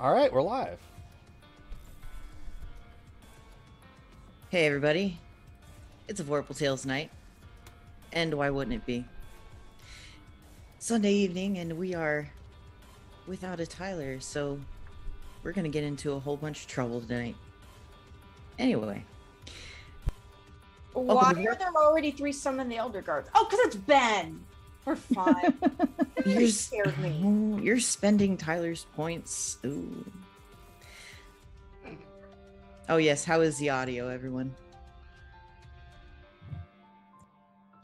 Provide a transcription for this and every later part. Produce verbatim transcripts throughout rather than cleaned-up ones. All right, we're live. Hey, everybody. It's a Vorpal Tales night. And why wouldn't it be? Sunday evening, and we are without a Tyler, so we're going to get into a whole bunch of trouble tonight. Anyway. Why are there already three summon the Elder Guards? Oh, because it's Ben. We're fine. You scared me. You're spending Tyler's points. Ooh. Oh, yes. How is the audio, everyone?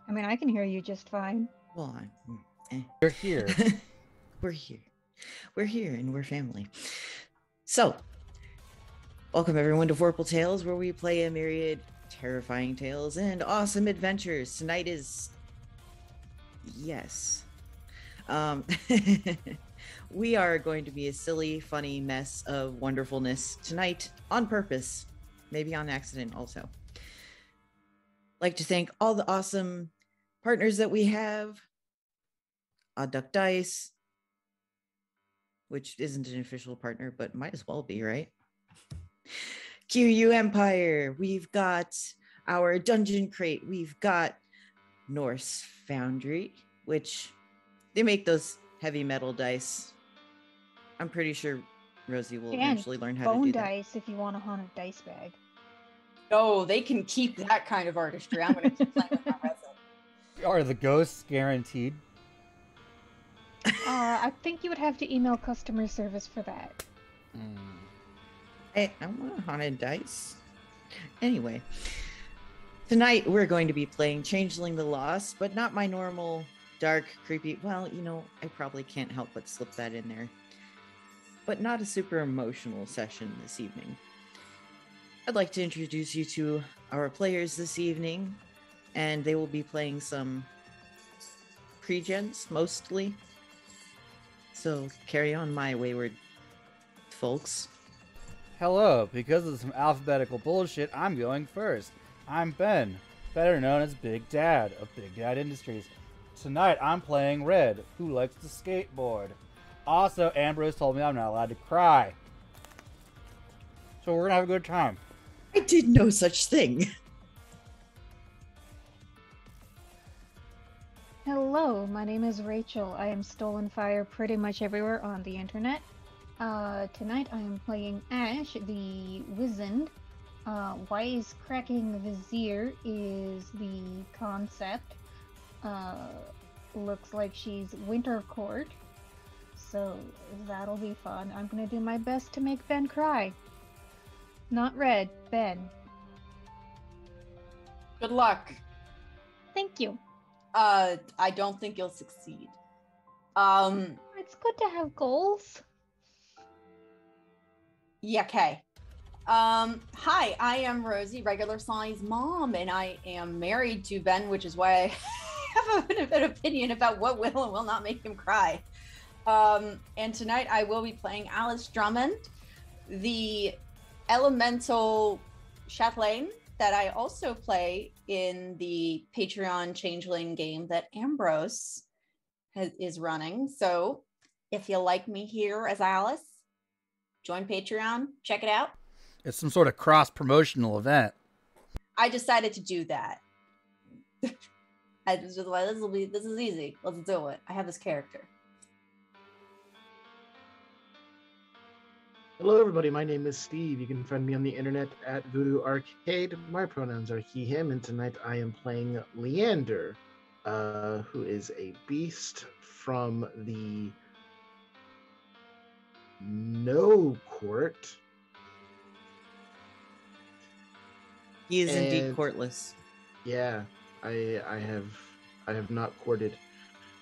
I mean, I can hear you just fine. Well, I'm, eh. We're here. We're here. We're here, and we're family. So, welcome, everyone, to Vorpal Tales, where we play a myriad terrifying tales and awesome adventures. Tonight is... Yes. Um, we are going to be a silly, funny mess of wonderfulness tonight on purpose, maybe on accident also. I'd like to thank all the awesome partners that we have. Odd Duck Dice, which isn't an official partner, but might as well be, right? Q U Empire. We've got our Dungeon Crate. We've got Norse Foundry, which they make those heavy metal dice. I'm pretty sure Rosie will and eventually learn how to do dice that. If you want a haunted dice bag. No, they can keep that kind of artistry. I'm going to keep playing with my resin. Are the ghosts guaranteed? Uh, I think you would have to email customer service for that. Mm. Hey, I want a haunted dice. Anyway. Tonight, we're going to be playing Changeling the Lost, but not my normal, dark, creepy... Well, you know, I probably can't help but slip that in there. But not a super emotional session this evening. I'd like to introduce you to our players this evening, and they will be playing some pre-gens, mostly. So, carry on my wayward folks. Hello, because of some alphabetical bullshit, I'm going first. I'm Ben, better known as Big Dad of Big Dad Industries. Tonight, I'm playing Red, who likes to skateboard. Also, Ambrose told me I'm not allowed to cry. So we're going to have a good time. I did no such thing. Hello, my name is Rachel. I am stolen fire pretty much everywhere on the internet. Uh, tonight, I am playing Ash, the Wizened. Uh, Wisecracking Vizier is the concept. Uh, looks like she's Winter Court, so that'll be fun. I'm gonna do my best to make Ben cry. Not Red, Ben. Good luck. Thank you. Uh, I don't think you'll succeed. Um, it's good to have goals. Yeah, okay. Um, hi, I am Rosie, regular Sonny's mom, and I am married to Ben, which is why I have a bit of an opinion about what will and will not make him cry. Um, and tonight I will be playing Alice Drummond, the elemental Chatelaine that I also play in the Patreon Changeling game that Ambrose has, is running. So if you like me here as Alice, join Patreon, check it out. It's some sort of cross-promotional event. I decided to do that. I was just like, this will be, this is easy. Let's do it. I have this character. Hello, everybody. My name is Steve. You can find me on the internet at Voodoo Arcade. My pronouns are he, him, and tonight I am playing Leander, uh, who is a beast from the No Court. He is and, indeed courtless. Yeah, I I have I have not courted.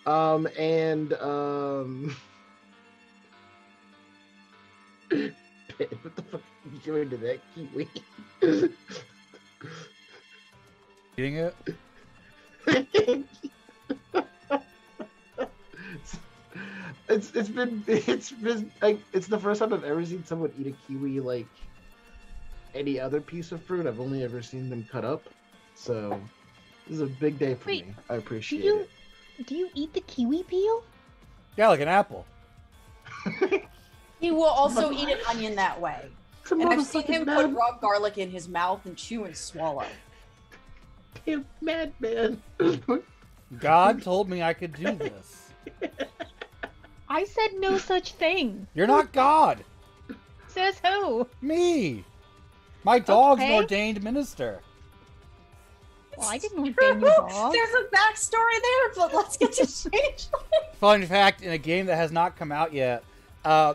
Um and um what the fuck are you doing to that kiwi? Eating it? it's, it's it's been it's been like it's the first time I've ever seen someone eat a kiwi like any other piece of fruit. I've only ever seen them cut up, so this is a big day for Wait, me. I appreciate do you, it. Do you eat the kiwi peel? Yeah, like an apple. He will also eat an onion that way. And I've seen him put raw garlic in his mouth and chew and swallow. Damn madman. God told me I could do this. I said no such thing. You're not God. Says who? Me. My dog's okay. An ordained minister. Well, I didn't ordain your dog. There's a backstory there, but let's get to Changeling. Fun fact, in a game that has not come out yet, uh,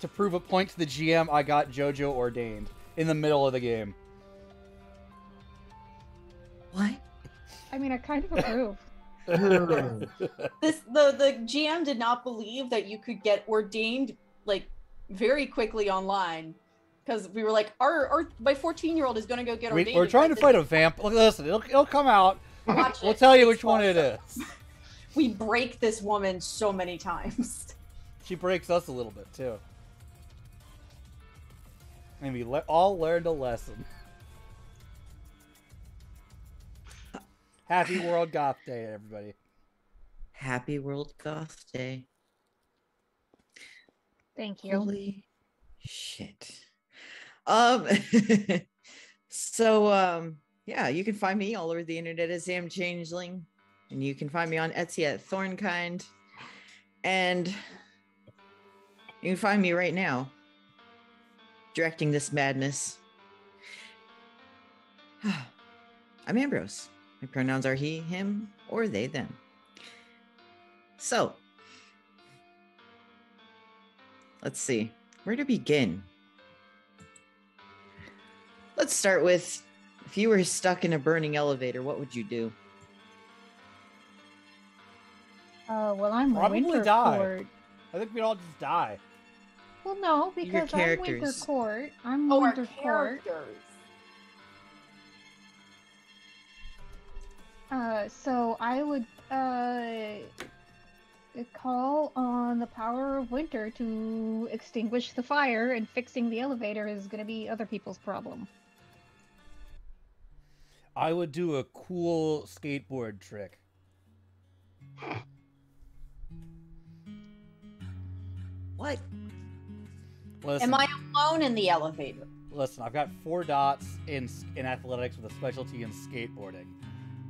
to prove a point to the G M, I got JoJo ordained in the middle of the game. What? I mean, I kind of approve. this the the G M did not believe that you could get ordained like very quickly online, because we were like, our, our my fourteen year old is going to go get ordained. We, we're trying to fight a vamp. Listen, it'll it'll come out. Watch we'll it. tell you it's which awesome. one it is. We break this woman so many times. She breaks us a little bit, too. And we le all learned a lesson. Happy World Goth Day, everybody. Happy World Goth Day. Thank you. Holy shit. Um, so, um, yeah, you can find me all over the internet as Sam Changeling. And you can find me on Etsy at Thornkind. And... you can find me right now, directing this madness. I'm Ambrose. My pronouns are he, him, or they, them. So, let's see. Where to begin? Let's start with, if you were stuck in a burning elevator, what would you do? Oh, uh, well, I'm Probably Winterford. I think we'd all just die. Well, no, because I'm Winter Court. I'm oh, Winter Court. Uh, so I would uh, call on the power of winter to extinguish the fire, and fixing the elevator is going to be other people's problem. I would do a cool skateboard trick. What? Listen, am I alone in the elevator? Listen, I've got four dots in in athletics with a specialty in skateboarding.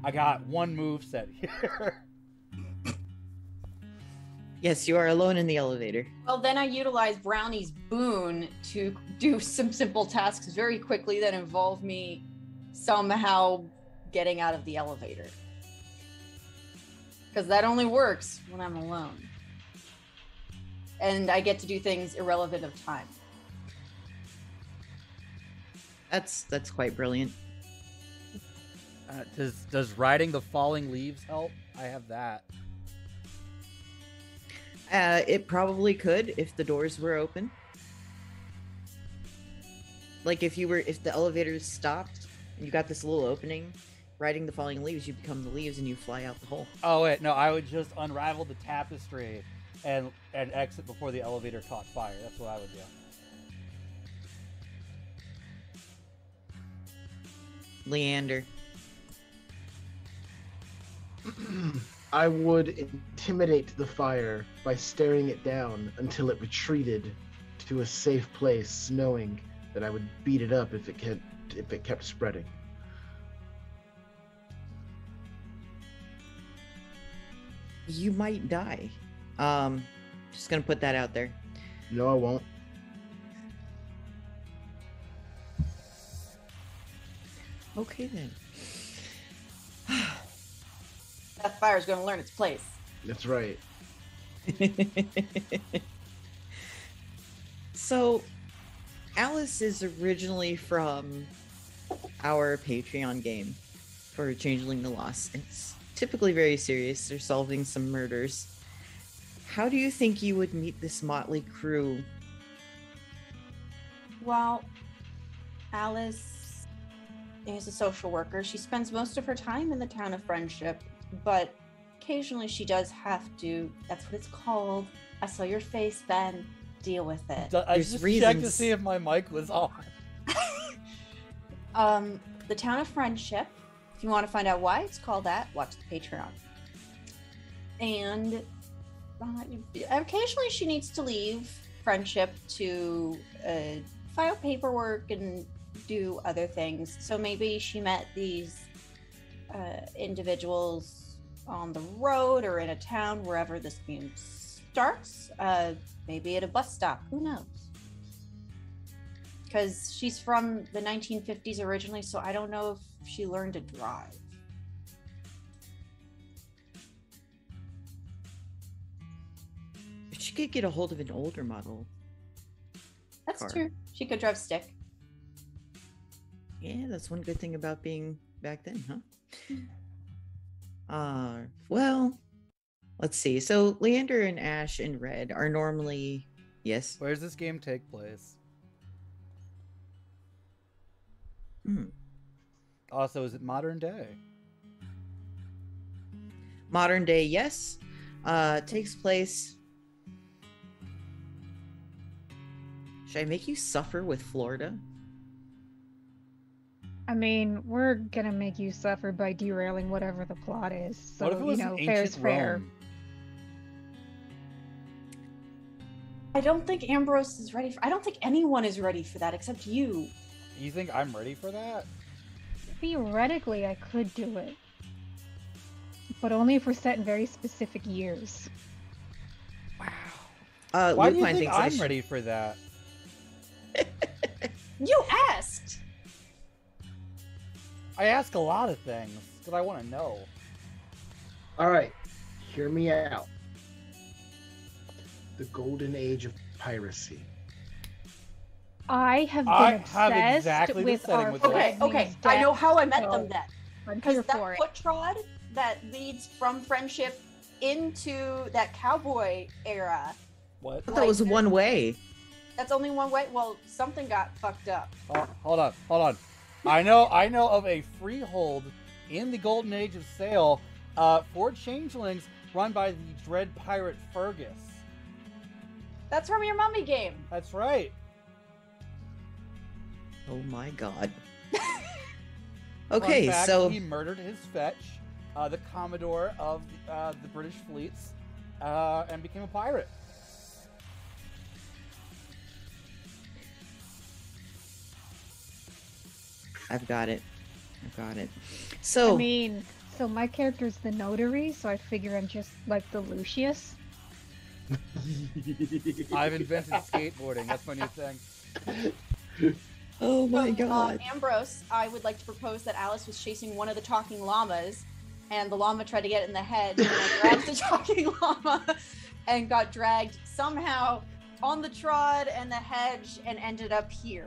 I got one moveset here. Yes, you are alone in the elevator. Well, then I utilize Brownie's boon to do some simple tasks very quickly that involve me somehow getting out of the elevator. Because that only works when I'm alone. And I get to do things irrelevant of time. That's that's quite brilliant. Uh, does does riding the falling leaves help? I have that. Uh, it probably could if the doors were open. Like if you were, if the elevator stopped, and you got this little opening. Riding the falling leaves, you become the leaves, and you fly out the hole. Oh wait, no, I would just unravel the tapestry. And, and exit before the elevator caught fire. That's what I would do. Leander. I would intimidate the fire by staring it down until it retreated to a safe place, knowing that I would beat it up if it kept, if it kept spreading. You might die. Um, just gonna put that out there. No, I won't. Okay then. That fire's gonna learn its place. That's right. So, Alice is originally from our Patreon game for Changeling the Lost. It's typically very serious. They're solving some murders. How do you think you would meet this motley crew? Well, Alice is a social worker. She spends most of her time in the town of Friendship, but occasionally she does have to, that's what it's called. I saw your face, Ben. Deal with it. I just checked to see if my mic was on. um, the town of Friendship, if you want to find out why it's called that, watch the Patreon. And... Uh, occasionally she needs to leave Friendship to uh, file paperwork and do other things. So maybe she met these uh, individuals on the road or in a town, wherever this game starts. Uh, maybe at a bus stop. Who knows? Because she's from the nineteen fifties originally, so I don't know if she learned to drive. She could get a hold of an older model. That's car. True. She could drive stick. Yeah, that's one good thing about being back then, huh? uh, well, let's see. So Leander and Ash and Red are normally... Yes? Where does this game take place? Hmm. Also, is it modern day? Modern day, yes. Uh, takes place... Should I make you suffer with Florida? I mean, we're gonna make you suffer by derailing whatever the plot is. So, what if it was, you know, fair is fair. I don't think Ambrose is ready for. I don't think anyone is ready for that except you. You think I'm ready for that? Theoretically, I could do it, but only if we're set in very specific years. Wow. Uh, Why do you think I'm should... ready for that? You asked. I ask a lot of things because I want to know. All right, hear me out. The golden age of piracy. I have been I obsessed have exactly with our with okay, okay. Death. I know how I met so, them then, because that foot trod that leads from Friendship into that cowboy era. What? I thought like, that was one way. That's only one way. Well, something got fucked up. Oh, hold on, hold on. I know, I know of a freehold in the golden age of sail uh, for changelings run by the dread pirate Fergus. That's from your Mummy Game. That's right. Oh my God. Okay, fact, so he murdered his fetch, uh, the Commodore of the, uh, the British fleets, uh, and became a pirate. I've got it. I've got it. So I mean, so my character's the notary, so I figure I'm just like the Lucius. I've invented skateboarding. That's my new thing. Oh my From, God. Um, Ambrose, I would like to propose that Alice was chasing one of the talking llamas, and the llama tried to get it in the head, and I grabbed the talking llama and got dragged somehow on the trod and the hedge and ended up here.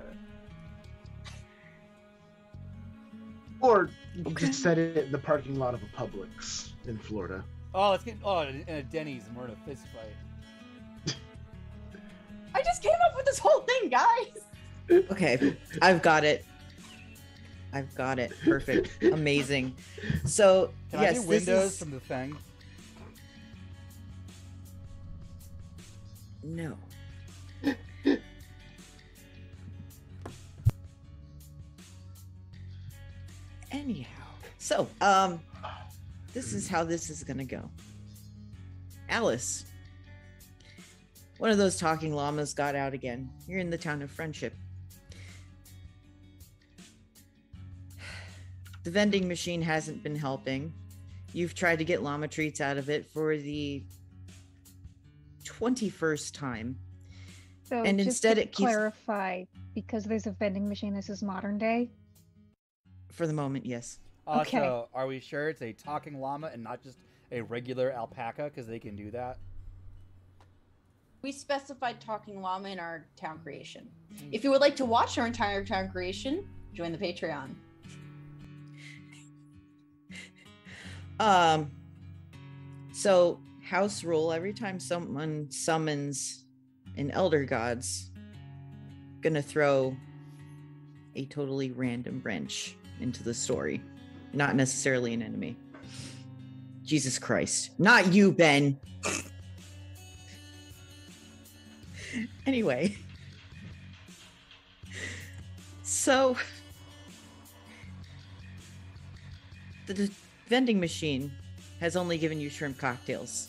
Or you okay. could set it in the parking lot of a Publix in Florida. Oh, let's get oh in a Denny's and we're in a fist fight. I just came up with this whole thing, guys. Okay, I've got it. I've got it. Perfect. Amazing. So Can yes, I do windows is... from the thing? No. Anyhow, so um, this is how this is gonna go. Alice, one of those talking llamas got out again. You're in the town of Friendship. The vending machine hasn't been helping. You've tried to get llama treats out of it for the twenty-first time. So and just instead to it clarify, keeps... because there's a vending machine, this is modern day? For the moment, yes. Also, okay. Are we sure it's a talking llama and not just a regular alpaca? Because they can do that. We specified talking llama in our town creation. Mm. If you would like to watch our entire town creation, join the Patreon. um. So, house rule: every time someone summons an elder god's, gonna throw a totally random wrench into the story, not necessarily an enemy. Jesus Christ, not you, Ben. Anyway, so the vending machine has only given you shrimp cocktails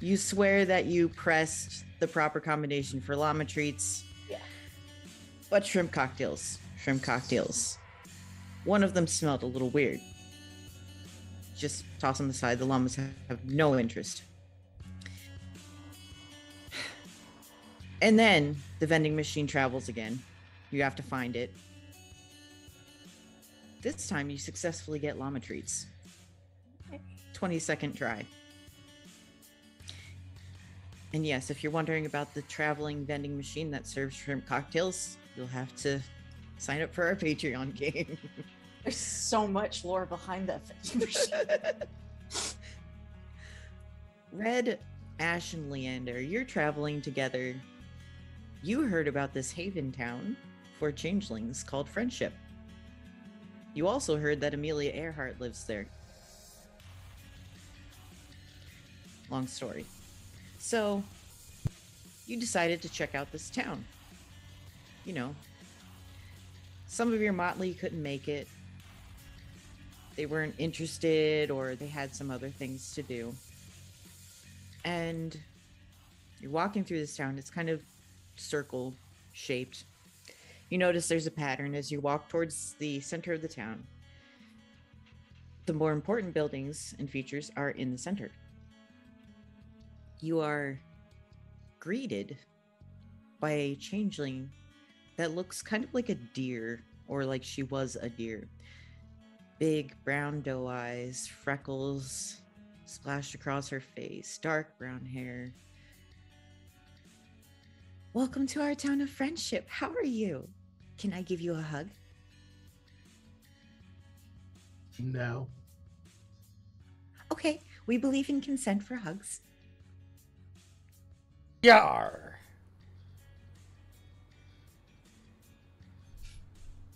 You swear that you pressed the proper combination for llama treats. Yeah. But shrimp cocktails. Shrimp cocktails. One of them smelled a little weird. Just toss them aside. The llamas have no interest. And then the vending machine travels again. You have to find it. This time you successfully get llama treats. twenty-second try. And yes, if you're wondering about the traveling vending machine that serves shrimp cocktails, you'll have to sign up for our Patreon game. There's so much lore behind that vending machine. Red, Ash, and Leander, you're traveling together. You heard about this haven town for changelings called Friendship. You also heard that Amelia Earhart lives there. Long story. So you decided to check out this town. You know, some of your motley couldn't make it. They weren't interested, or they had some other things to do. And you're walking through this town. It's kind of circle shaped. You notice there's a pattern as you walk towards the center of the town. The more important buildings and features are in the center. You are greeted by a changeling that looks kind of like a deer, or like she was a deer. Big brown doe eyes, freckles splashed across her face, dark brown hair. Welcome to our town of Friendship. How are you? Can I give you a hug? No. Okay, we believe in consent for hugs. Yar.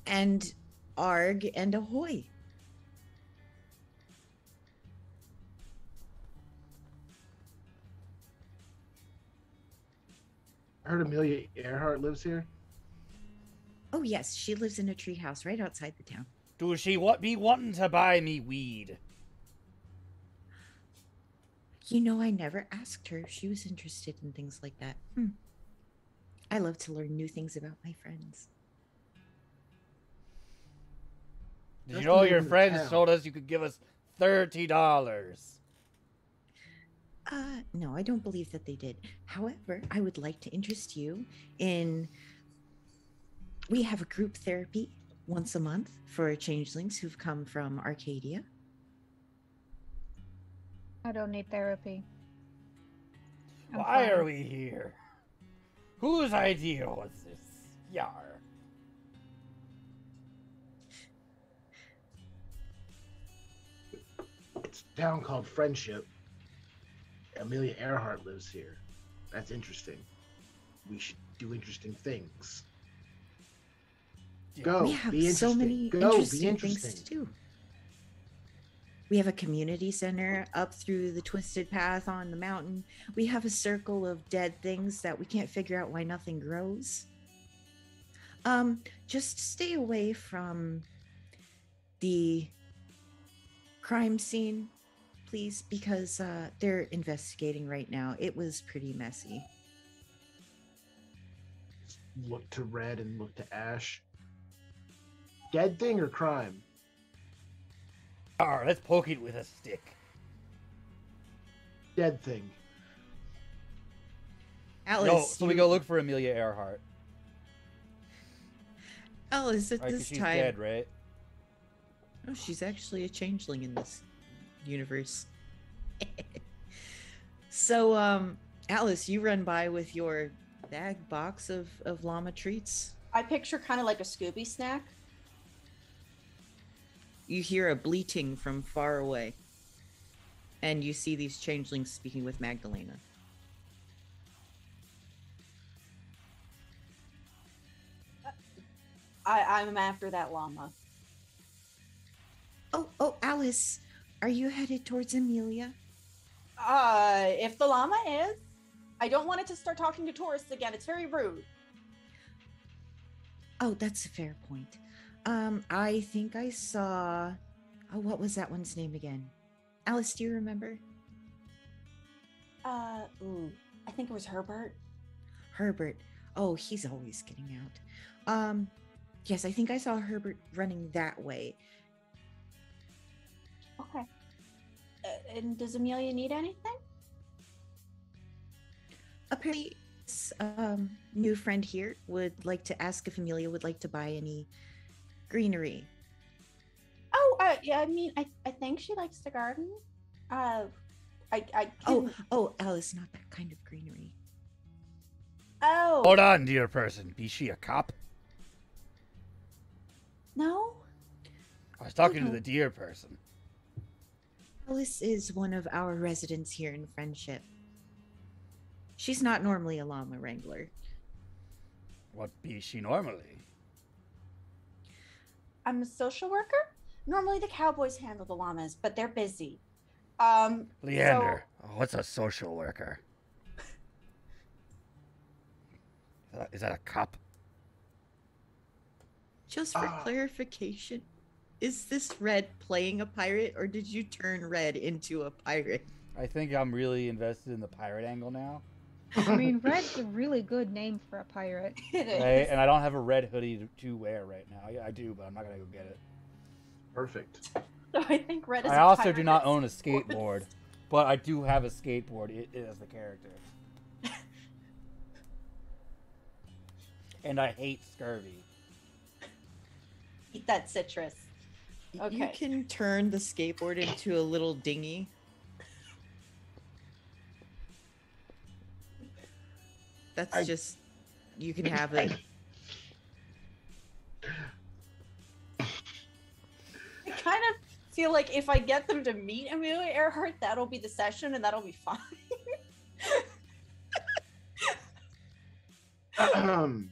And arg and ahoy. I heard Amelia Earhart lives here. Oh yes, she lives in a treehouse right outside the town. Do she what be wanting to buy me weed? You know, I never asked her if she was interested in things like that. Hmm. I love to learn new things about my friends. Did you know your friends told us you could give us thirty dollars? Uh, no, I don't believe that they did. However, I would like to interest you in... We have a group therapy once a month for changelings who've come from Arcadia. I don't need therapy. I'm Why fine. Are we here? Whose idea was this? Yar. It's a town called Friendship. Amelia Earhart lives here. That's interesting. We should do interesting things. Yeah. Go, we have be interesting. So many Go, interesting, be interesting things to do. We have a community center up through the twisted path on the mountain. We have a circle of dead things that we can't figure out why nothing grows. Um, just stay away from the crime scene, please, because uh, they're investigating right now. It was pretty messy. Look to Red and look to Ash. Dead thing or crime? Let's poke it with a stick. Dead thing. Alice. No, so you... we go look for Amelia Earhart. Alice, at right, this she's time. She's dead, right? Oh, she's actually a changeling in this universe. So, um, Alice, you run by with your bag box of, of llama treats. I picture kind of like a Scooby snack. You hear a bleating from far away, and you see these changelings speaking with Magdalena. I, I'm after that llama. Oh, oh, Alice, are you headed towards Amelia? Uh, if the llama is, I don't want it to start talking to tourists again. It's very rude. Oh, that's a fair point. Um, I think I saw... Oh, what was that one's name again? Alice, do you remember? Uh, ooh, I think it was Herbert. Herbert. Oh, he's always getting out. Um, yes, I think I saw Herbert running that way. Okay. Uh, and does Amelia need anything? Apparently, this um, new friend here would like to ask if Amelia would like to buy any greenery. Oh, uh, yeah, I mean, I, I think she likes to garden. Uh, I, I oh, oh, Alice, not that kind of greenery. Oh. Hold on, dear person. Be she a cop? No. I was talking okay. to the dear person. Alice is one of our residents here in Friendship. She's not normally a llama wrangler. What be she normally? I'm a social worker. Normally the cowboys handle the llamas, but they're busy. Um, Leander, so... oh, what's a social worker? Is that, is that a cop? Just for uh. clarification, is this Red playing a pirate, or did you turn Red into a pirate? I think I'm really invested in the pirate angle now. I mean, Red's a really good name for a pirate. It is. I, and I don't have a red hoodie to, to wear right now. I, I do, but I'm not going to go get it. Perfect. No, I think Red is I a also do not own a skateboard, but I do have a skateboard it, it as the character. And I hate scurvy. Eat that citrus. Okay. You can turn the skateboard into a little dinghy. That's I, just, you can have it. I kind of feel like if I get them to meet Amelia Earhart, that'll be the session and that'll be fine. um,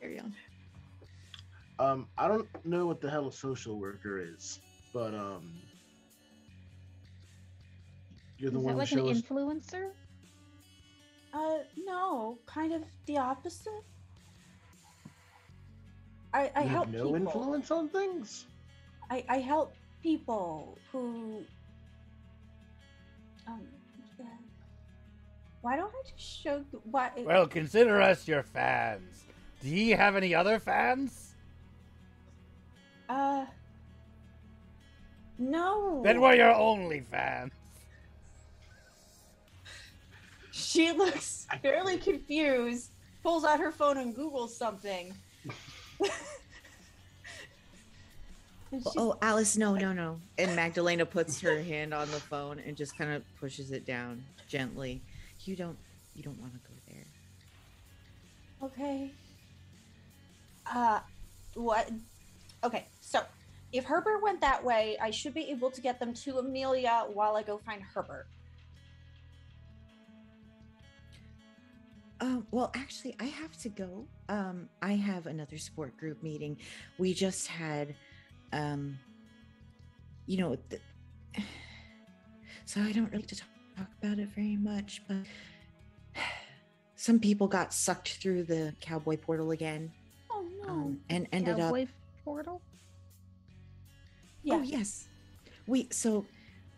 Carry on. Um, I don't know what the hell a social worker is, but um, you're the is one that like who an influencer? Uh, no, kind of the opposite. I, I you help have no people. Influence on things? I, I help people who... Um, yeah. Why don't I just show... Why, well, consider us your fans. Do you have any other fans? Uh... No. Then we're your only fans. She looks fairly confused, pulls out her phone and Googles something. And oh, Alice, no, no, no. And Magdalena puts her hand on the phone and just kind of pushes it down gently. You don't, you don't want to go there. Okay. Uh, what? Okay, so if Herbert went that way, I should be able to get them to Amelia while I go find Herbert. Um, well, actually, I have to go. Um, I have another support group meeting. We just had, um, you know, the, so I don't really like to talk, talk about it very much, but some people got sucked through the cowboy portal again. Oh, no. Um, and ended cowboy up... Cowboy portal? Yeah. Oh, yes. We, so,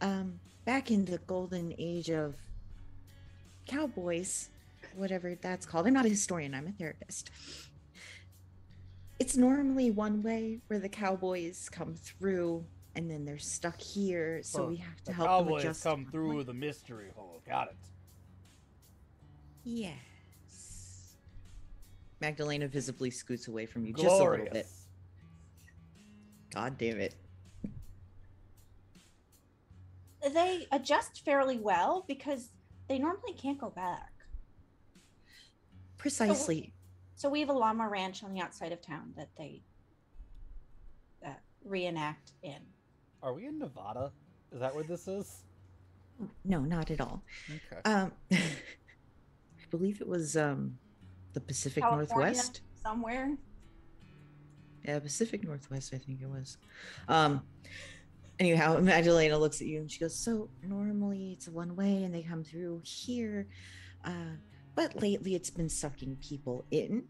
um, back in the golden age of cowboys... whatever that's called. I'm not a historian, I'm a therapist. It's normally one way where the cowboys come through and then they're stuck here, so well, we have to the help cowboys them adjust come through the mystery hole. Got it. Yes. Magdalena visibly scoots away from you. Glorious. Just a little bit. God damn it. They adjust fairly well because they normally can't go back. Precisely. So, so we have a llama ranch on the outside of town that they uh, reenact in. Are we in Nevada? Is that where this is? No, not at all. Okay. Um, I believe it was um, the Pacific California, Northwest. Somewhere. Yeah, Pacific Northwest, I think it was. Um, anyhow, Magdalena looks at you and she goes, so normally it's one way and they come through here. Uh, But lately it's been sucking people in.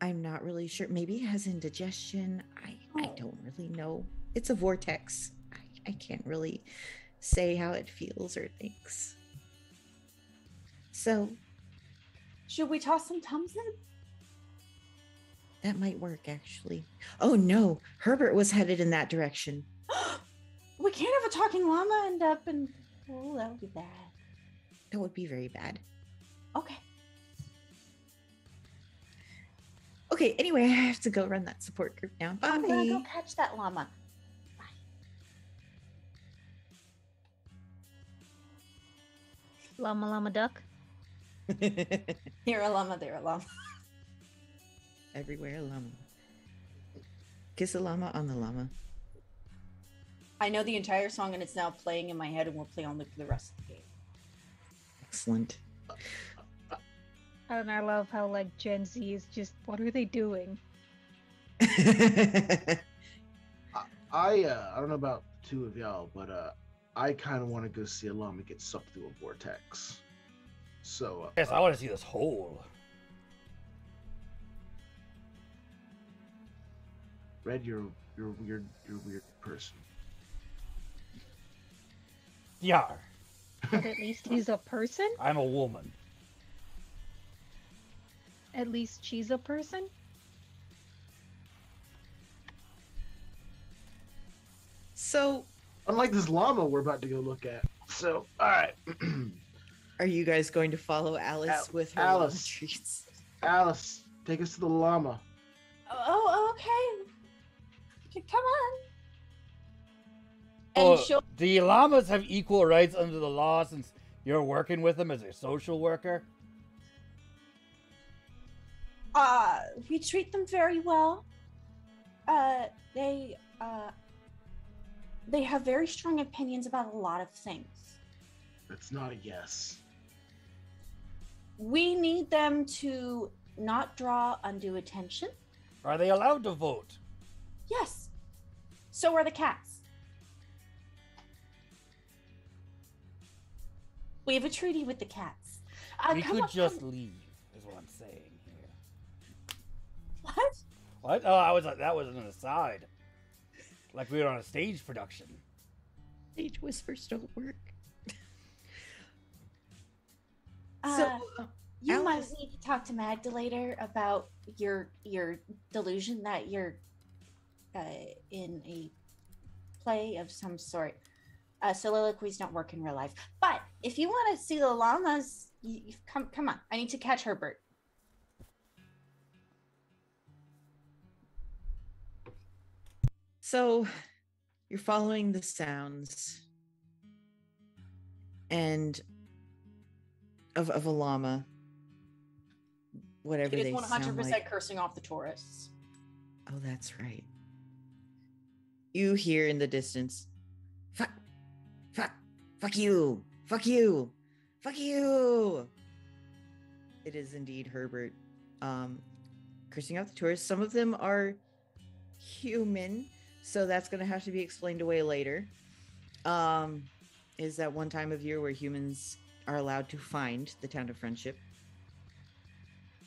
I'm not really sure. Maybe it has indigestion. I, I don't really know. It's a vortex. I, I can't really say how it feels or thinks. So should we toss some Tums in? That might work, actually. Oh, no. Herbert was headed in that direction. We can't have a talking llama end up in... Oh, that would be bad. That would be very bad. Okay. Okay, anyway, I have to go run that support group down. Bye. I'm gonna go catch that llama. Bye. Llama, llama, duck. Here a llama, there a llama. Everywhere a llama. Kiss a llama on the llama. I know the entire song and it's now playing in my head and will play on loop for the rest of the game. Excellent. And I love how, like, Gen Z is just, what are they doing? I, I, uh, I don't know about the two of y'all, but uh, I kind of want to go see a llama get sucked through a vortex. So. Uh, yes, I want to see this hole. Red, you're you're weird. You're a weird person. Yeah. But at least he's a person. I'm a woman. At least she's a person? So... Unlike this llama we're about to go look at. So, alright. Are you guys going to follow Alice Al with her Alice treats? Alice, take us to the llama. Oh, oh okay. Come on. And oh, she'll the llamas have equal rights under the law since you're working with them as a social worker? Uh, we treat them very well. Uh, they, uh, they have very strong opinions about a lot of things. That's not a yes. We need them to not draw undue attention. Are they allowed to vote? Yes. So are the cats. We have a treaty with the cats. Uh, we could just leave, is what I'm saying. What? What? Oh, I was like, that was an aside. Like we were on a stage production. Stage whispers don't work. Uh, so, uh, you Alice... might need to talk to Magda later about your your delusion that you're uh, in a play of some sort. Uh, soliloquies don't work in real life. But if you want to see the llamas, you, you come come on. I need to catch Herbert. So you're following the sounds and of, of a llama, whatever it is, they sound like. It is one hundred percent cursing off the tourists. Oh, that's right. You hear in the distance, fuck, fuck, fuck you, fuck you, fuck you. It is indeed Herbert um, cursing off the tourists. Some of them are human. So that's going to have to be explained away later. Um, is that one time of year where humans are allowed to find the town of Friendship.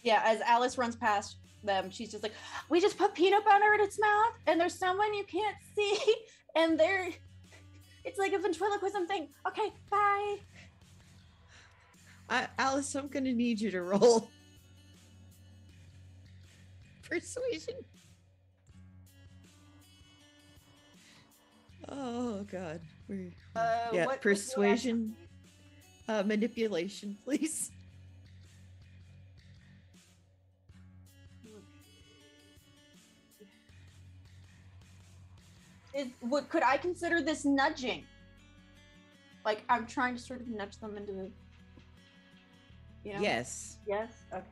Yeah, as Alice runs past them, she's just like, we just put peanut butter in its mouth and there's someone you can't see. And they're, it's like a ventriloquism thing. Okay, bye. Uh, Alice, I'm going to need you to roll persuasion. Oh God! We're, uh, yeah, what persuasion, uh, manipulation, please. Is what could I consider this nudging? Like I'm trying to sort of nudge them into, the, you know? Yes. Yes. Okay.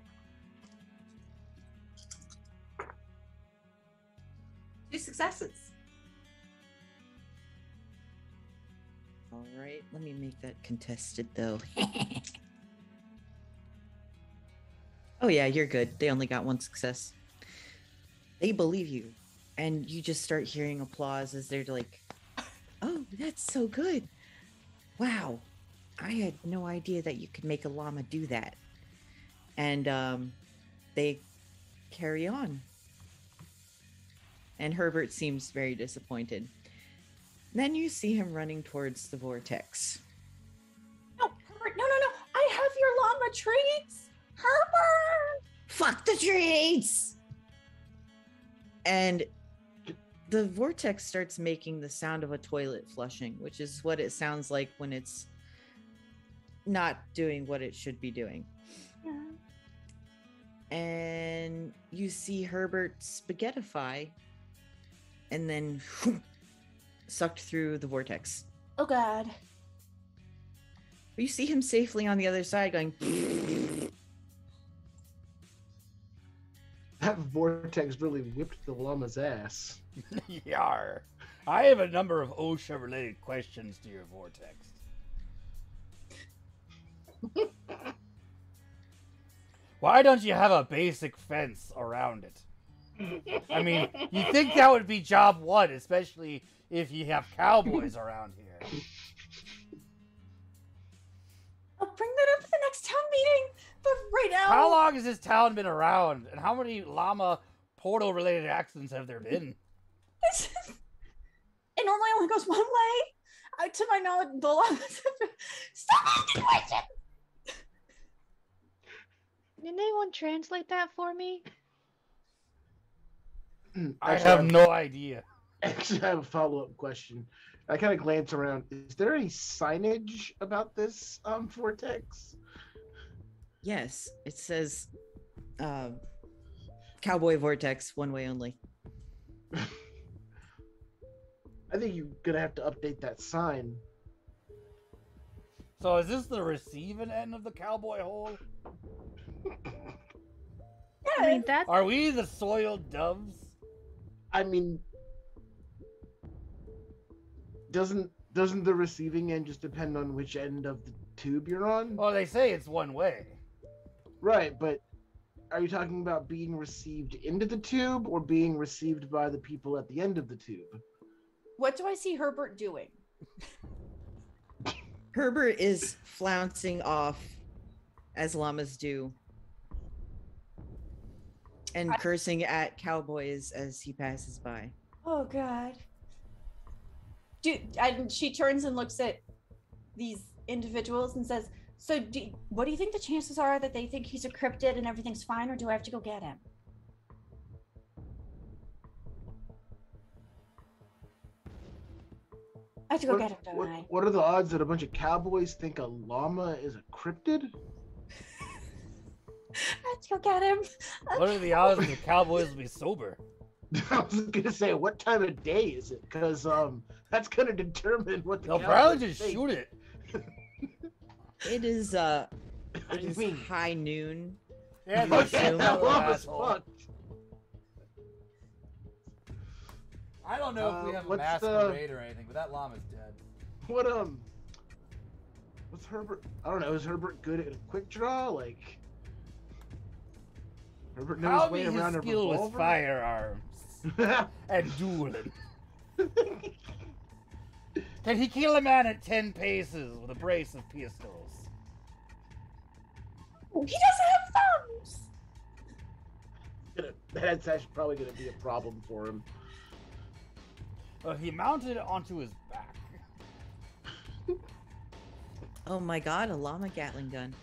Two successes. All right, let me make that contested though. Oh yeah, you're good. They only got one success. They believe you. And you just start hearing applause as they're like, oh, that's so good. Wow. I had no idea that you could make a llama do that. And um, they carry on. And Herbert seems very disappointed. Then you see him running towards the vortex. No, Herbert, no, no, no. I have your llama. treats, Herbert! Fuck the treats! And the vortex starts making the sound of a toilet flushing, which is what it sounds like when it's not doing what it should be doing. Yeah. And you see Herbert spaghettify and then whoop, sucked through the vortex. Oh, God. You see him safely on the other side going... That vortex really whipped the llama's ass. Yar. I have a number of OSHA-related questions to your vortex. Why don't you have a basic fence around it? I mean, you think that would be job one, especially if you have cowboys around here. I'll bring that up at the next town meeting, but right now... How long has this town been around, and how many llama portal-related accidents have there been? It's just... It normally only goes one way. I, to my knowledge, the llamas have been... Stop the situation! Didn't anyone translate that for me? I have no idea. Actually, I have a follow-up question. I kind of glance around. Is there any signage about this um, vortex? Yes. It says uh, Cowboy Vortex, one way only. I think you're going to have to update that sign. So is this the receiving end of the cowboy hole? I mean, that's... Are we the soiled doves? I mean, doesn't doesn't the receiving end just depend on which end of the tube you're on? Oh, they say it's one way. Right, but are you talking about being received into the tube or being received by the people at the end of the tube? What do I see Herbert doing? Herbert is flouncing off, as llamas do. And I... cursing at cowboys as he passes by. Oh, God. Dude, and she turns and looks at these individuals and says, so do, what do you think the chances are that they think he's a cryptid and everything's fine, or do I have to go get him? I have to go what, get him, don't what, I? What are the odds that a bunch of cowboys think a llama is a cryptid? Let's go get him. What are the odds the cowboys will be sober? I was gonna say, what time of day is it? Because um, that's gonna determine what the. They'll probably just think. Shoot it. It is uh, it is mean? high noon. Yeah, oh, yeah, that llama's fucked. I don't know uh, if we have a masquerade uh, or anything, but that llama's dead. What um, what's Herbert? I don't know. Is Herbert good at a quick draw? Like. Herbert knows How way around a revolver. With firearms and dueling. Can he kill a man at ten paces with a brace of pistols? He doesn't have thumbs. That's actually probably going to be a problem for him. Well, he mounted onto his back. Oh my God! A llama Gatling gun.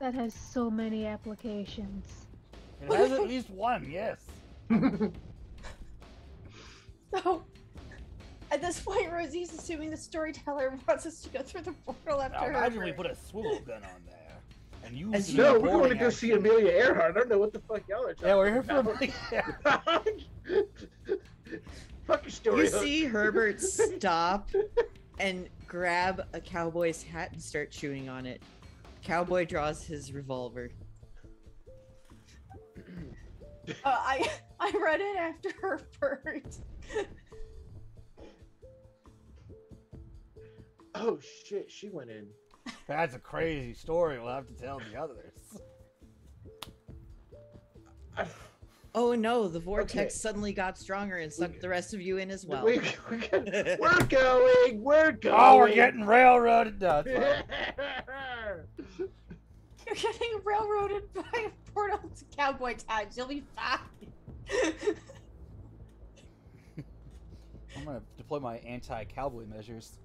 That has so many applications. It has at least one, yes. So, at this point, Rosie's assuming the storyteller wants us to go through the portal after her. Imagine we put a swivel gun on there. And you and no, we're going to go see Amelia Earhart. I don't know what the fuck y'all are talking about. Yeah, we're here for Amelia Earhart. Fuck your story. You see Herbert stop and grab a cowboy's hat and start shooting on it. Cowboy draws his revolver. uh, I I read it after Herbert. Oh shit, she went in. That's a crazy story. We'll have to tell the others. Oh no, the vortex okay. suddenly got stronger and sucked we, the rest of you in as well. We, we got, we're going, we're going. Oh, we're getting railroaded. No, you're getting railroaded by a portal to cowboy times. You'll be fine. I'm gonna deploy my anti-cowboy measures.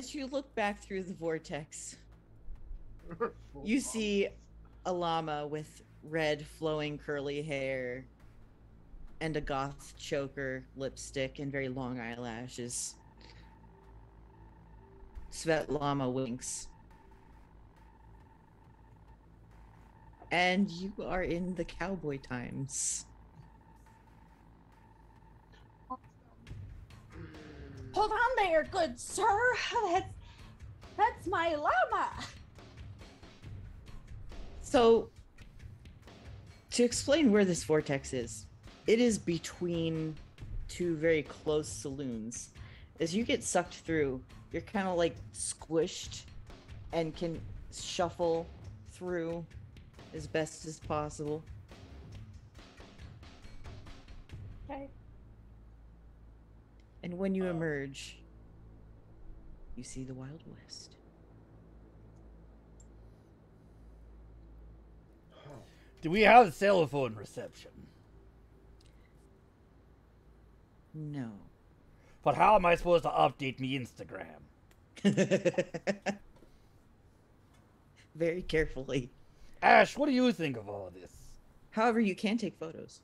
as you look back through the vortex, you see a llama with red flowing curly hair and a goth choker, lipstick, and very long eyelashes. Svetlana winks. And you are in the cowboy times. Hold on there, good sir. That's, that's my llama. So, to explain where this vortex is, it is between two very close saloons. As you get sucked through, you're kind of like squished and can shuffle through as best as possible. Okay. And when you emerge, you see the Wild West. Do we have a cell phone reception? No. But how am I supposed to update me Instagram? Very carefully. Ash, what do you think of all of this? However, you can take photos.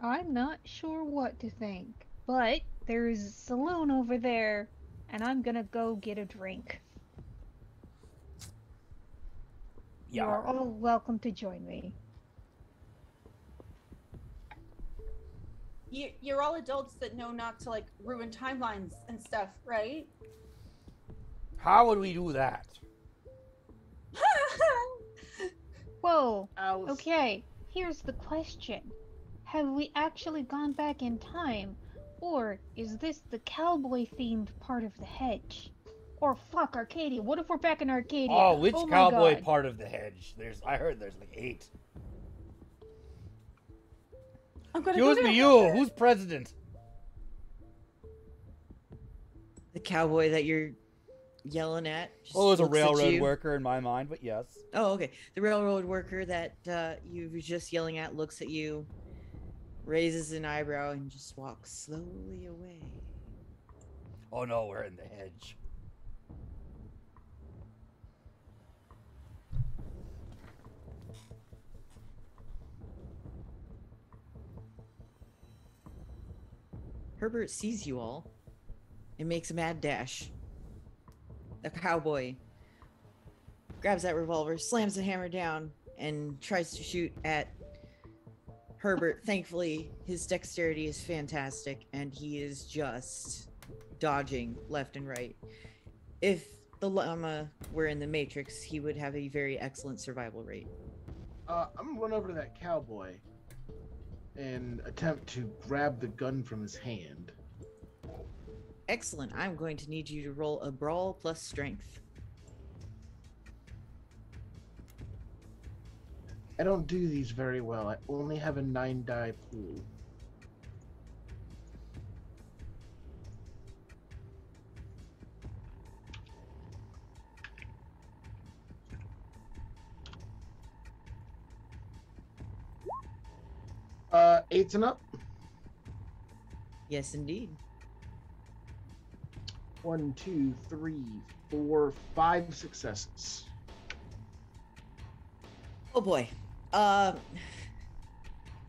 I'm not sure what to think, but there's a saloon over there, and I'm gonna go get a drink. Yeah. You are all welcome to join me. You, you're all adults that know not to, like, ruin timelines and stuff, right? How would we do that? Whoa. Was... Okay, here's the question. Have we actually gone back in time? Or is this the cowboy-themed part of the hedge? Or fuck, Arcadia. What if we're back in Arcadia? Oh, which oh cowboy part of the hedge? There's, I heard there's like eight. I'm gonna Excuse me, you. Who's president? The cowboy that you're yelling at. Oh, it was a railroad worker in my mind, but yes. Oh, okay. The railroad worker that uh, you were just yelling at looks at you, raises an eyebrow, and just walks slowly away. Oh no, we're in the hedge. Herbert sees you all and makes a mad dash. The cowboy grabs that revolver, slams the hammer down, and tries to shoot at Herbert. Thankfully, his dexterity is fantastic, and he is just dodging left and right. If the llama were in the Matrix, he would have a very excellent survival rate. Uh, I'm going to run over to that cowboy and attempt to grab the gun from his hand. Excellent. I'm going to need you to roll a brawl plus strength. I don't do these very well. I only have a nine die pool. Uh, eights and up? Yes, indeed. One, two, three, four, five successes. Oh boy. Uh,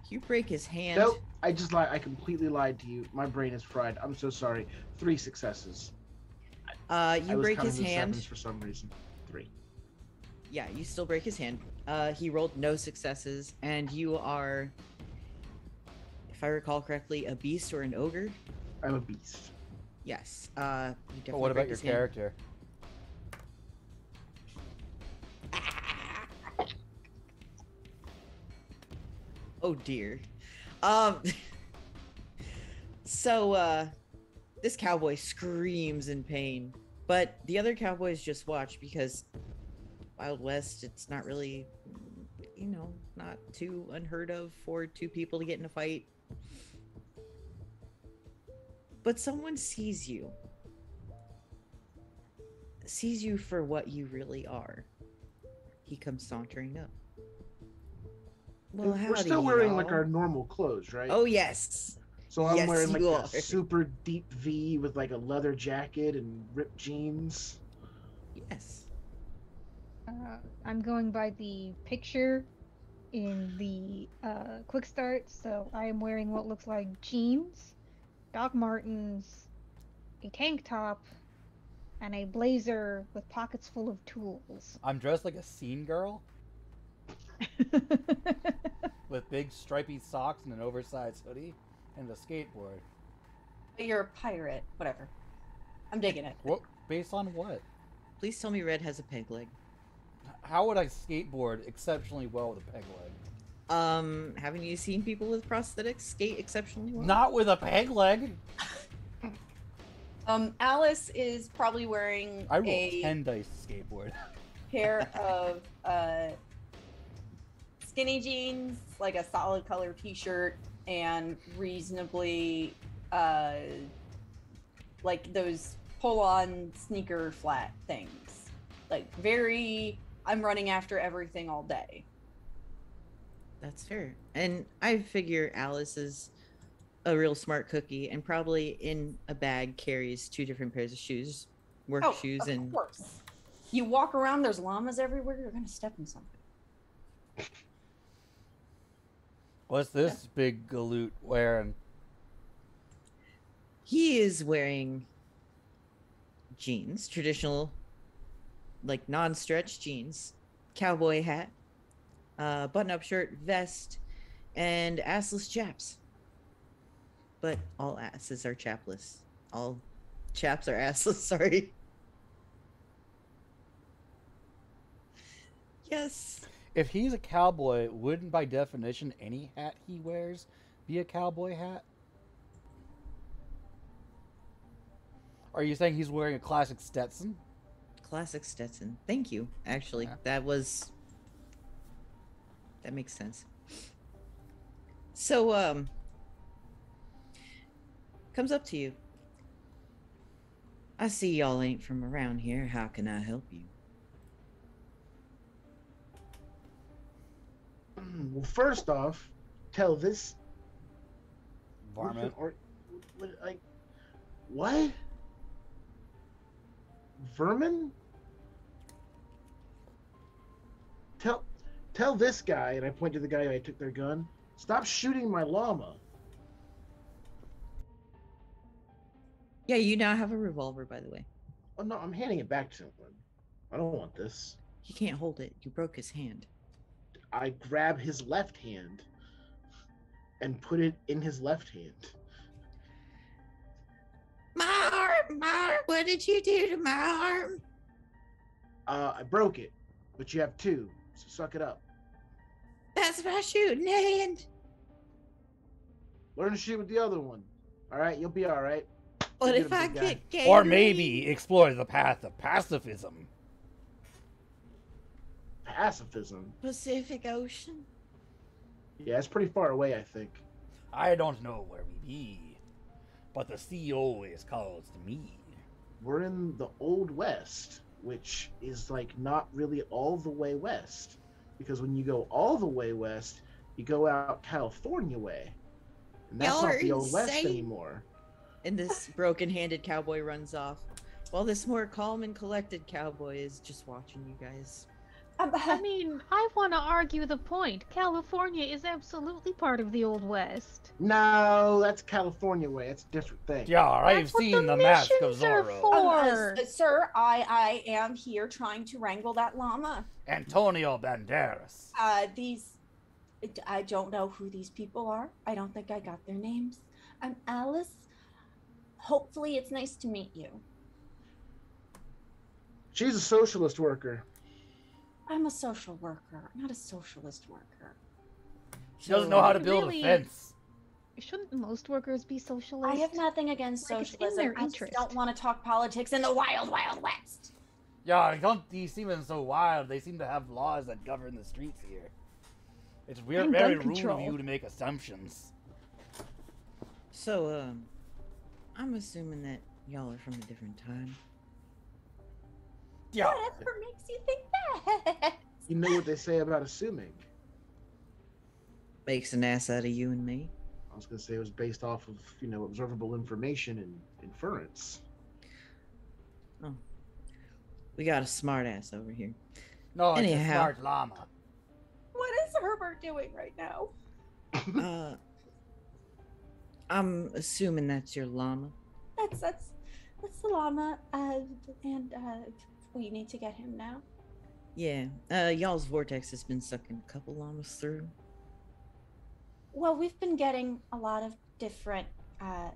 you break his hand. Nope, I just lied. I completely lied to you. My brain is fried. I'm so sorry. Three successes. Uh, you I break was his hand. Sevens for some reason. Three. Yeah, you still break his hand. Uh, he rolled no successes, and you are, if I recall correctly, a beast or an ogre. I'm a beast. Yes. Uh, you oh, what about your character? Oh dear. Um. So uh, this cowboy screams in pain, but the other cowboys just watch because Wild West. It's not really, you know, not too unheard of for two people to get in a fight. But someone sees you. Sees you for what you really are. He comes sauntering up. Well, we're still wearing like our normal clothes, right? Oh yes. So I'm yes, wearing like a super deep V with like a leather jacket and ripped jeans. Yes. Uh, I'm going by the picture in the uh, quick start, so I am wearing what looks like jeans, Doc Martens, a tank top, and a blazer with pockets full of tools. I'm dressed like a scene girl. With big stripy socks and an oversized hoodie and a skateboard. You're a pirate. Whatever. I'm digging it. What? Based on what? Please tell me Red has a peg leg. How would I skateboard exceptionally well with a peg leg? Um, haven't you seen people with prosthetics skate exceptionally well? Not with a peg leg! um, Alice is probably wearing I roll a ten dice skateboard. Pair of, uh... skinny jeans, like a solid color t-shirt, and reasonably, uh, like those pull-on sneaker flat things. Like very, I'm running after everything all day. That's fair. And I figure Alice is a real smart cookie and probably in a bag carries two different pairs of shoes, work oh, shoes of and- of course. You walk around, there's llamas everywhere, you're gonna step in something. What's this yeah. big galoot wearing? He is wearing jeans, traditional, like non-stretch jeans, cowboy hat, uh, button-up shirt, vest, and assless chaps. But all asses are chapless. All chaps are assless, sorry. Yes. If he's a cowboy, wouldn't by definition any hat he wears be a cowboy hat? Are you saying he's wearing a classic Stetson? Classic Stetson. Thank you. Actually, yeah. that was... That makes sense. So, um... comes up to you. I see y'all ain't from around here. How can I help you? Well, first off, tell this varmint or like what? Vermin? Tell tell this guy, and I point to the guy I took their gun. Stop shooting my llama. Yeah, you now have a revolver, by the way. Oh no, I'm handing it back to him. I don't want this. He can't hold it. You broke his hand. I grab his left hand and put it in his left hand. My arm, my arm, what did you do to my arm? Uh, I broke it, but you have two, so suck it up. That's my shooting hand. Learn to shoot with the other one. All right, you'll be all right. What if I get Gatorade? Or maybe explore the path of pacifism. Pacifism. Pacific Ocean? Yeah, it's pretty far away, I think. I don't know where we be, but the sea always calls to me. We're in the Old West, which is, like, not really all the way west. Because when you go all the way west, you go out California way. And that's Y'all not the Old insane. West anymore. And this broken-handed cowboy runs off, while this more calm and collected cowboy is just watching you guys. I mean, I want to argue the point. California is absolutely part of the Old West. No, that's California way. It's a different thing. Yeah, I've seen the Mask of Zorro. Um, uh, sir, I, I am here trying to wrangle that llama. Antonio Banderas. Uh, these... I don't know who these people are. I don't think I got their names. I'm Alice. Hopefully it's nice to meet you. She's a socialist worker. I'm a social worker, not a socialist worker. She doesn't know how to build really, a fence. Shouldn't most workers be socialists? I have nothing against like socialism. I just don't want to talk politics in the wild, wild west. Yeah, don't these seem so wild? They seem to have laws that govern the streets here. It's weird, very rude of you to make assumptions. So, um, I'm assuming that y'all are from a different time. Yeah. Whatever makes you think that. You know what they say about assuming. Makes an ass out of you and me. I was going to say it was based off of, you know, observable information and inference. Oh. We got a smart ass over here. No, Anyhow, it's a smart llama. What is Herbert doing right now? uh, I'm assuming that's your llama. That's that's that's the llama, uh, and uh, we need to get him now. Yeah, uh, y'all's vortex has been sucking a couple llamas through. Well, we've been getting a lot of different uh,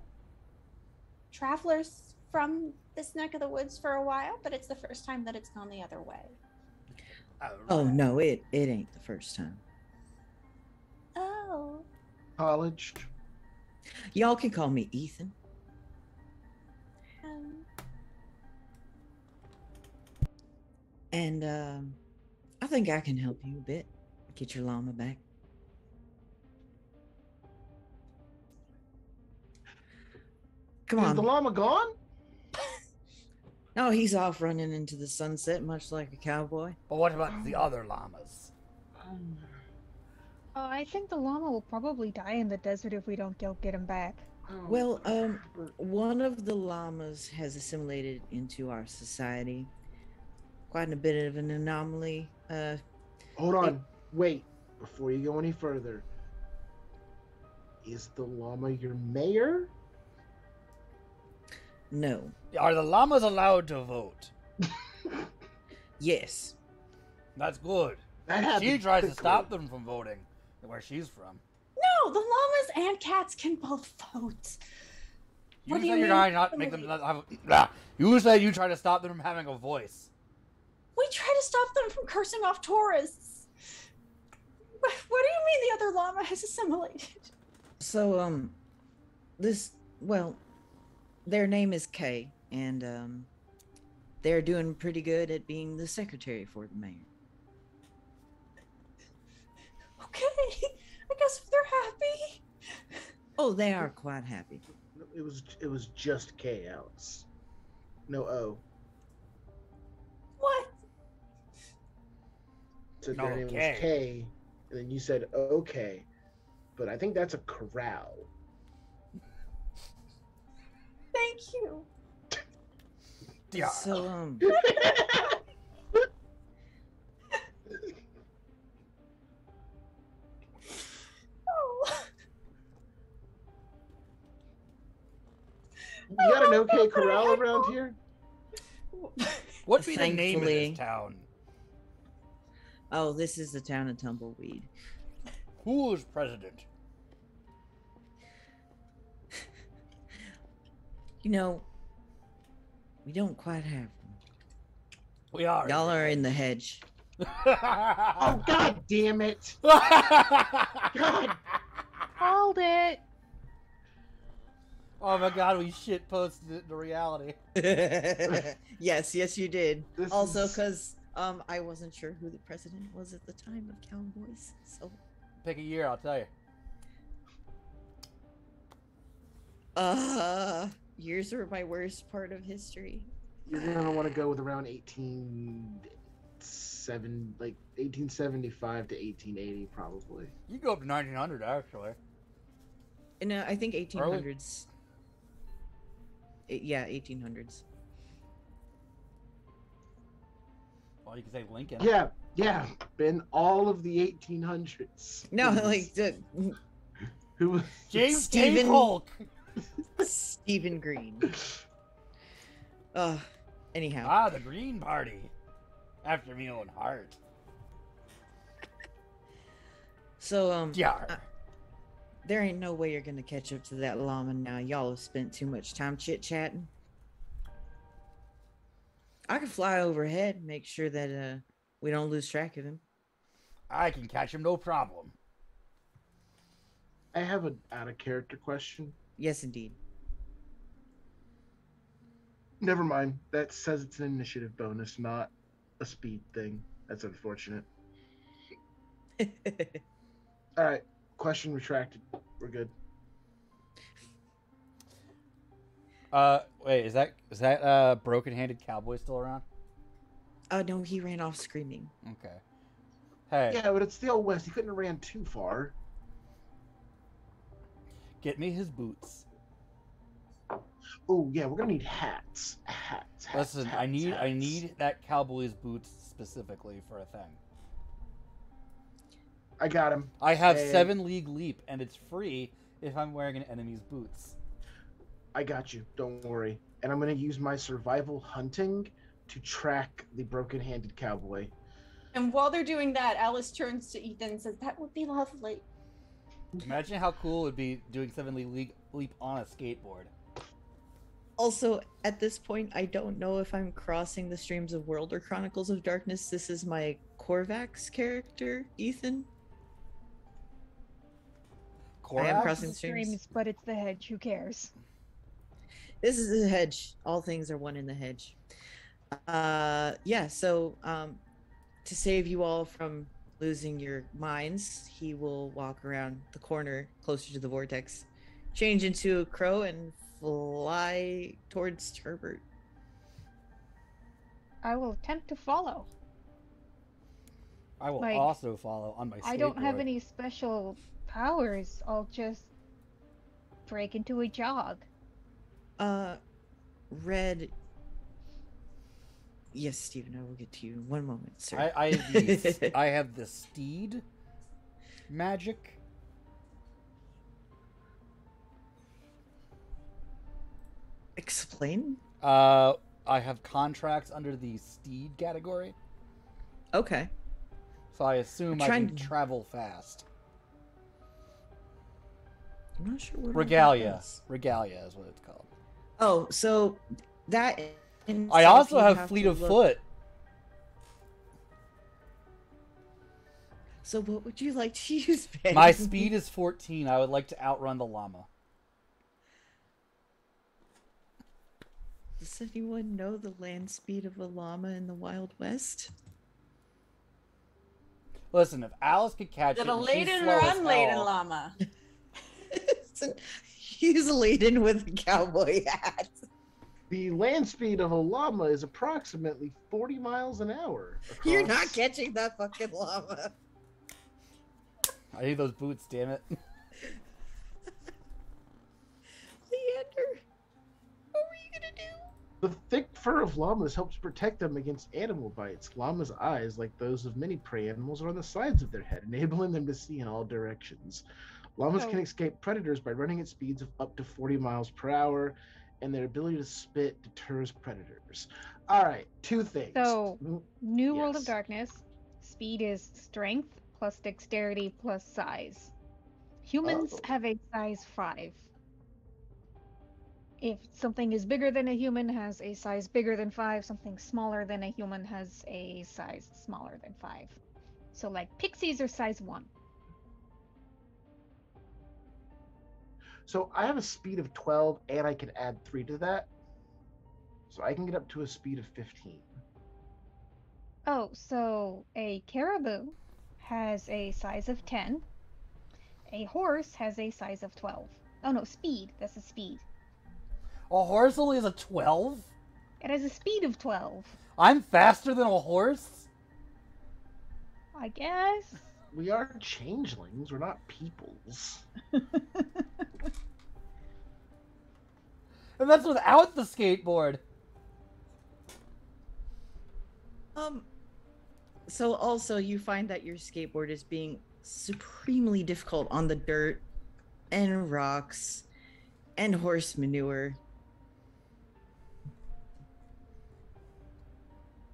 travelers from this neck of the woods for a while, but it's the first time that it's gone the other way. Right. Oh, no, it, it ain't the first time. Oh. College. Y'all can call me Ethan. Um. And um, I think I can help you a bit. Get your llama back. Come on. Is the llama gone? No, he's off running into the sunset, much like a cowboy. But what about the other llamas? Um, oh, I think the llama will probably die in the desert if we don't get him back. Well, um, one of the llamas has assimilated into our society. Quite a bit of an anomaly. Uh, Hold on. It, Wait. Before you go any further, is the llama your mayor? No. Are the llamas allowed to vote? Yes. That's good. That she tries quickly. to stop them from voting, where she's from. No, the llamas and cats can both vote. You what said do you you're mean? Trying not to make them not have, blah. You said you try to stop them from having a voice. We try to stop them from cursing off tourists. What do you mean the other llama has assimilated? So, um, this, well... their name is Kay, and um, they're doing pretty good at being the secretary for the mayor. Okay, I guess they're happy. Oh, they are quite happy. It was it was just K outs, no O. What? So no, their name okay. was K, and then you said okay, but I think that's a corral. Thank you. Yeah. So, um... oh. You got an okay corral around here? What'd be the name of this town? Oh, this is the town of Tumbleweed. Who is president? You know, we don't quite have them. We are. Y'all are in the hedge. Oh, God damn it. God. Called it. Oh, my God. We shit posted it to reality. Yes. Yes, you did. This also, because um, I wasn't sure who the president was at the time of Cowboys. So pick a year. I'll tell you. Uh... Years are my worst part of history. You're gonna want to go with around eighteen seven, like eighteen seventy-five to eighteen eighty, probably. You go up to nineteen hundred, actually. No, I think eighteen hundreds. Yeah, eighteen hundreds. Well, you could say Lincoln. Yeah, yeah, Ben. All of the eighteen hundreds. No, like the who was James Stephen Polk. Stephen Green. Uh, anyhow. Ah, the Green Party. After me own heart. So, um... yeah. I, there ain't no way you're gonna catch up to that llama now. Y'all have spent too much time chit-chatting. I can fly overhead and make sure that uh, we don't lose track of him. I can catch him, no problem. I have an out-of-character question. Yes, indeed. Never mind. That says it's an initiative bonus, not a speed thing. That's unfortunate. All right. Question retracted. We're good. Uh, wait. Is that is that uh broken-handed cowboy still around? Oh no, he ran off screaming. Okay. Hey. Yeah, but it's the old west. He couldn't have ran too far. Get me his boots. Oh yeah, we're gonna need hats. Hats. hats Listen, hats, I need hats. I need that cowboy's boots specifically for a thing. I got him. I have hey. seven league leap, and it's free if I'm wearing an enemy's boots. I got you. Don't worry. And I'm gonna use my survival hunting to track the broken-handed cowboy. And while they're doing that, Alice turns to Ethan and says, "That would be lovely." Imagine how cool it would be doing seven league leap on a skateboard. Also, at this point, I don't know if I'm crossing the streams of world or Chronicles of Darkness. This is my Korvax character, Ethan. Korvax? I am crossing the streams. streams, but it's the hedge. Who cares? This is the hedge. All things are one in the hedge. Uh, yeah. So, um, to save you all from losing your minds, he will walk around the corner closer to the vortex, change into a crow, and fly towards Herbert. I will attempt to follow. I will like, also follow on my skateboard. I don't have any special powers. I'll just break into a jog. Uh, Red. Yes, Steven, I will get to you in one moment, sir. I, I, have, the, I have the steed magic. Explain. Uh, I have contracts under the steed category. Okay. So I assume I can to... travel fast. I'm not sure what Regalia. Regalia is what it's called. Oh, so that. I also have, have fleet of look... foot. So what would you like to use, Ben? My speed is fourteen. I would like to outrun the llama. Does anyone know the land speed of a llama in the Wild West? Listen, if Alice could catch it, she's slow as hell. Is it a laden or unladen llama? He's laden with a cowboy hat. The land speed of a llama is approximately forty miles an hour. Across. You're not catching that fucking llama. I need those boots, damn it. Leander, what were you gonna do? The thick fur of llamas helps protect them against animal bites. Llamas' eyes, like those of many prey animals, are on the sides of their head, enabling them to see in all directions. Llamas oh. can escape predators by running at speeds of up to forty miles per hour, and their ability to spit deters predators. All right, two things. So, New yes. World of Darkness, speed is strength plus dexterity plus size. Humans oh. have a size five. If something is bigger than a human, has a size bigger than five. Something smaller than a human has a size smaller than five. So like pixies are size one. So I have a speed of twelve and I can add three to that. So I can get up to a speed of fifteen. Oh, so a caribou has a size of ten. A horse has a size of twelve. Oh no, speed. That's a speed. A horse only has a twelve? It has a speed of twelve. I'm faster than a horse? I guess. We are changelings. We're not peoples. And that's without the skateboard. Um. So also you find that your skateboard is being supremely difficult on the dirt and rocks and horse manure.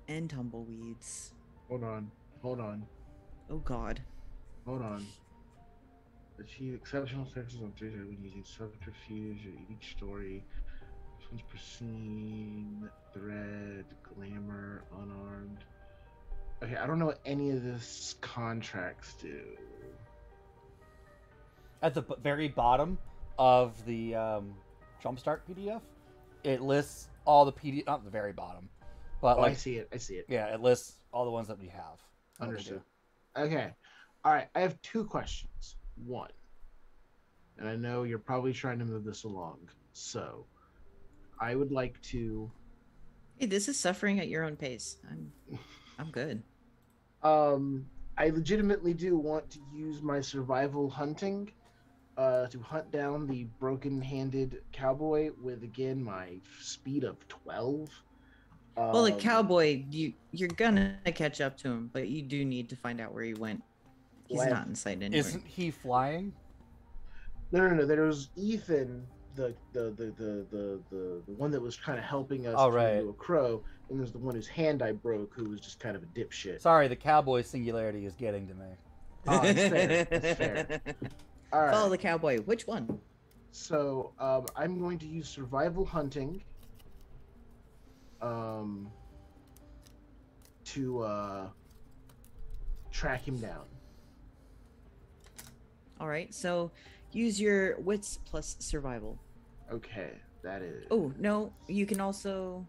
And tumbleweeds. Hold on. Hold on. Oh, God. Hold on. Achieve exceptional success on three when using subterfuge in each story. This one's pristine, thread, glamour, unarmed. Okay, I don't know what any of this contracts do. At the b very bottom of the um, Jumpstart P D F, it lists all the P D F. Not the very bottom. But oh, like, I see it. I see it. Yeah, it lists all the ones that we have. Understood. Okay. All right. I have two questions. One, and I know you're probably trying to move this along, so I would like to. Hey, this is suffering at your own pace. I'm, I'm good. Um, I legitimately do want to use my survival hunting uh, to hunt down the broken-handed cowboy with, again, my speed of twelve. Um, well, the cowboy, you, you're gonna catch up to him, but you do need to find out where he went. He's well, not in sight anywhere. Isn't he flying? No, no, no. There was Ethan, the the the the the, the, the one that was kind of helping us right. to a crow, and there's the one whose hand I broke, who was just kind of a dipshit. Sorry, the cowboy singularity is getting to me. Oh, that's fair. That's fair. All right. Follow the cowboy. Which one? So um, I'm going to use survival hunting um, to uh, track him down. All right. So use your wits plus survival. Okay, that is. Oh no, you can also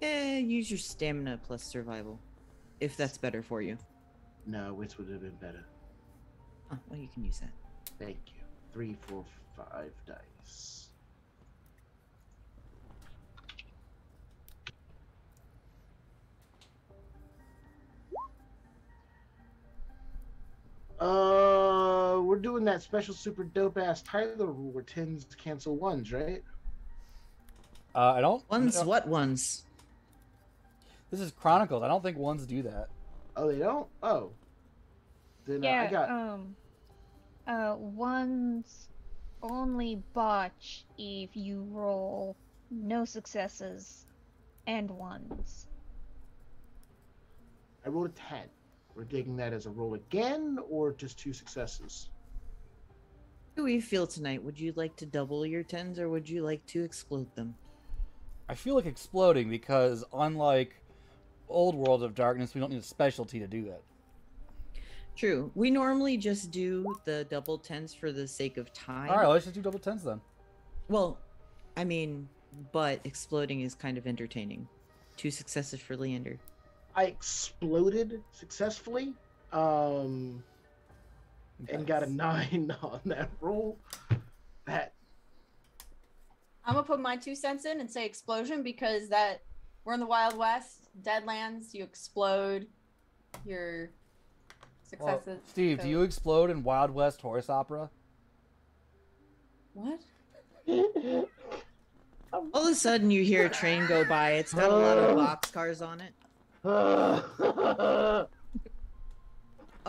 eh, use your stamina plus survival, if that's better for you. No, wits would have been better. Oh, well, you can use that. Thank you. Three, four, five dice. Uh, we're doing that special super dope-ass Tyler rule where tens cancel ones, right? Uh, I don't... Ones what ones? This is Chronicles. I don't think ones do that. Oh, they don't? Oh. Then yeah, uh, I got... um... Uh, ones only botch if you roll no successes and ones. I rolled a ten. We're taking that as a roll again, or just two successes? How do you feel tonight? Would you like to double your tens, or would you like to explode them? I feel like exploding, because unlike Old World of Darkness, we don't need a specialty to do that. True. We normally just do the double tens for the sake of time. All right, let's just do double tens then. Well, I mean, but exploding is kind of entertaining. Two successes for Leander. I exploded successfully, um, nice. And got a nine on that roll. That I'm gonna put my two cents in and say explosion, because that we're in the Wild West, Deadlands. You explode your. Successes. Well, Steve, so. Do you explode in Wild West Horse Opera? What? All of a sudden you hear a train go by. It's got a lot of boxcars on it. Oh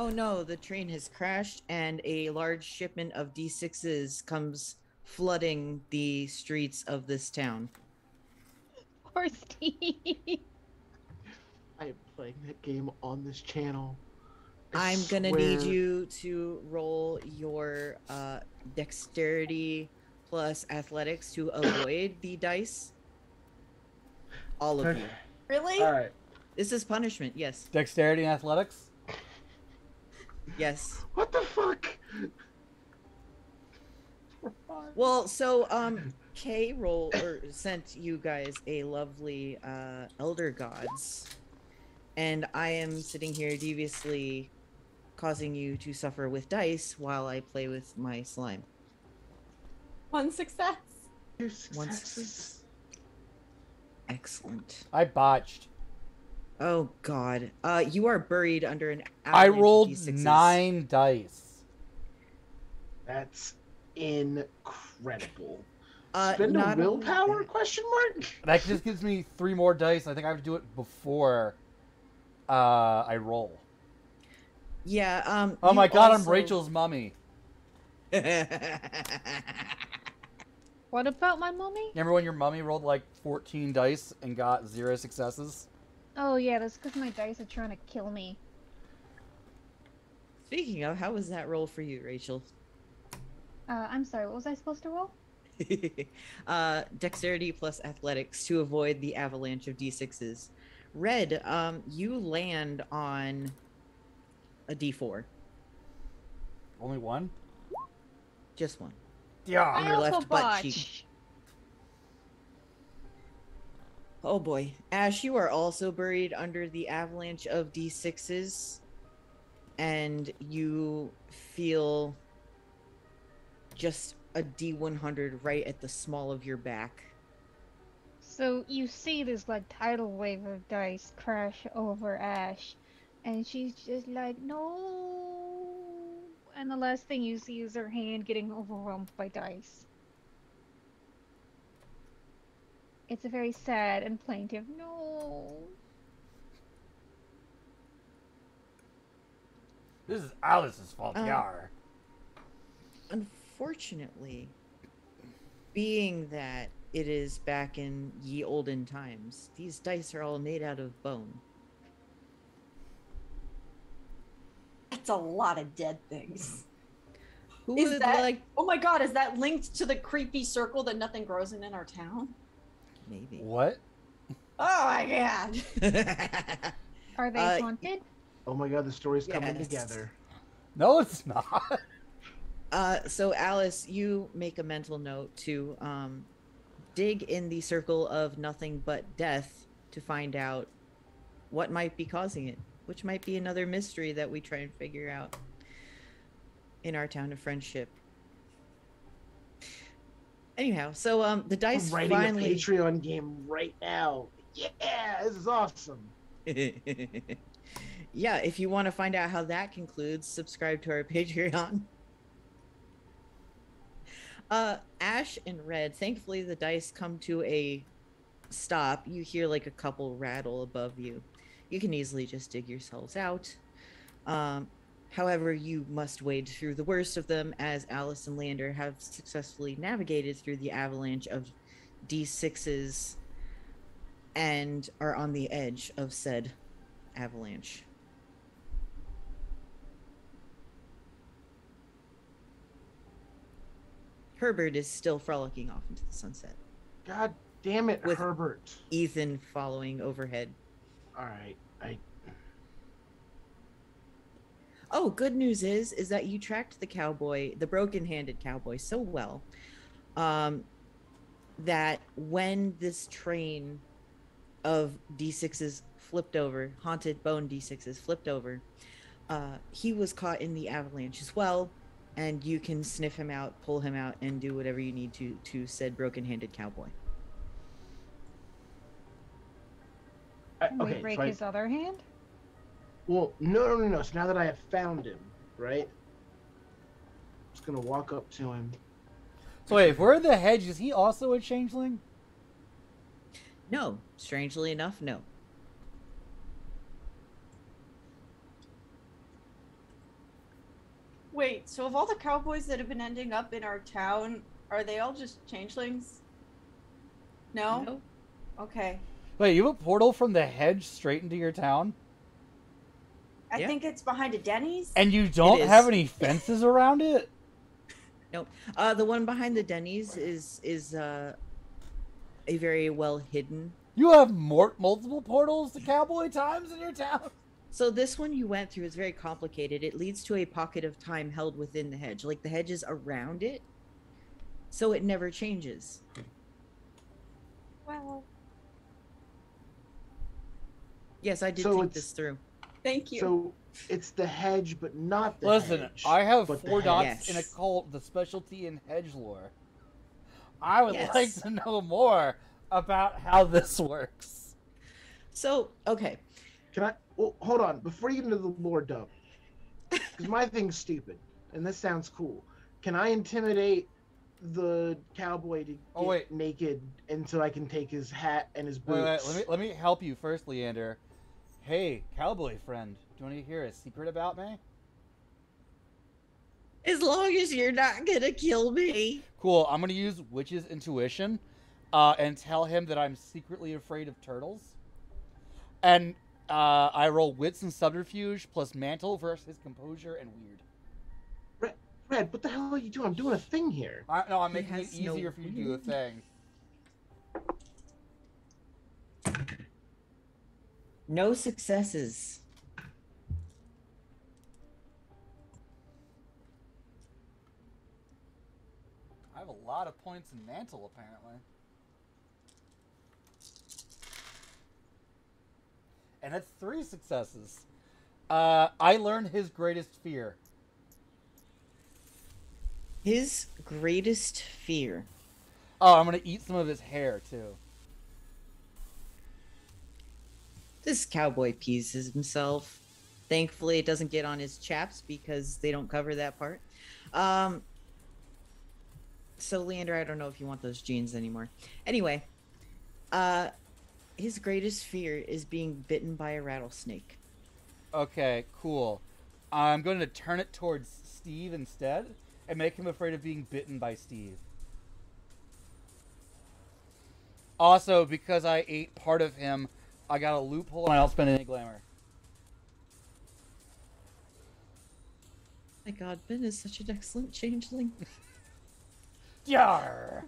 no, the train has crashed and a large shipment of D sixes comes flooding the streets of this town. Poor Steve. I am playing that game on this channel. I I'm gonna swear. Need you to roll your uh, dexterity plus athletics to avoid the dice. All of you. Really? All right. This is punishment. Yes. Dexterity and athletics. Yes. What the fuck? Well, so um, Kay roll or sent you guys a lovely uh, Elder Gods, and I am sitting here deviously. Causing you to suffer with dice while I play with my slime. One success. Two successes. One success. Excellent. I botched. Oh God! Uh, you are buried under an. I rolled nine dice. That's incredible. Uh, Spend a willpower? Question mark. That just gives me three more dice. I think I have to do it before uh, I roll. Yeah, um... Oh my god, also... I'm Rachel's mummy. What about my mummy? Remember when your mummy rolled like fourteen dice and got zero successes? Oh yeah, that's because my dice are trying to kill me. Speaking of, how was that roll for you, Rachel? Uh, I'm sorry, what was I supposed to roll? uh, dexterity plus athletics to avoid the avalanche of D sixes. Red, um, you land on... a D four. Only one? Just one. Yeah. On your left butt cheek. Oh boy. Ash, you are also buried under the avalanche of D sixes. And you feel just a D one hundred right at the small of your back. So you see this like tidal wave of dice crash over Ash. And she's just like, no, And the last thing you see is her hand getting overwhelmed by dice. It's a very sad and plaintive no. This is Alice's fault, um, yar. Unfortunately, being that it is back in ye olden times, these dice are all made out of bone. That's a lot of dead things. Who is would that, like? Oh my God, is that linked to the creepy circle that nothing grows in in our town? Maybe. What? Oh my God. Are they uh, haunted? Oh my God, the story's yes. coming together. No, it's not. Uh, so Alice, you make a mental note to um, dig in the circle of nothing but death to find out what might be causing it, which might be another mystery that we try and figure out in our town of Friendship. Anyhow, so um, the dice I'm writing finally... a Patreon game right now. Yeah, this is awesome. Yeah, if you want to find out how that concludes, subscribe to our Patreon. Uh, Ash and Red, thankfully the dice come to a stop. You hear like a couple rattle above you. You can easily just dig yourselves out. Um, however, you must wade through the worst of them, as Alice and Leander have successfully navigated through the avalanche of D sixes and are on the edge of said avalanche. Herbert is still frolicking off into the sunset. God damn it, with Herbert. Ethan following overhead. All right. I... Oh, good news is, is that you tracked the cowboy, the broken-handed cowboy, so well um, that when this train of D sixes flipped over, haunted bone D sixes flipped over, uh, he was caught in the avalanche as well. And you can sniff him out, pull him out, and do whatever you need to to said broken-handed cowboy. I, okay, Can we break so his I, other hand? Well, no, no, no, no. So now that I have found him, right? I'm just going to walk up to him. So wait, if we're in the hedge, is he also a changeling? No. Strangely enough, no. Wait, so of all the cowboys that have been ending up in our town, are they all just changelings? No? No. Okay. Wait, you have a portal from the hedge straight into your town? I yeah. think it's behind a Denny's. And you don't have any fences around it? Nope. Uh, the one behind the Denny's is is uh, a very well hidden. You have more, multiple portals to cowboy times in your town? So this one you went through is very complicated. It leads to a pocket of time held within the hedge. Like, the hedge is around it, so it never changes. Wow. Yes, I did so think this through. Thank you. So it's the hedge, but not the Listen, hedge. Listen, I have four dots hedge. in occult, the specialty in hedge lore. I would yes. like to know more about how this works. So, okay. Can I... Well, hold on. Before you get into the lore dump, because my thing's stupid, and this sounds cool. Can I intimidate the cowboy to get oh, wait. naked, and so I can take his hat and his boots? Wait, wait, let me let me help you first, Leander. Hey, cowboy friend, do you want to hear a secret about me? As long as you're not gonna kill me. Cool. I'm gonna use Witch's intuition, uh, and tell him that I'm secretly afraid of turtles, and. Uh, I roll wits and subterfuge plus mantle versus composure and weird. Red, Red, what the hell are you doing? I'm doing a thing here. I, no, I'm making it easier no for you to do a thing. No successes. I have a lot of points in mantle, apparently. And that's three successes. Uh, I learned his greatest fear. His greatest fear. Oh, I'm going to eat some of his hair, too. This cowboy pees himself. Thankfully, it doesn't get on his chaps because they don't cover that part. Um, so, Leander, I don't know if you want those jeans anymore. Anyway, uh, his greatest fear is being bitten by a rattlesnake. Okay, cool. I'm going to turn it towards Steve instead and make him afraid of being bitten by Steve. Also, because I ate part of him, I got a loophole and I don't spend any glamour. My god, Ben is such an excellent changeling. Yarr!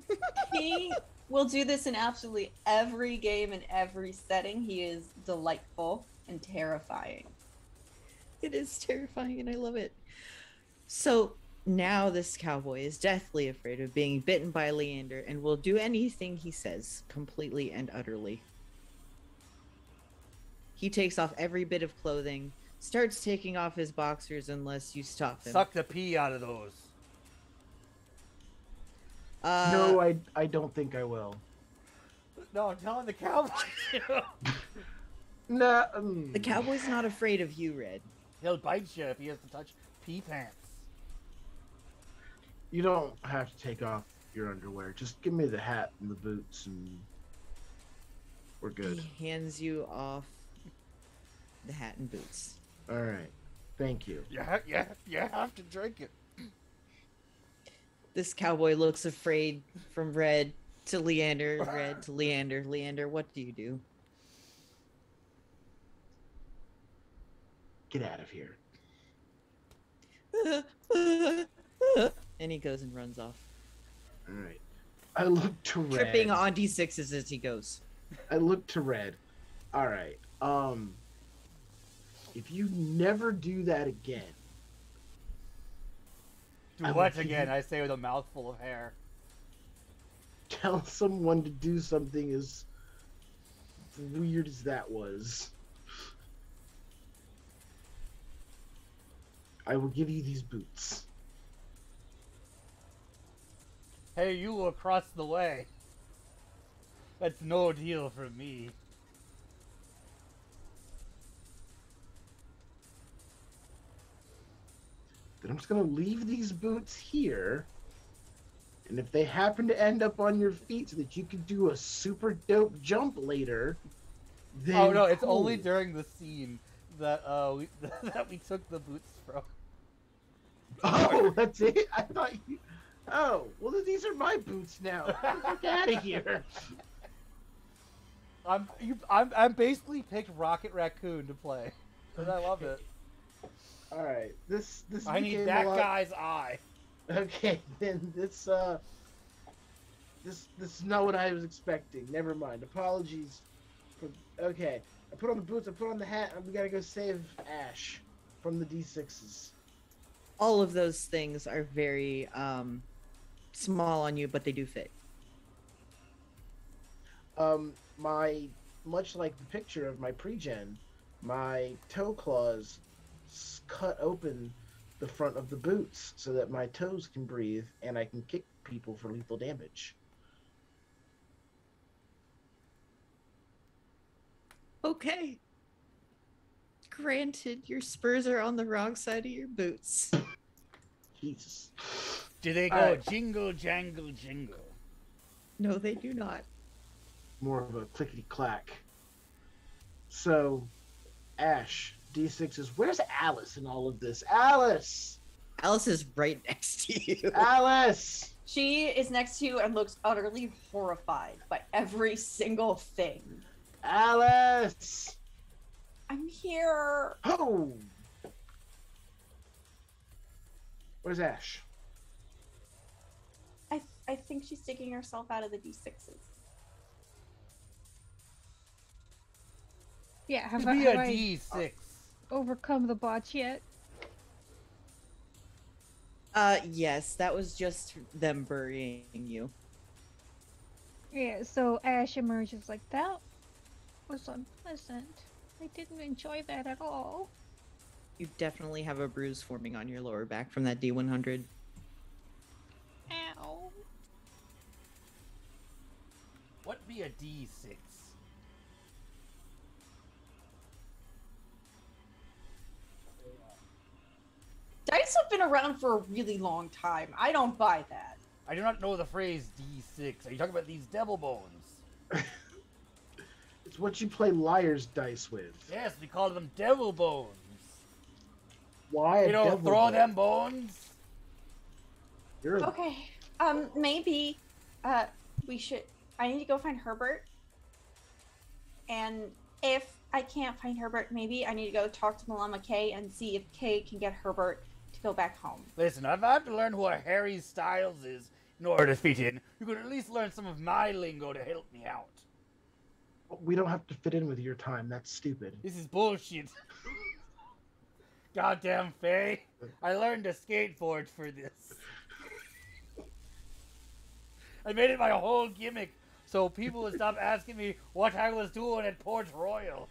He will do this in absolutely every game and every setting. He is delightful and terrifying. It is terrifying and I love it. So now this cowboy is deathly afraid of being bitten by Leander and will do anything he says completely and utterly. He takes off every bit of clothing, starts taking off his boxers unless you stop him. Suck the pee out of those. Uh, no, I, I don't think I will. No, I'm telling the cowboy. Nah, um. The cowboy's not afraid of you, Red. He'll bite you if he has to touch pee pants. You don't have to take off your underwear. Just give me the hat and the boots and we're good. He hands you off the hat and boots. All right. Thank you. Yeah, yeah, you have to drink it. This cowboy looks afraid from Red to Leander, Red to Leander. Leander, what do you do? Get out of here. And he goes and runs off. All right. I look to Red. Tripping on D sixes as he goes. I look to Red. All right. Um, if you never do that again. Do I what again? You... I say with a mouthful of hair. Tell someone to do something as weird as that was. I will give you these boots. Hey, you will cross the way. That's no deal for me. Then I'm just going to leave these boots here. And if they happen to end up on your feet so that you can do a super dope jump later, then... Oh, no, it's cool. Only during the scene. That uh, we, that we took the boots from. Oh, that's it? I thought you... Oh, well, these are my boots now. Get out of here. I'm, you, I'm, I'm basically picked Rocket Raccoon to play. Because I love it. Alright, this... this I need that lot... guy's eye. Okay, then this, uh... This, this is not what I was expecting. Never mind. Apologies. For... Okay. I put on the boots, I put on the hat, and we gotta go save Ash from the D sixes. All of those things are very um, small on you, but they do fit. Um, my, much like the picture of my pre-gen, my toe claws cut open the front of the boots so that my toes can breathe and I can kick people for lethal damage. Okay. Granted, your spurs are on the wrong side of your boots. Jesus. Do they go uh, jingle, jangle, jingle? No, they do not. More of a clickety-clack. So, Ash, D sixes. Where's Alice in all of this? Alice! Alice is right next to you. Alice! She is next to you and looks utterly horrified by every single thing. Alice! I'm here! Oh! Where's Ash? I th I think she's digging herself out of the D sixes. Yeah, have I, have a D six. I overcome the botch yet? Uh, yes, that was just them burying you. Yeah, so Ash emerges like that. Was unpleasant. I didn't enjoy that at all. You definitely have a bruise forming on your lower back from that D one hundred. Ow. What be a D six? dice have been around for a really long time. I don't buy that. I do not know the phrase D six. Are you talking about these devil bones? It's what you play liar's dice with. Yes, we call them devil bones. Why? You don't throw bone? them bones? You're okay. Um, maybe uh, we should... I need to go find Herbert. And if I can't find Herbert, maybe I need to go talk to Malama K and see if K can get Herbert to go back home. Listen, I've had to learn who a Harry Styles is in order to fit in. You could at least learn some of my lingo to help me out. We don't have to fit in with your time. That's stupid. This is bullshit. Goddamn Faye. I learned to skateboard for this. I made it my whole gimmick so people would stop asking me what I was doing at Port Royal.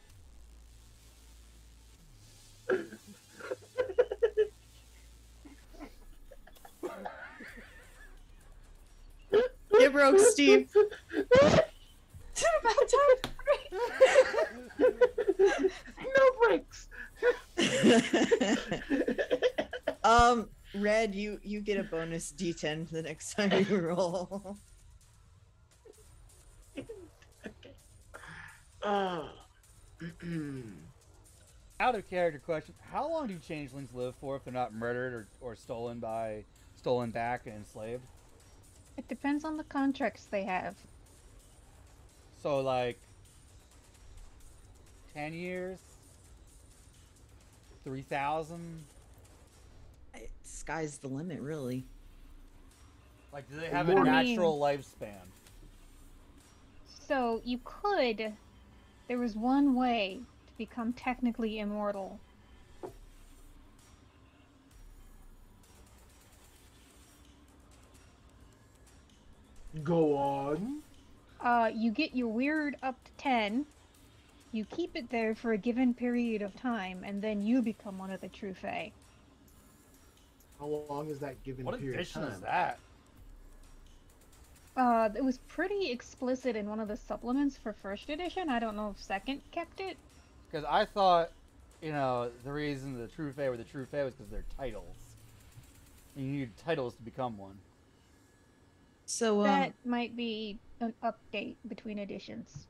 Get broke, Steve. About time break. No breaks. um, Red, you you get a bonus D ten the next time you roll. Okay. Uh, out of character question: how long do changelings live for if they're not murdered or or stolen by stolen back and enslaved? It depends on the contracts they have. So, like, ten years? three thousand? Sky's the limit, really. Like, do they have a natural lifespan? So, you could. There was one way to become technically immortal. Go on. Uh, you get your weird up to ten, you keep it there for a given period of time, and then you become one of the true Fae. How long is that given what period of time? What edition is that? Uh, it was pretty explicit in one of the supplements for first edition. I don't know if second kept it. Because I thought, you know, the reason the true Fae were the true Fae was because they're titles. And you need titles to become one. So, um... that might be an update between editions.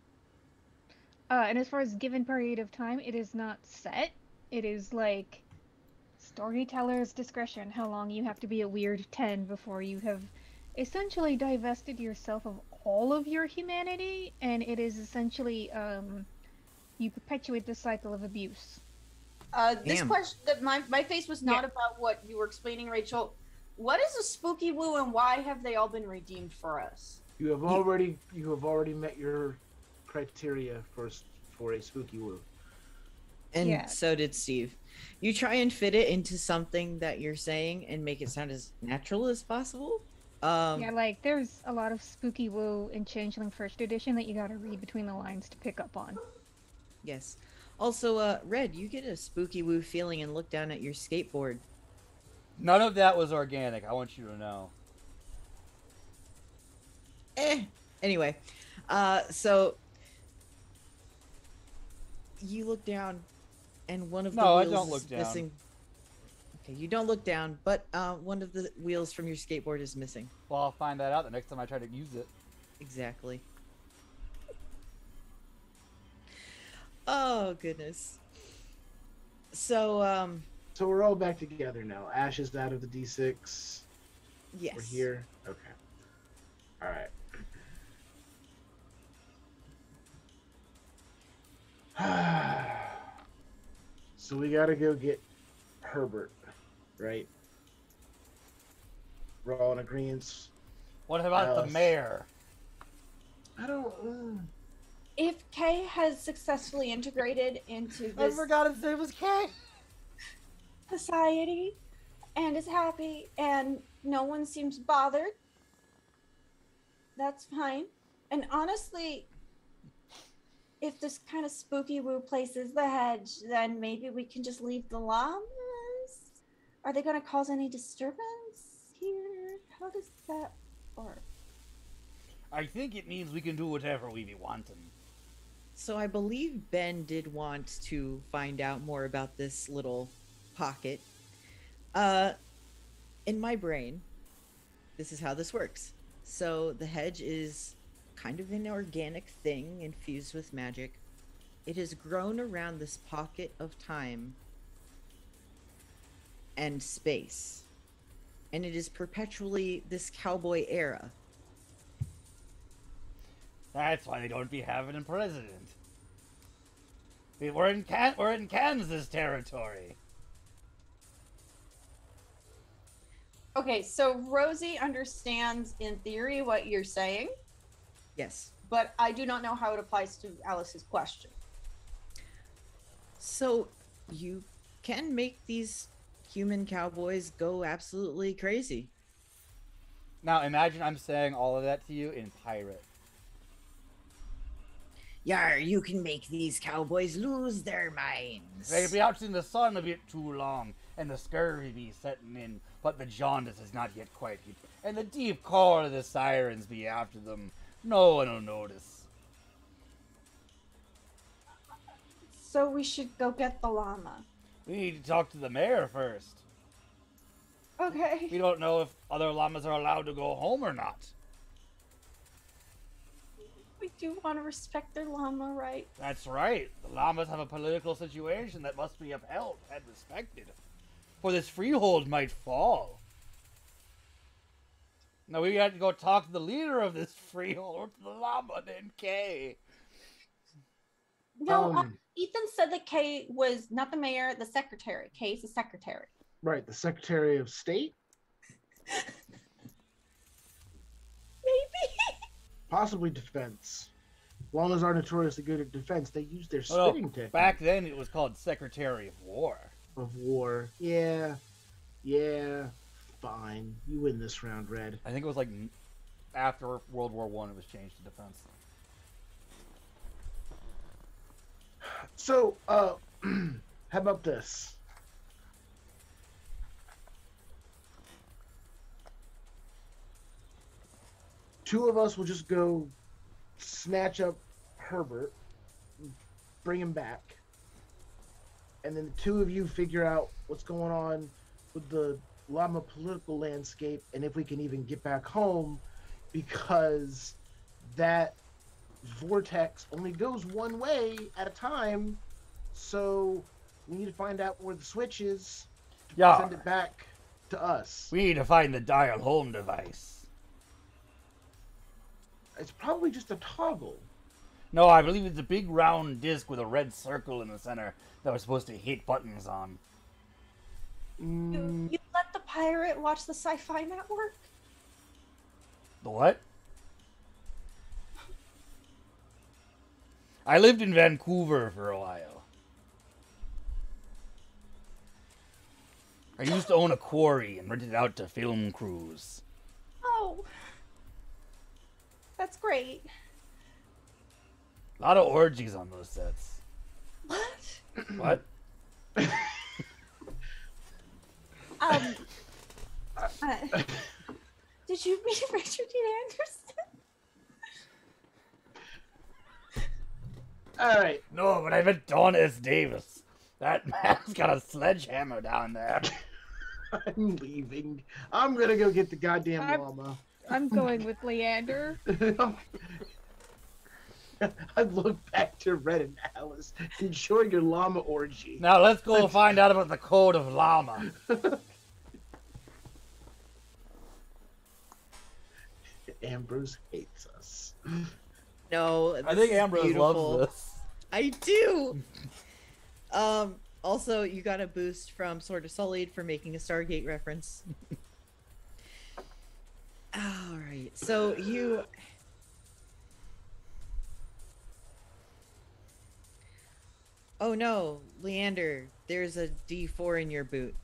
Uh, and as far as given period of time, it is not set. It is like storyteller's discretion how long you have to be a weird ten before you have essentially divested yourself of all of your humanity, and it is essentially um, you perpetuate the cycle of abuse. Uh, this question, that my, my face was not yeah. about what you were explaining, Rachel. What is a spooky woo and why have they all been redeemed for us? You have already you have already met your criteria for for a spooky woo, and yeah. so did Steve. You try and fit it into something that you're saying and make it sound as natural as possible. Um, yeah, like there's a lot of spooky woo in Changeling First Edition that you got to read between the lines to pick up on. Yes. Also, uh, Red, you get a spooky woo feeling and look down at your skateboard. None of that was organic. I want you to know. Eh. Anyway, uh, so you look down, and one of the no, wheels I don't look is down. missing. Okay, you don't look down, but uh, one of the wheels from your skateboard is missing. Well, I'll find that out the next time I try to use it. Exactly. Oh goodness. So um. So we're all back together now. Ash is out of the D six. Yes. We're here. Okay. All right. So we gotta go get Herbert, right? We're all in agreement. What about Alice? The mayor? I don't uh... If Kay has successfully integrated into this I forgot his name was Kay society and is happy and no one seems bothered, that's fine. And honestly, if this kind of spooky woo places the hedge, then maybe we can just leave the llamas? Are they going to cause any disturbance here? How does that work? I think it means we can do whatever we be wanting. So I believe Ben did want to find out more about this little pocket. Uh, in my brain, this is how this works. So the hedge is kind of an organic thing infused with magic. It has grown around this pocket of time and space. And it is perpetually this cowboy era. That's why they don't be having a president. We're in Can- we're in Kansas territory. Okay, so Rosie understands in theory what you're saying. Yes. But I do not know how it applies to Alice's question. So you can make these human cowboys go absolutely crazy. Now imagine I'm saying all of that to you in pirate. Yar, you can make these cowboys lose their minds. They'd be out in the sun a bit too long, and the scurvy be setting in, but the jaundice is not yet quite hit, and the deep call of the sirens be after them. No one will notice. So we should go get the llama. We need to talk to the mayor first. Okay. We don't know if other llamas are allowed to go home or not. We do want to respect their llama, right? That's right. The llamas have a political situation that must be upheld and respected, for this freehold might fall. Now we got to go talk to the leader of this freehold, the llama named Kay. No, um, uh, Ethan said that Kay was not the mayor, the secretary. Kay's the secretary. Right, the secretary of state? Maybe. Possibly defense. Llamas are notoriously good at defense. They use their spitting oh, technique. Back then it was called Secretary of War. Of War. Yeah. Yeah. Fine. You win this round, Red. I think it was like after World War One, it was changed to defense. So, uh, how about this? Two of us will just go snatch up Herbert, bring him back, and then the two of you figure out what's going on with the llama political landscape and if we can even get back home, because that vortex only goes one way at a time, so we need to find out where the switch is to yeah. send it back to us. We need to find the dial home device. It's probably just a toggle. No, I believe it's a big round disc with a red circle in the center that we're supposed to hit buttons on. You, you let the pirate watch the Sci-Fi Network? The what? I lived in Vancouver for a while. I used to own a quarry and rented it out to film crews. Oh... That's great. A lot of orgies on those sets. What? What? um. Uh, did you meet Richard Dean Anderson? All right. No, but I met Don S. Davis. That man's got a sledgehammer down there. I'm leaving. I'm gonna go get the goddamn I'm llama. I'm going with Leander. I look back to Red and Alice. Enjoy your llama orgy. Now let's go let's... find out about the code of llama. Ambrose hates us. No, I think Ambrose beautiful. loves this. I do. um. Also, you got a boost from Sword of Sullied for making a Stargate reference. All right, so you... Oh no, Leander, there's a D four in your boot.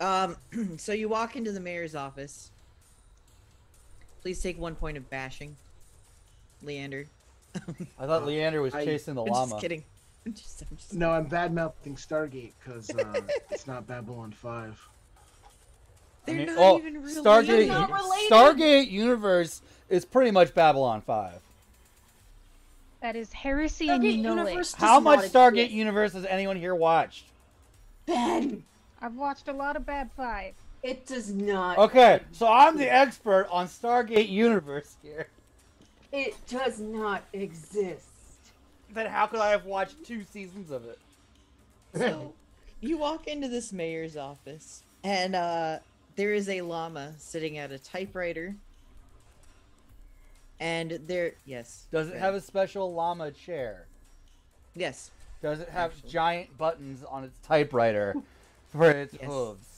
Um, so you walk into the mayor's office. Please take one point of bashing, Leander. I thought Leander was chasing I, the I'm llama. I'm just kidding. I'm just, I'm just... No, I'm bad-mouthing Stargate because uh, it's not Babylon Five. They're I mean, not well, even related. Stargate, not related. Stargate Universe is pretty much Babylon Five. That is heresy, Stargate and you know it. How much Stargate exist. Universe has anyone here watched? Ben, I've watched a lot of Bad Five. It does not. Okay, so I'm the expert on Stargate Universe here. It does not exist. Then how could I have watched two seasons of it? So, you walk into this mayor's office, and uh, there is a llama sitting at a typewriter. And there, yes. Does it right. have a special llama chair? Yes. Does it have Actually. giant buttons on its typewriter for its yes. hooves?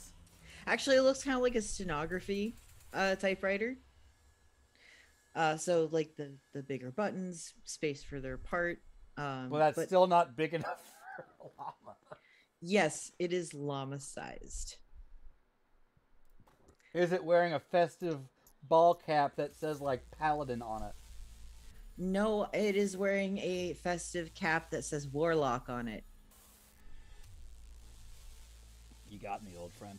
Actually, it looks kind of like a stenography uh, typewriter. Uh, so, like, the, the bigger buttons, space for their part. Um, well, that's but... still not big enough for a llama. Yes, it is llama-sized. Is it wearing a festive ball cap that says, like, Paladin on it? No, it is wearing a festive cap that says Warlock on it. You got me, old friend.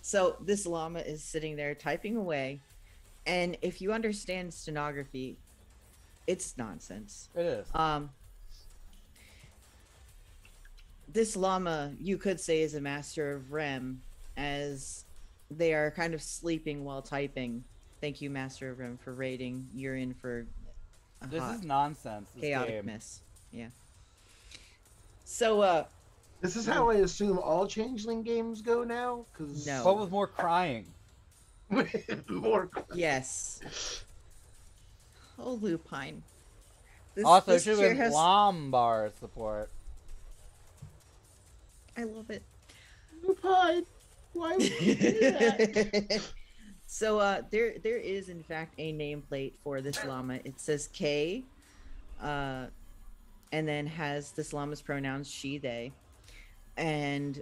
So, this llama is sitting there typing away. And if you understand stenography, it's nonsense. It is. Um, this llama, you could say, is a master of R E M, as they are kind of sleeping while typing. Thank you, master of R E M, for raiding. You're in for a this hot, is nonsense. This chaotic game. mess. Yeah. So, uh, this is how I assume all Changeling games go now. Because no. what was more crying? More yes. Oh, Lupine. This, also, this she was has... Lombar support. I love it. Lupine, why would you do that? So, uh, there, there is in fact a nameplate for this llama. It says K, uh, and then has this llama's pronouns she, they, and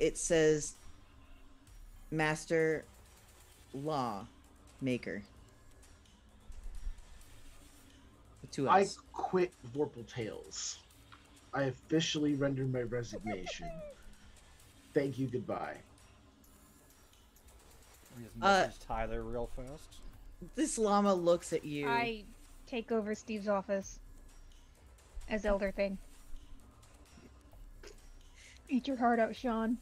it says Master Law Maker. To us. I quit Vorpal Tales. I officially rendered my resignation. Thank you, goodbye. Uh, Tyler, real fast. This llama looks at you. I take over Steve's office as Elder Thing. Eat your heart out, Sean.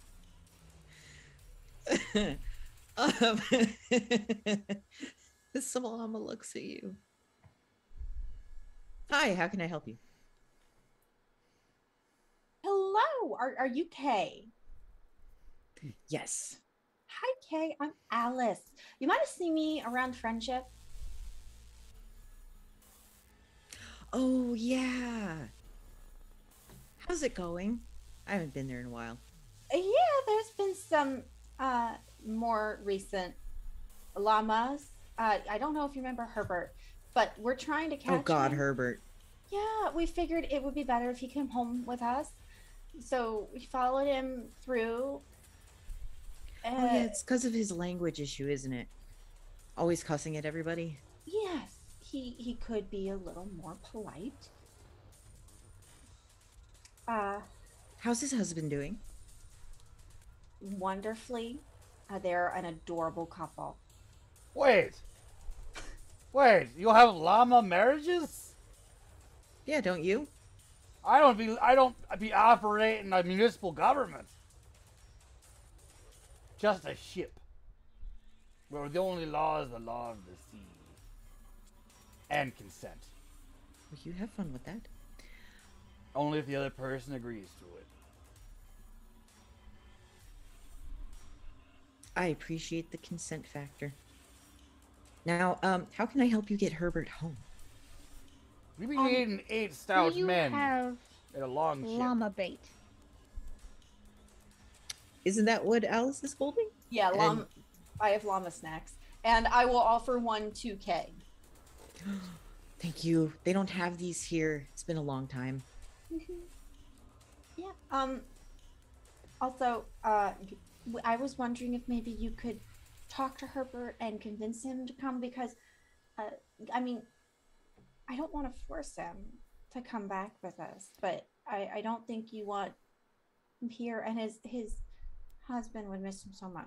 Um, this llama looks at you. Hi, how can I help you? Hello, are, are you Kay? Yes. Hi, Kay, I'm Alice. You might have seen me around Friendship. Oh, yeah. How's it going? I haven't been there in a while. Yeah, there's been some... Uh, more recent llamas. Uh, I don't know if you remember Herbert, but we're trying to catch him. Oh God, him. Herbert. Yeah, we figured it would be better if he came home with us. So we followed him through. Uh, oh yeah, it's because of his language issue, isn't it? Always cussing at everybody. Yes, he, he could be a little more polite. Uh, How's his husband doing? Wonderfully. Uh, they're an adorable couple. Wait. Wait, you have llama marriages? Yeah, don't you? I don't be I don't be operating a municipal government. Just a ship. Where the only law is the law of the sea. And consent. Well, you have fun with that. Only if the other person agrees to it. I appreciate the consent factor. Now, um, how can I help you get Herbert home? We be um, needing eight stout men at a long ship. Llama bait. Isn't that what Alice is holding? Yeah, llama. And... I have llama snacks, and I will offer one to Kay. Thank you. They don't have these here. It's been a long time. Mm-hmm. Yeah. Um. Also, uh. I was wondering if maybe you could talk to Herbert and convince him to come, because, uh, I mean, I don't want to force him to come back with us, but I, I don't think you want him here, and his, his husband would miss him so much.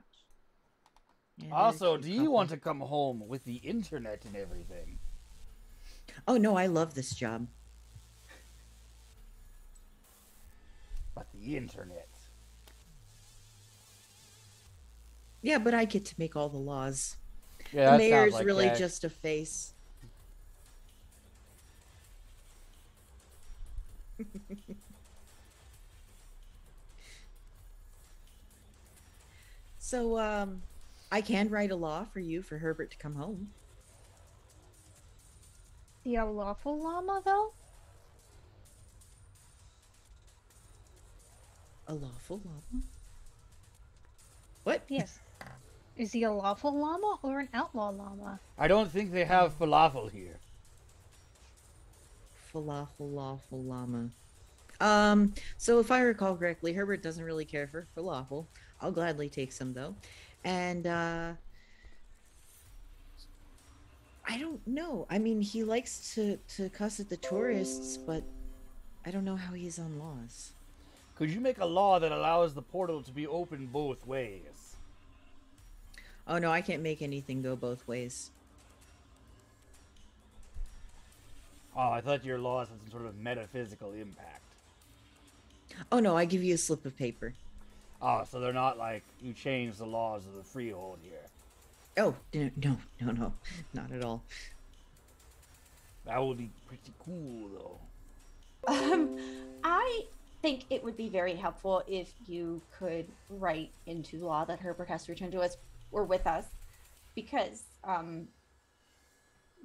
And also, do you couple. want to come home with the internet and everything? Oh, no, I love this job. But the internet. Yeah, but I get to make all the laws. Yeah, the mayor's like really that. just a face. So, um, I can write a law for you for Herbert to come home. The unlawful llama, though? A lawful llama? What? Yes. Is he a lawful llama or an outlaw llama? I don't think they have falafel here. Falafel, lawful llama. Um, so if I recall correctly, Herbert doesn't really care for falafel. I'll gladly take some, though. And, uh... I don't know. I mean, he likes to, to cuss at the tourists, but I don't know how he is on laws. Could you make a law that allows the portal to be open both ways? Oh, no, I can't make anything go both ways. Oh, I thought your laws had some sort of metaphysical impact. Oh, no, I give you a slip of paper. Oh, so they're not like you change the laws of the freehold here. Oh, no, no, no, no, not at all. That would be pretty cool, though. Um, I think it would be very helpful if you could write into law that Herbert has to return to us or with us, because um,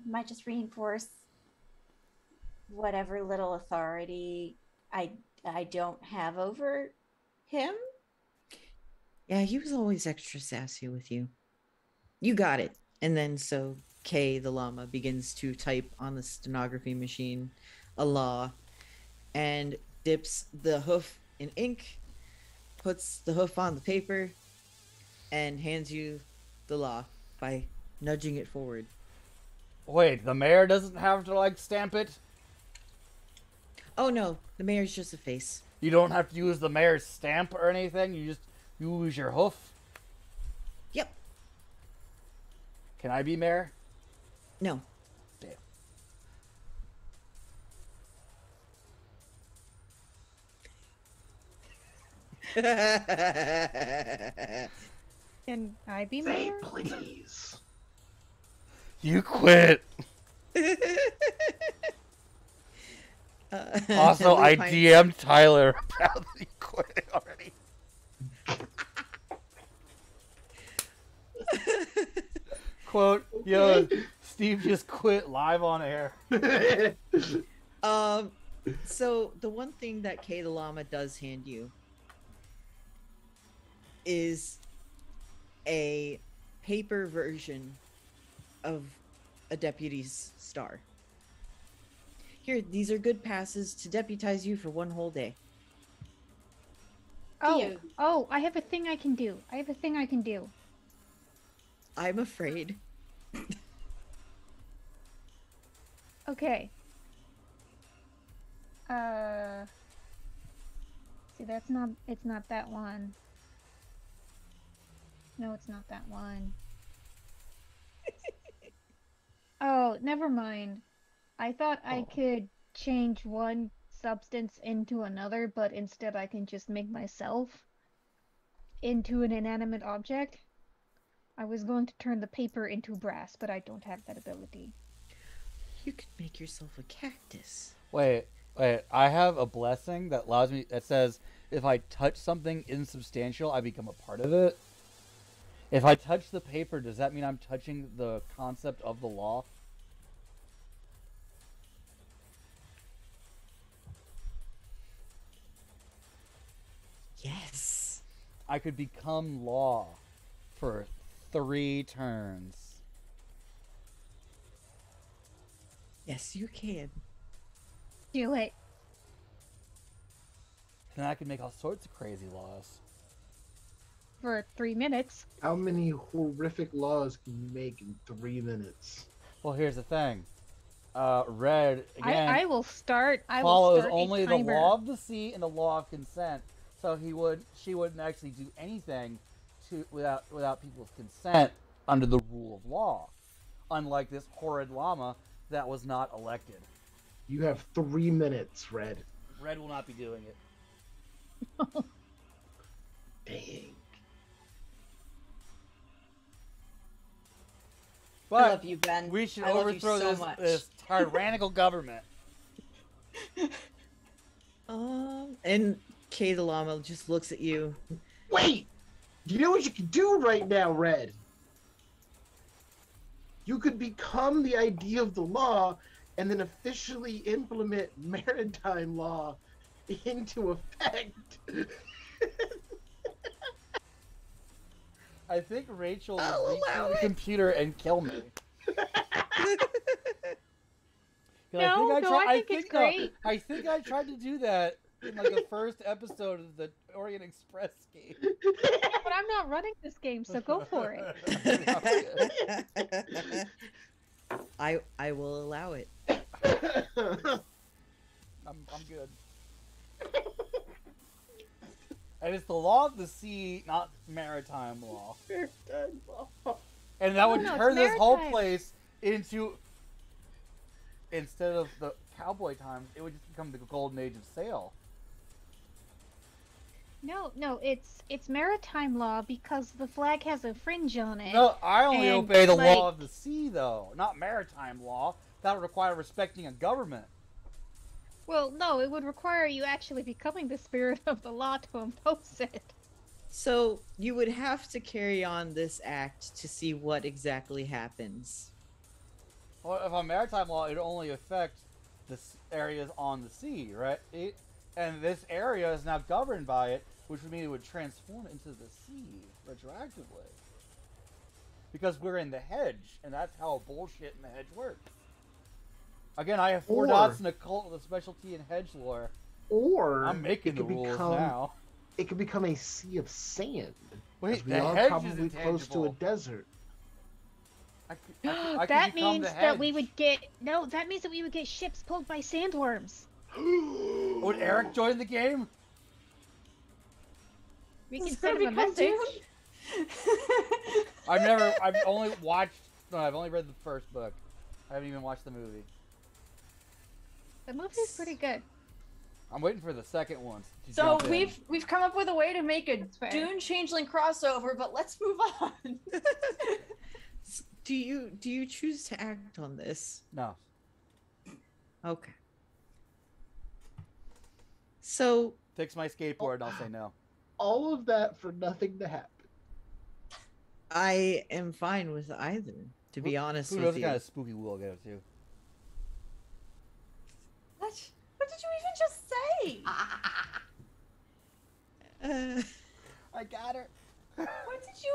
it might just reinforce whatever little authority I, I don't have over him. Yeah, he was always extra sassy with you. You got it. And then so Kay, the llama, begins to type on the stenography machine a law and dips the hoof in ink, puts the hoof on the paper, and hands you the law by nudging it forward. Wait, the mayor doesn't have to, like, stamp it? Oh, no. The mayor's just a face. You don't have to use the mayor's stamp or anything? You just use your hoof? Yep. Can I be mayor? No. Damn. Can I be Say mayor? Please. You quit. uh, also, I D M'd Tyler about that he quit already. Quote, yo, Steve just quit live on air. um, so the one thing that Kay the Llama does hand you is a paper version of a deputy's star. Here, these are good passes to deputize you for one whole day. Oh, oh, I have a thing I can do. I have a thing I can do. I'm afraid. Okay. Uh. See, that's not. It's not that one. No, it's not that one. Oh, never mind. I thought oh. I could change one substance into another, but instead I can just make myself into an inanimate object. I was going to turn the paper into brass, but I don't have that ability. You could make yourself a cactus. Wait, wait. I have a blessing that allows me, that says, if I touch something insubstantial, I become a part of it. If I touch the paper, does that mean I'm touching the concept of the law? Yes. I could become law for three turns. Yes, you can. Do it. Then I can make all sorts of crazy laws. For three minutes. How many horrific laws can you make in three minutes? Well, here's the thing. Uh, red, again... I, I will start... I will start a timer. ...follows only the law of the sea and the law of consent. So he would, she wouldn't actually do anything To, without without people's consent under the rule of law, unlike this horrid llama that was not elected. You have three minutes, Red. Red will not be doing it. Dang. But I love you, Ben. We should I overthrow so this, this tyrannical government. Um, and Kay the llama just looks at you. Wait! Do you know what you can do right now, Red? You could become the idea of the law and then officially implement maritime law into effect. I think Rachel will reach on the computer and kill me. No, I think I no, I think I it's think, great. No, I think I tried to do that in like the first episode of the Orient Express game. But I'm not running this game, so go for it. I I will allow it. I'm I'm good. And it's the law of the sea, not maritime law. Maritime law. And that would no, turn this whole place into, instead of the cowboy times, it would just become the golden age of sail. No, no, it's it's maritime law because the flag has a fringe on it. No, I only and, obey the like... law of the sea, though, not maritime law. That would require respecting a government. Well, no, it would require you actually becoming the spirit of the law to impose it. So you would have to carry on this act to see what exactly happens. Well, if on maritime law, it only affects the areas on the sea, right? It, and this area is now governed by it, which would mean it would transform into the sea retroactively. Because we're in the hedge, and that's how bullshit in the hedge works. Again, I have four or, dots in a cult with a specialty in hedge lore. Or I'm making the rules become, now. It could become a sea of sand. Wait, we the are hedge probably is close to a desert. I could, I could, I that means that we would get no. That means that we would get ships pulled by sandworms. Would Eric join the game? We can send him a message. I've never. I've only watched. No, I've only read the first book. I haven't even watched the movie. The movie's pretty good. I'm waiting for the second one. So we've we've come up with a way to make a Dune Changeling crossover, but let's move on. do you do you choose to act on this? No. Okay. So fix my skateboard and I'll say no. All of that for nothing to happen. I am fine with either. To be honest with you. Who knows what kind of spooky we'll go to? What? What did you even just say? Uh, I got her. What did you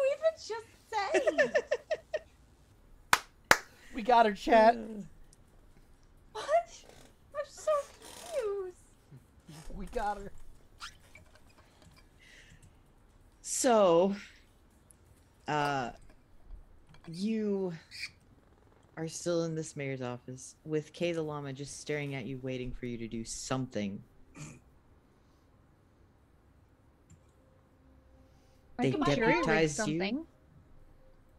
even just say? We got her, chat. What? I'm so confused. We got her. So, uh... you are still in this mayor's office with Kay the llama just staring at you, waiting for you to do something. They deputized you.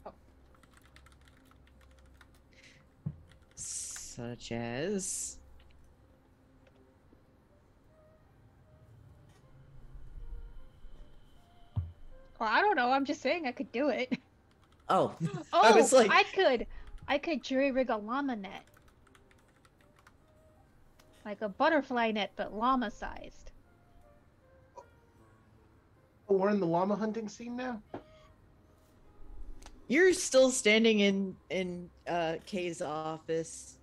Oh. Such as... Well, I don't know. I'm just saying I could do it. Oh, oh I, was like... I could, I could jury rig a llama net, like a butterfly net, but llama sized. Oh, we're in the llama hunting scene now. You're still standing in in uh, Kay's office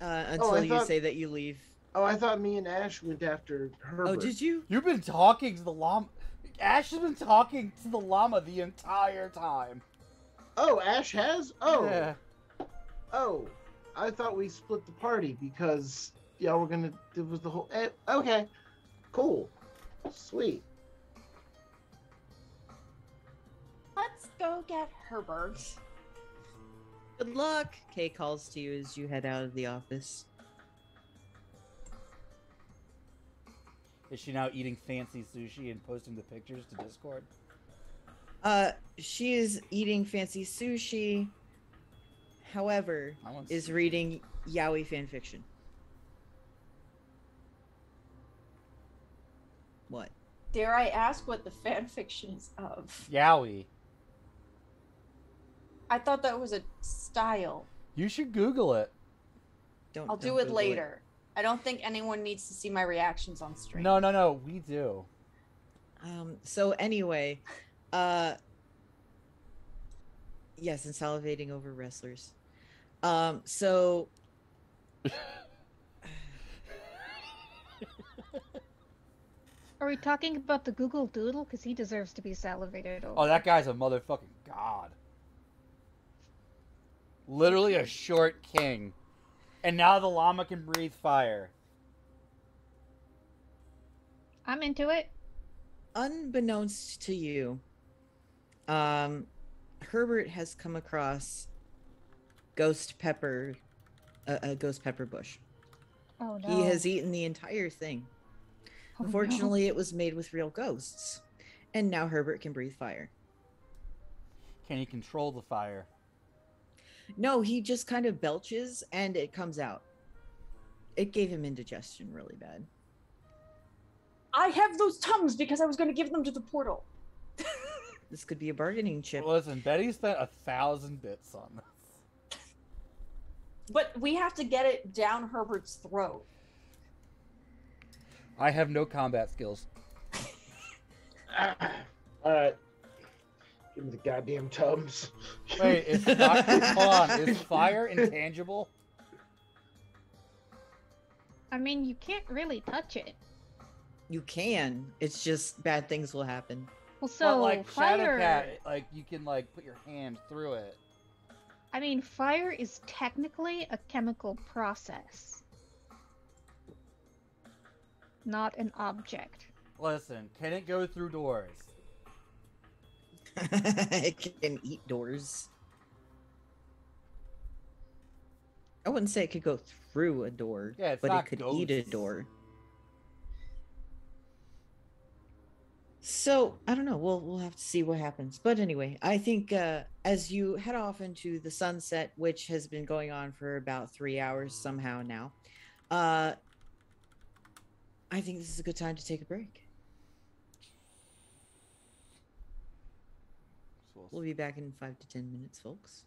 uh, until oh, you thought... say that you leave. Oh, I thought me and Ash went after Herbert. Oh, did you? You've been talking to the llama. Ash has been talking to the llama the entire time. Oh, Ash has? Oh. Yeah. Oh. I thought we split the party because y'all were gonna... It was the whole... Okay. Cool. Sweet. Let's go get Herbert. Good luck. Kay calls to you as you head out of the office. Is she now eating fancy sushi and posting the pictures to Discord? Uh, she is eating fancy sushi. However, is see. reading yaoi fanfiction. What? Dare I ask what the fanfiction is of? Yaoi. I thought that was a style. You should Google it. Don't, I'll don't do it Google later. It. I don't think anyone needs to see my reactions on stream. No, no, no. We do. Um. So anyway, uh, yes, and salivating over wrestlers. Um. So. Are we talking about the Google Doodle? Because he deserves to be salivated over. Oh, that guy's a motherfucking god. Literally a short king. And now the llama can breathe fire. I'm into it. Unbeknownst to you, um, Herbert has come across ghost pepper, uh, a ghost pepper bush. Oh, no. He has eaten the entire thing. Unfortunately, oh, no. It was made with real ghosts, and now Herbert can breathe fire. Can he control the fire? No, he just kind of belches, and it comes out. It gave him indigestion really bad. I have those tongues because I was going to give them to the portal. This could be a bargaining chip. Well, listen, Betty spent a thousand bits on this. But we have to get it down Herbert's throat. I have no combat skills. Uh, give me the goddamn tubs. Wait, it's not, hold on, is fire intangible? I mean, you can't really touch it. You can. It's just bad things will happen. Well, so but like fire, Shadowcat, like you can like put your hand through it. I mean, fire is technically a chemical process. Not an object. Listen, can it go through doors? It can eat doors. I wouldn't say it could go through a door, yeah, but it could ghosts. eat a door. So I don't know. We'll we'll have to see what happens. But anyway, I think uh, as you head off into the sunset, which has been going on for about three hours somehow now, uh. I think this is a good time to take a break. We'll be back in five to ten minutes, folks.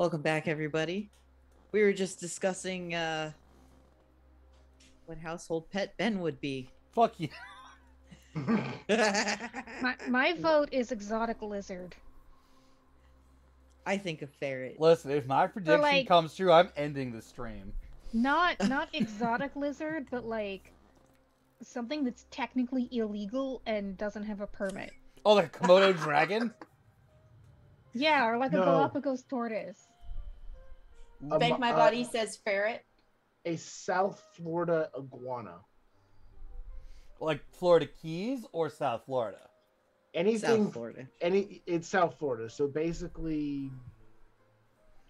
Welcome back, everybody. We were just discussing uh, what household pet Ben would be. Fuck you. my, my vote is exotic lizard. I think a ferret. Listen, if my prediction like, comes true, I'm ending the stream. Not not exotic lizard, but like something that's technically illegal and doesn't have a permit. Oh, like a Komodo dragon? Yeah, or like no. a Galapagos tortoise. Um, Bank my body uh, says ferret. A South Florida iguana. Like Florida Keys or South Florida? Anything South Florida. Any it's South Florida. So basically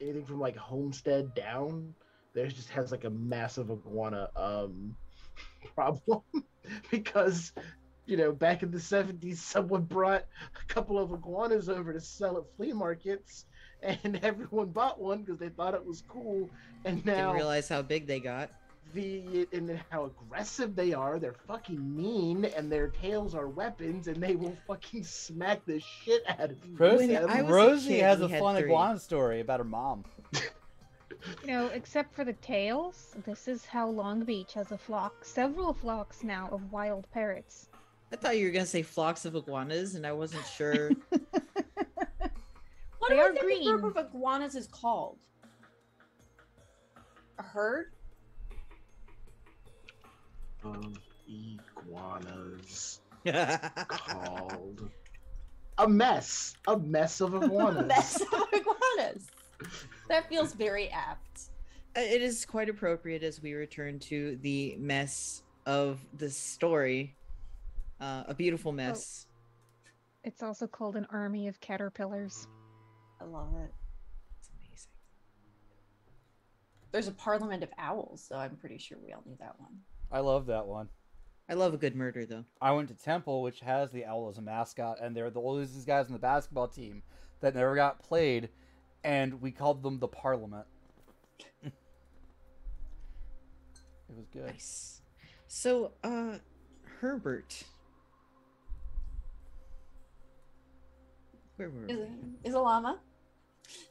anything from like Homestead down, there just has like a massive iguana um problem because you know, back in the seventies, someone brought a couple of iguanas over to sell at flea markets, and everyone bought one because they thought it was cool. And now didn't realize how big they got. The and then how aggressive they are. They're fucking mean, and their tails are weapons, and they will fucking smack the shit out of you. Rosie, Rosie a kid, has a fun three. iguana story about her mom. You know, except for the tails, this is how Long Beach has a flock, several flocks now of wild parrots. I thought you were going to say flocks of iguanas, and I wasn't sure. What do you think green. the group of iguanas is called? A herd? Of iguanas called... A mess. A mess of iguanas. A mess of iguanas. That feels very apt. It is quite appropriate as we return to the mess of the story. Uh, a beautiful mess. Oh. It's also called an army of caterpillars. I love it. It's amazing. There's a parliament of owls, so I'm pretty sure we all knew that one. I love that one. I love a good murder, though. I went to Temple, which has the owl as a mascot, and they're the oldest these guys in the basketball team that never got played, and we called them the Parliament. It was good. Nice. So, uh, Herbert. Where were we? Is, is a llama?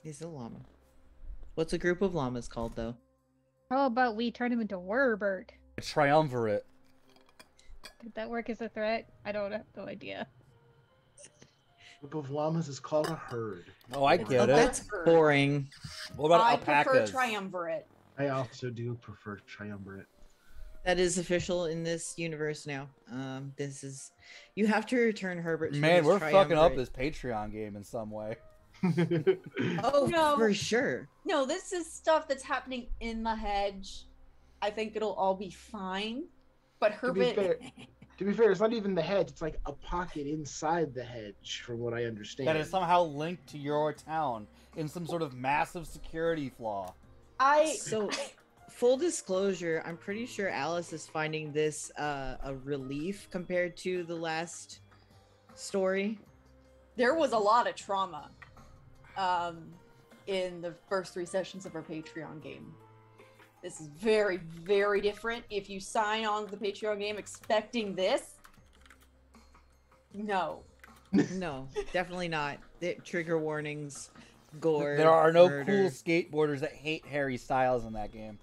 Is a llama. What's a group of llamas called, though? How about we turn him into Werbert? A triumvirate. Did that work as a threat? I don't have no idea. A group of llamas is called a herd. Oh, I get oh, it. That's boring. What about I alpacas? I prefer triumvirate. I also do prefer triumvirate. That is official in this universe now. Um, this is... You have to return Herbert to Man, we're fucking up this Patreon game in some way. Oh, no. For sure. No, this is stuff that's happening in the hedge. I think it'll all be fine. But Herbert... To be fair, to be fair it's not even the hedge. It's like a pocket inside the hedge, from what I understand. That is somehow linked to your town in some sort of massive security flaw. I... So... Full disclosure, I'm pretty sure Alice is finding this uh, a relief compared to the last story. There was a lot of trauma um, in the first three sessions of our Patreon game. This is very, very different. If you sign on to the Patreon game expecting this, no. No, definitely not. It, trigger warnings, gore, There are no murder. cool skateboarders that hate Harry Styles in that game.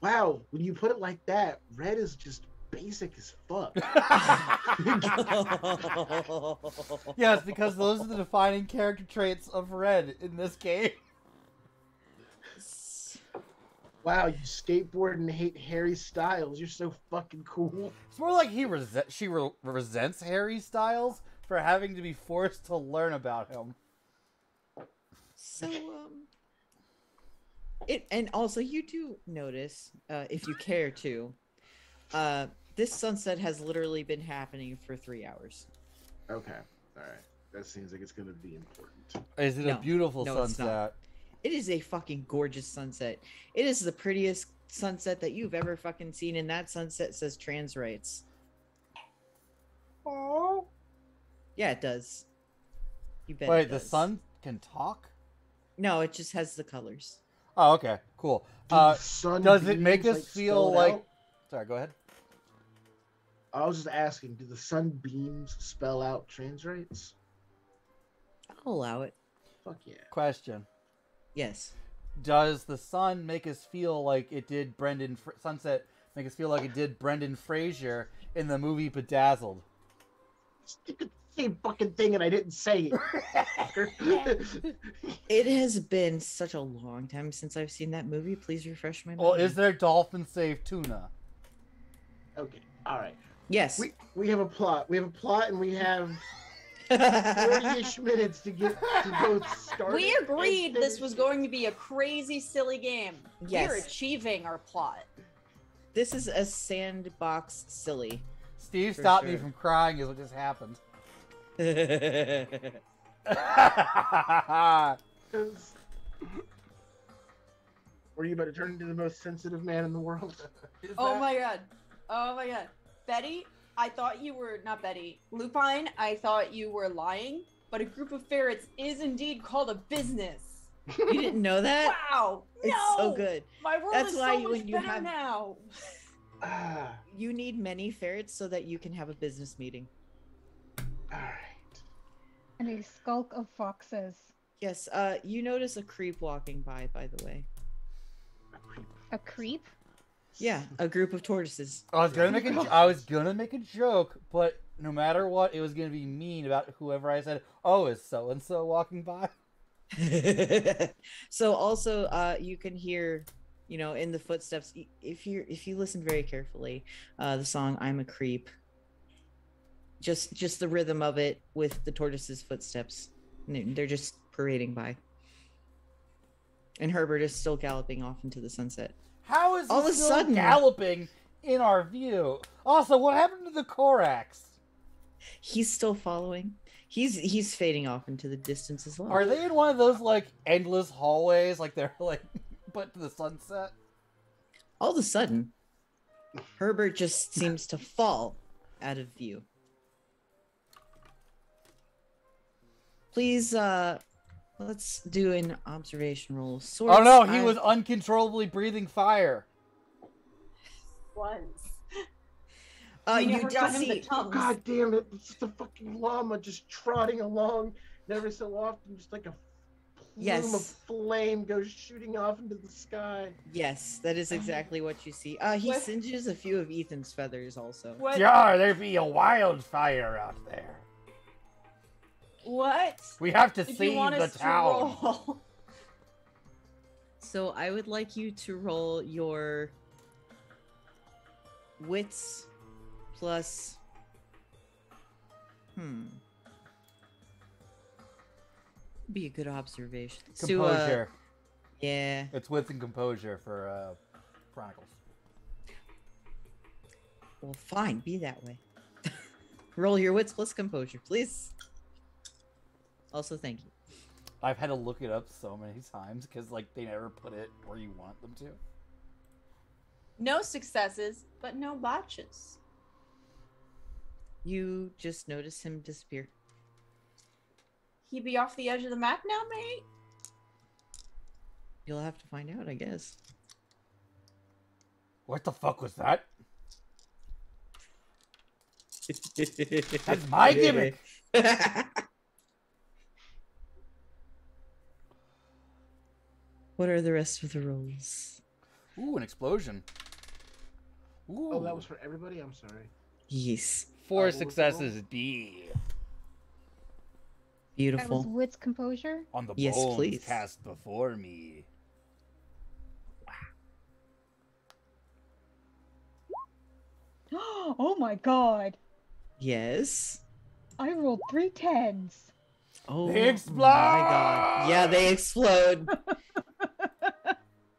Wow, when you put it like that, red is just basic as fuck. Yes, because those are the defining character traits of red in this game. Wow, you skateboard and hate Harry Styles. You're so fucking cool. It's more like he rese she re resents Harry Styles for having to be forced to learn about him. So, um... It, and also, you do notice, uh, if you care to, uh, this sunset has literally been happening for three hours. Okay, all right. That seems like it's going to be important. Is it no. a beautiful no, sunset? It's not. It is a fucking gorgeous sunset. It is the prettiest sunset that you've ever fucking seen, and that sunset says trans rights. Oh. Yeah, it does. You bet. Wait, the sun can talk? No, it just has the colors. Oh, okay, cool. Uh, does it make us like, feel like... Out? Sorry, go ahead. I was just asking, do the sunbeams spell out trans rights? I'll allow it. Fuck yeah. Question. Yes. Does the sun make us feel like it did Brendan Fra Sunset make us feel like it did Brendan Fraser in the movie Bedazzled? Stupid same fucking thing, and I didn't say it. It has been such a long time since I've seen that movie. Please refresh my memory. Well, is there dolphin save tuna? Okay. All right. Yes. We we have a plot. We have a plot, and we have forty-ish minutes to get to both started. We agreed this was going to be a crazy, silly game. Yes. We're achieving our plot. This is a sandbox silly. Steve stopped sure. me from crying. Is what just happened. Were you about to turn into the most sensitive man in the world? Oh my god! Oh my god! Betty, I thought you were not Betty. Lupine, I thought you were lying. But a group of ferrets is indeed called a business. You didn't know that? Wow! It's no! so good. My world That's is why so much when better you have... now. Uh, you need many ferrets so that you can have a business meeting. Alright. And a skulk of foxes. Yes, uh, you notice a creep walking by, by the way. A creep? Yeah, a group of tortoises. I was gonna make a, I was gonna make a joke, but no matter what, it was gonna be mean about whoever I said, oh, is so-and-so walking by? So also, uh, you can hear... You know, in the footsteps, if you if you listen very carefully, uh, the song "I'm a Creep." Just just the rhythm of it with the tortoise's footsteps, they're just parading by, and Herbert is still galloping off into the sunset. How is all he of a sudden galloping in our view? Also, what happened to the Korax? He's still following. He's he's fading off into the distance as well. Are they in one of those like endless hallways? Like they're like. But to the sunset. All of a sudden, Herbert just seems to fall out of view. Please, uh, let's do an observation roll of sorts. Oh no, he I... was uncontrollably breathing fire. Once. Uh, you, you just see. Oh, God damn it! It's the fucking llama just trotting along, never so often, just like a. Yes. Plume of flame goes shooting off into the sky. Yes, that is exactly what you see. Uh, he what? singes a few of Ethan's feathers also. What? Yeah, there be a wildfire out there. What? We have to save the town. So I would like you to roll your wits plus... Hmm... Be a good observation. Composure. So, uh, yeah. It's wits and composure for uh, Chronicles. Well, fine. Be that way. Roll your wits plus composure, please. Also, thank you. I've had to look it up so many times because, like, they never put it where you want them to. No successes, but no botches. You just notice him disappear. He be off the edge of the map now, mate? You'll have to find out, I guess. What the fuck was that? That's my gimmick! What are the rest of the rolls? Ooh, an explosion. Ooh. Oh, that was for everybody? I'm sorry. Yes. Four uh, successes, B. Beautiful. That was wits composure? On the yes, bones please. Cast before me. Wow. Oh my god. Yes. I rolled three tens. Oh they explode! My god. Yeah, they explode.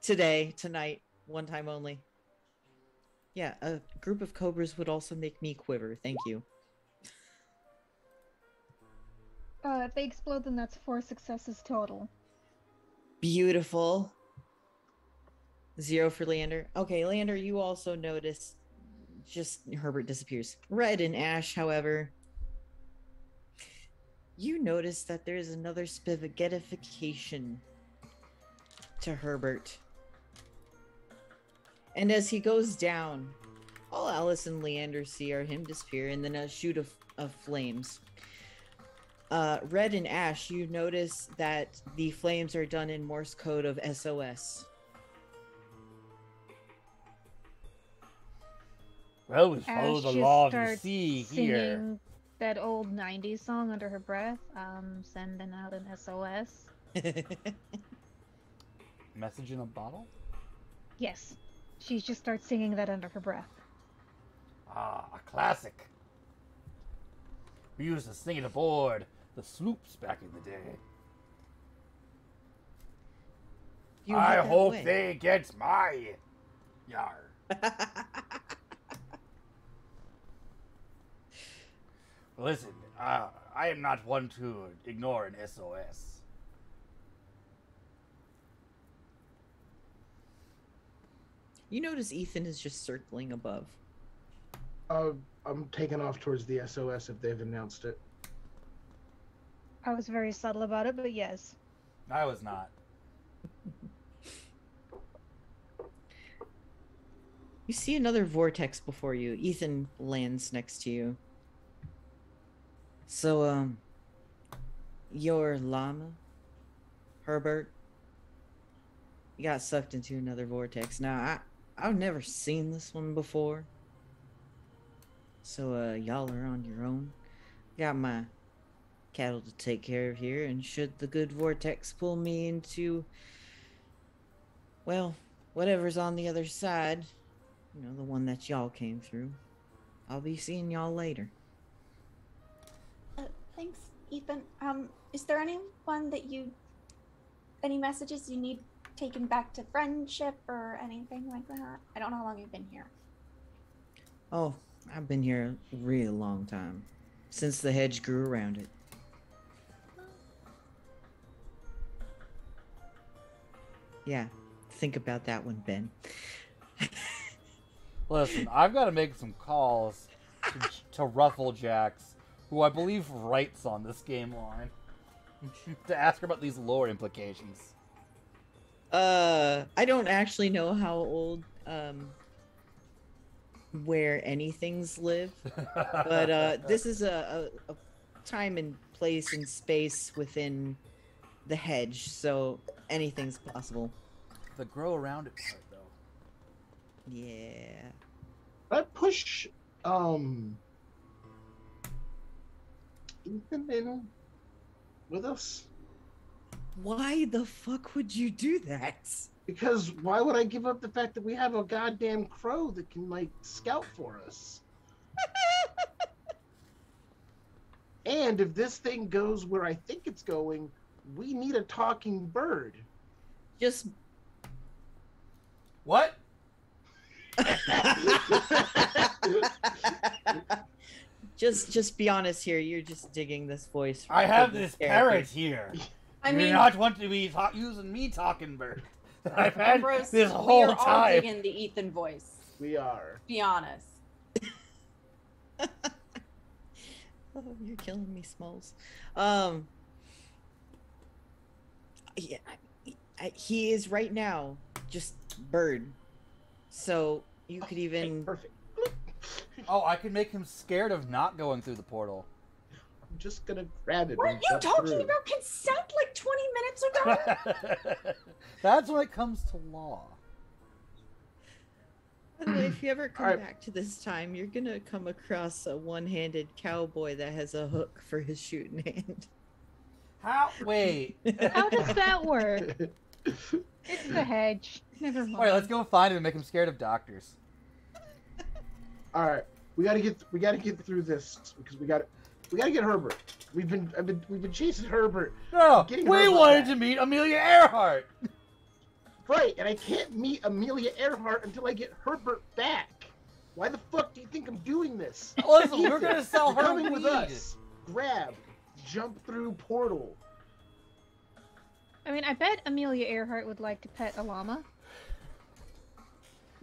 Today, tonight, one time only. Yeah, a group of cobras would also make me quiver. Thank you. Uh, if they explode, then that's four successes total. Beautiful. Zero for Leander. Okay, Leander, you also notice just Herbert disappears. Red and Ash, however, you notice that there is another spivagetification to Herbert. And as he goes down, all Alice and Leander see are him disappear and then a shoot of, of flames. Uh, Red and Ash, you notice that the flames are done in Morse code of S O S. Well, we follow the law of the sea here. That old nineties song under her breath, um, sending out an S O S. Message in a bottle? Yes. She just starts singing that under her breath. Ah, a classic. We used to sing it aboard the sloops back in the day. You I hope win. They get my yar. Listen, uh, I am not one to ignore an S O S. You notice Ethan is just circling above. Uh, I'm taking off towards the S O S if they've announced it. I was very subtle about it, but yes. I was not. You see another vortex before you. Ethan lands next to you. So, um, your llama, Herbert, he got sucked into another vortex. Now, I, I've never seen this one before. So, uh, y'all are on your own. Got my cattle to take care of here, and should the good vortex pull me into, well, whatever's on the other side, you know, the one that y'all came through, I'll be seeing y'all later. Uh, thanks, Ethan. Um, is there anyone that you, any messages you need taken back to Friendship or anything like that? I don't know how long you've been here. Oh. I've been here a real long time, since the hedge grew around it. Yeah, think about that one, Ben. Listen, I've got to make some calls to, to Rufflejack's, who I believe writes on this game line, to ask her about these lore implications. Uh, I don't actually know how old... Um, where anything's live, but uh this is a, a, a time and place and space within the hedge, so anything's possible. The grow around it part, though. Yeah. That push um Ethan in with us. Why the fuck would you do that? Because why would I give up the fact that we have a goddamn crow that can, like, scout for us? And if this thing goes where I think it's going, we need a talking bird. Just... What? just just be honest here. You're just digging this voice. I have this parrot here. I mean... You're not wanting to be ta using me talking bird. I've had Ambrose, this whole we are time. All digging the Ethan voice. We are. Be honest. Oh, you're killing me, Smalls. Um, yeah, I, I, he is right now just bird. So you could even. Okay, perfect. Oh, I could make him scared of not going through the portal. I'm just gonna grab it. Were you talking through. about consent like twenty minutes ago? That's when it comes to law. Anyway, if you ever come right. back to this time, you're gonna come across a one-handed cowboy that has a hook for his shooting hand. How? Wait. How does that work? It's the hedge. Never mind. All right, let's go find him and make him scared of doctors. All right, we gotta get we gotta get through this because we got. We gotta get Herbert. We've been, I've been, we've been chasing Herbert. No, we Herbert wanted back. to meet Amelia Earhart. Right, and I can't meet Amelia Earhart until I get Herbert back. Why the fuck do you think I'm doing this? Listen, we're gonna sell her coming with us. Grab, jump through portal. I mean, I bet Amelia Earhart would like to pet a llama.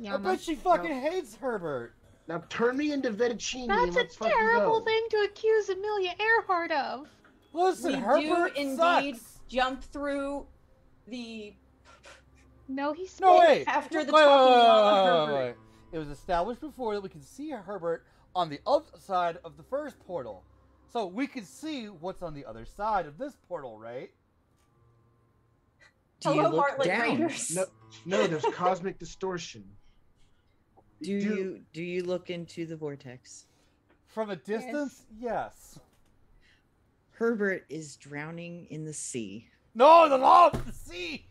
Llama. I bet she fucking no. hates Herbert. Now turn me into Vettuccini. That's and a terrible go. thing to accuse Amelia Earhart of. Listen, we Herbert do indeed sucks. jump through the. No, he spit no, wait. after the wait, talking wait, wait, wait, wait, wait. It was established before that we could see Herbert on the other side of the first portal. So we can see what's on the other side of this portal, right? Do Hello, you look Bartlett down? Raiders. No, no, there's cosmic distortion. Do, do you do you look into the vortex? From a distance, yes. yes. Herbert is drowning in the sea. No, the law of the sea!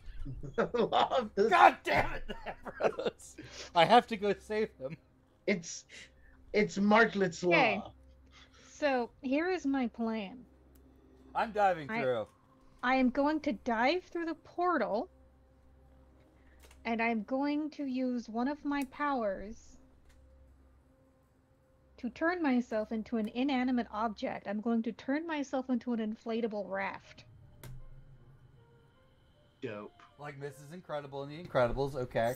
The law of the God damn it, Ambrose! I have to go save him. It's it's Martlet's okay. law. So here is my plan. I'm diving through. I, I am going to dive through the portal, and I'm going to use one of my powers to turn myself into an inanimate object. I'm going to turn myself into an inflatable raft. Dope. Like Missus Incredible and the Incredibles, okay.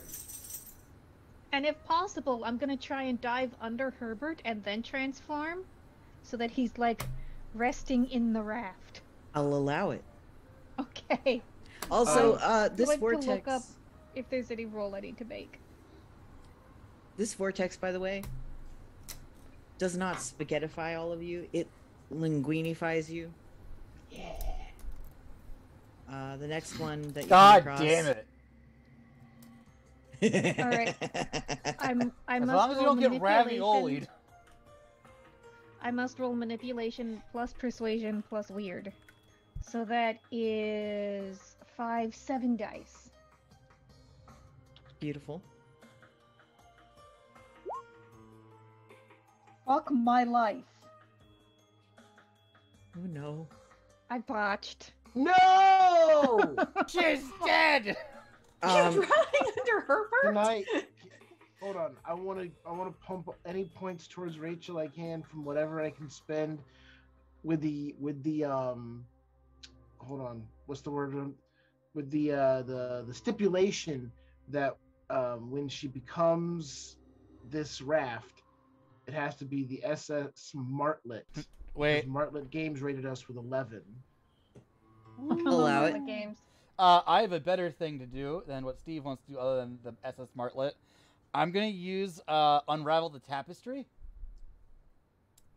And if possible, I'm going to try and dive under Herbert and then transform so that he's, like, resting in the raft. I'll allow it. Okay. Also, um, uh, this vortex... I have to look up if there's any roll I need to make. This vortex, by the way, does not spaghettify all of you. It linguinifies you. Yeah. Uh, the next one that you God come across... damn it! All right, I'm. I must as long as you don't get raviolied. I must roll manipulation plus persuasion plus weird, so that is five seven dice. Beautiful. Fuck my life. Oh no! I botched. No! She's dead! You're um, drowning under Herbert? Can I, hold on. I want to I want to pump any points towards Rachel I can from whatever I can spend with the with the um hold on. What's the word? With the uh the the stipulation that um when she becomes this raft, it has to be the S S Martlet. Wait. Martlet Games rated us with eleven. Allow it. Games. Uh, I have a better thing to do than what Steve wants to do other than the S S Martlet. I'm going to use uh, Unravel the Tapestry.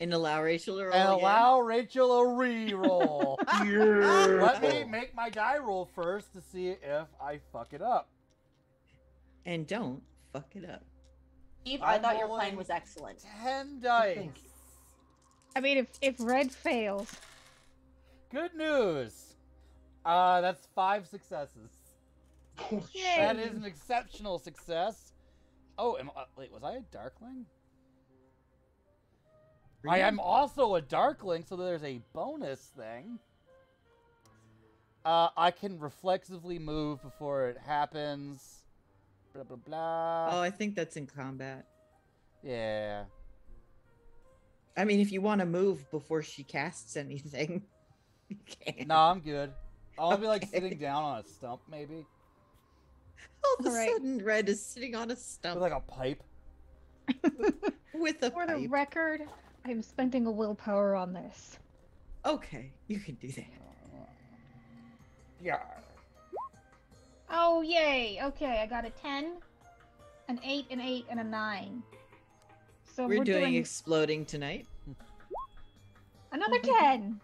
And allow Rachel to roll And again. allow Rachel a reroll. Let me make my die roll first to see if I fuck it up. And don't fuck it up. Steve, I, I thought your plan was excellent. ten dice. I mean, if, if red fails. Good news. Uh, that's five successes. Yay. That is an exceptional success. Oh, am, uh, wait, was I a Darkling? Really? I am also a Darkling, so there's a bonus thing. Uh, I can reflexively move before it happens. Blah, blah, blah. Oh, I think that's in combat. Yeah. I mean, if you want to move before she casts anything, you can. No, I'm good. I'll okay. be like sitting down on a stump, maybe. All of a right. sudden, Red is sitting on a stump. With like a pipe. With a For pipe. the record, I'm spending a willpower on this. Okay, you can do that. Uh, yeah. Oh, yay. Okay, I got a ten, an eight, an eight, and a nine. So We're, we're doing, doing exploding tonight. Another ten.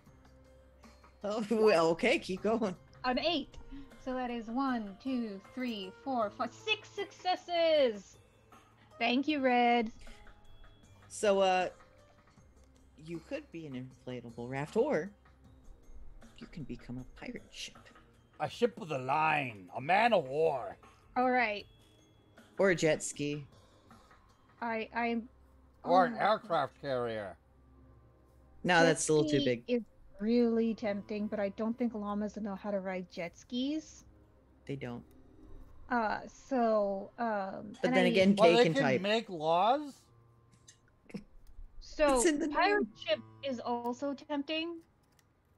Oh, well, okay, keep going. An eight. So that is one, two, three, four, five, six successes. Thank you, Red. So, uh, you could be an inflatable raft, or you can become a pirate ship. A ship with a line. A man of war. All right. Or a jet ski. I, I'm... Or an aircraft carrier. No, that's a little too big. Is really tempting, but I don't think llamas know how to ride jet skis. They don't. Uh, so, um... But then I, again, well, Kay can type. They can make laws? So, pirate ship is also tempting,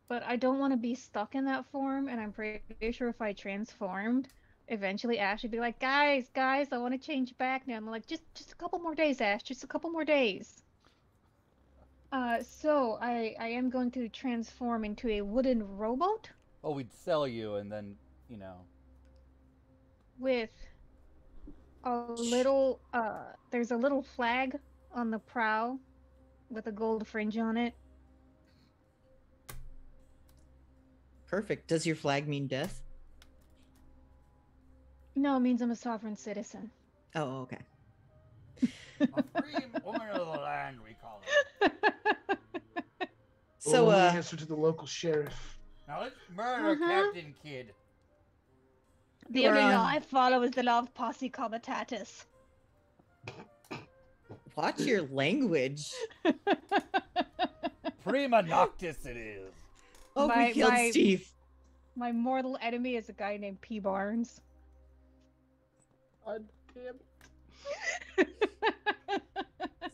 but I don't want to be stuck in that form, and I'm pretty sure if I transformed, eventually Ash would be like, guys, guys, I want to change back now. I'm like, just, just a couple more days, Ash. Just a couple more days. Uh, so, I, I am going to transform into a wooden rowboat. Oh, we'd sell you and then, you know. With a little, uh, there's a little flag on the prow with a gold fringe on it. Perfect. Does your flag mean death? No, it means I'm a sovereign citizen. Oh, okay. A free woman of the land, we call it. So, oh, uh, answer to the local sheriff. Now let's murder uh-huh. Captain Kidd. The only law I follow is the law of posse comitatus. Watch your language. Prima noctis it is. Oh, my, we killed my, Steve. My mortal enemy is a guy named P. Barnes. God damn it.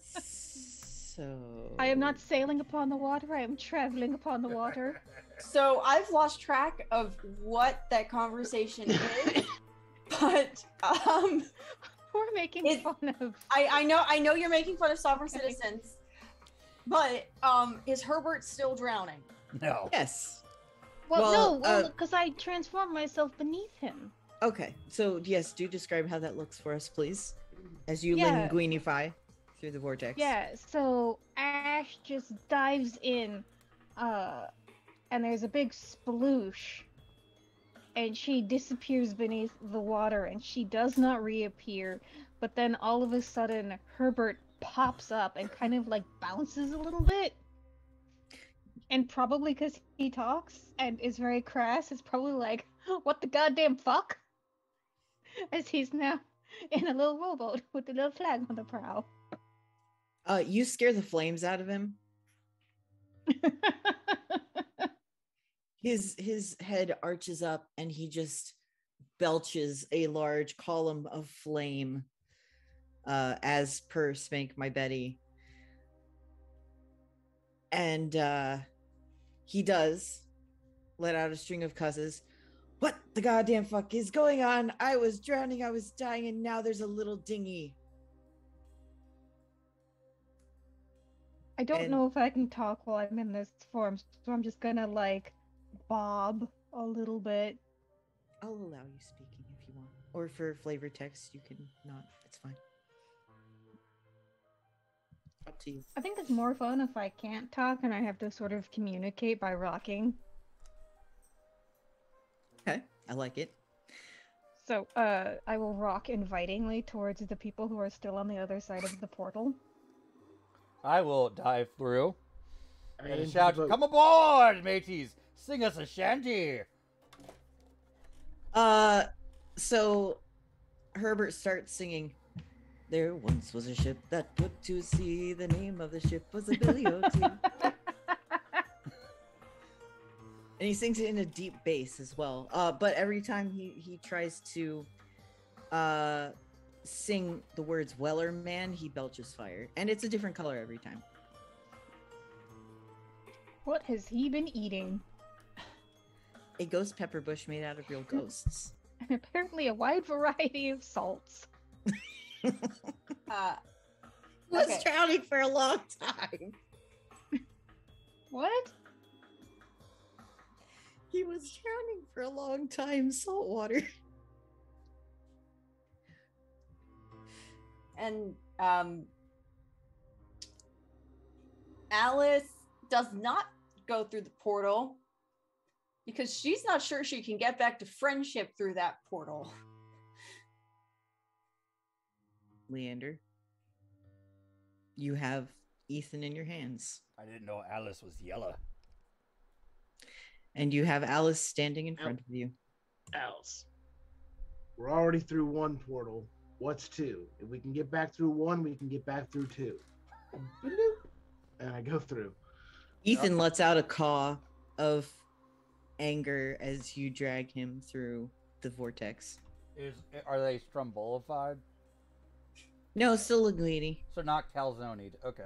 So... I am not sailing upon the water, I am traveling upon the water. So I've lost track of what that conversation is, but um, we're making it, fun of... I, I know I know you're making fun of sovereign citizens, but um, is Herbert still drowning? No. Yes. Well, well no, well, because uh, I transformed myself beneath him. Okay, so yes, do describe how that looks for us, please, as you yeah. linguinify through the vortex. Yeah, so Ash just dives in, uh, and there's a big sploosh, and she disappears beneath the water, and she does not reappear, but then all of a sudden, Herbert pops up and kind of, like, bounces a little bit, and probably because he talks and is very crass, it's probably like, what the goddamn fuck? As he's now in a little rowboat with a little flag on the prow. Uh, you scare the flames out of him. his his head arches up and he just belches a large column of flame, uh, as per Spank My Betty. And uh, he does let out a string of cusses. What the goddamn fuck is going on? I was drowning, I was dying, and now there's a little dinghy. I don't and... know if I can talk while I'm in this form, so I'm just gonna, like, bob a little bit. I'll allow you speaking if you want. Or for flavor text, you can not. It's fine. Up to you. I think it's more fun if I can't talk and I have to sort of communicate by rocking. Okay, I like it. So, uh, I will rock invitingly towards the people who are still on the other side of the portal. I will dive through and, and shout, come aboard, mateys! Sing us a shanty! Uh, so, Herbert starts singing, there once was a ship that put to sea, the name of the ship was a Billy O T. And he sings it in a deep bass as well. Uh, but every time he, he tries to uh, sing the words Weller Man, he belches fire. And it's a different color every time. What has he been eating? A ghost pepper bush made out of real ghosts. And apparently a wide variety of salts. uh, okay. Was drowning for a long time. What? He was drowning for a long time, salt water. And um, Alice does not go through the portal because she's not sure she can get back to Friendship through that portal. Leander, you have Ethan in your hands. I didn't know Alice was yellow. And you have Alice standing in front of you. Alice. We're already through one portal. What's two? If we can get back through one, we can get back through two. And I go through. Ethan oh. lets out a caw of anger as you drag him through the vortex. Is Are they strombolified? No, still linguini. So not calzonied. Okay.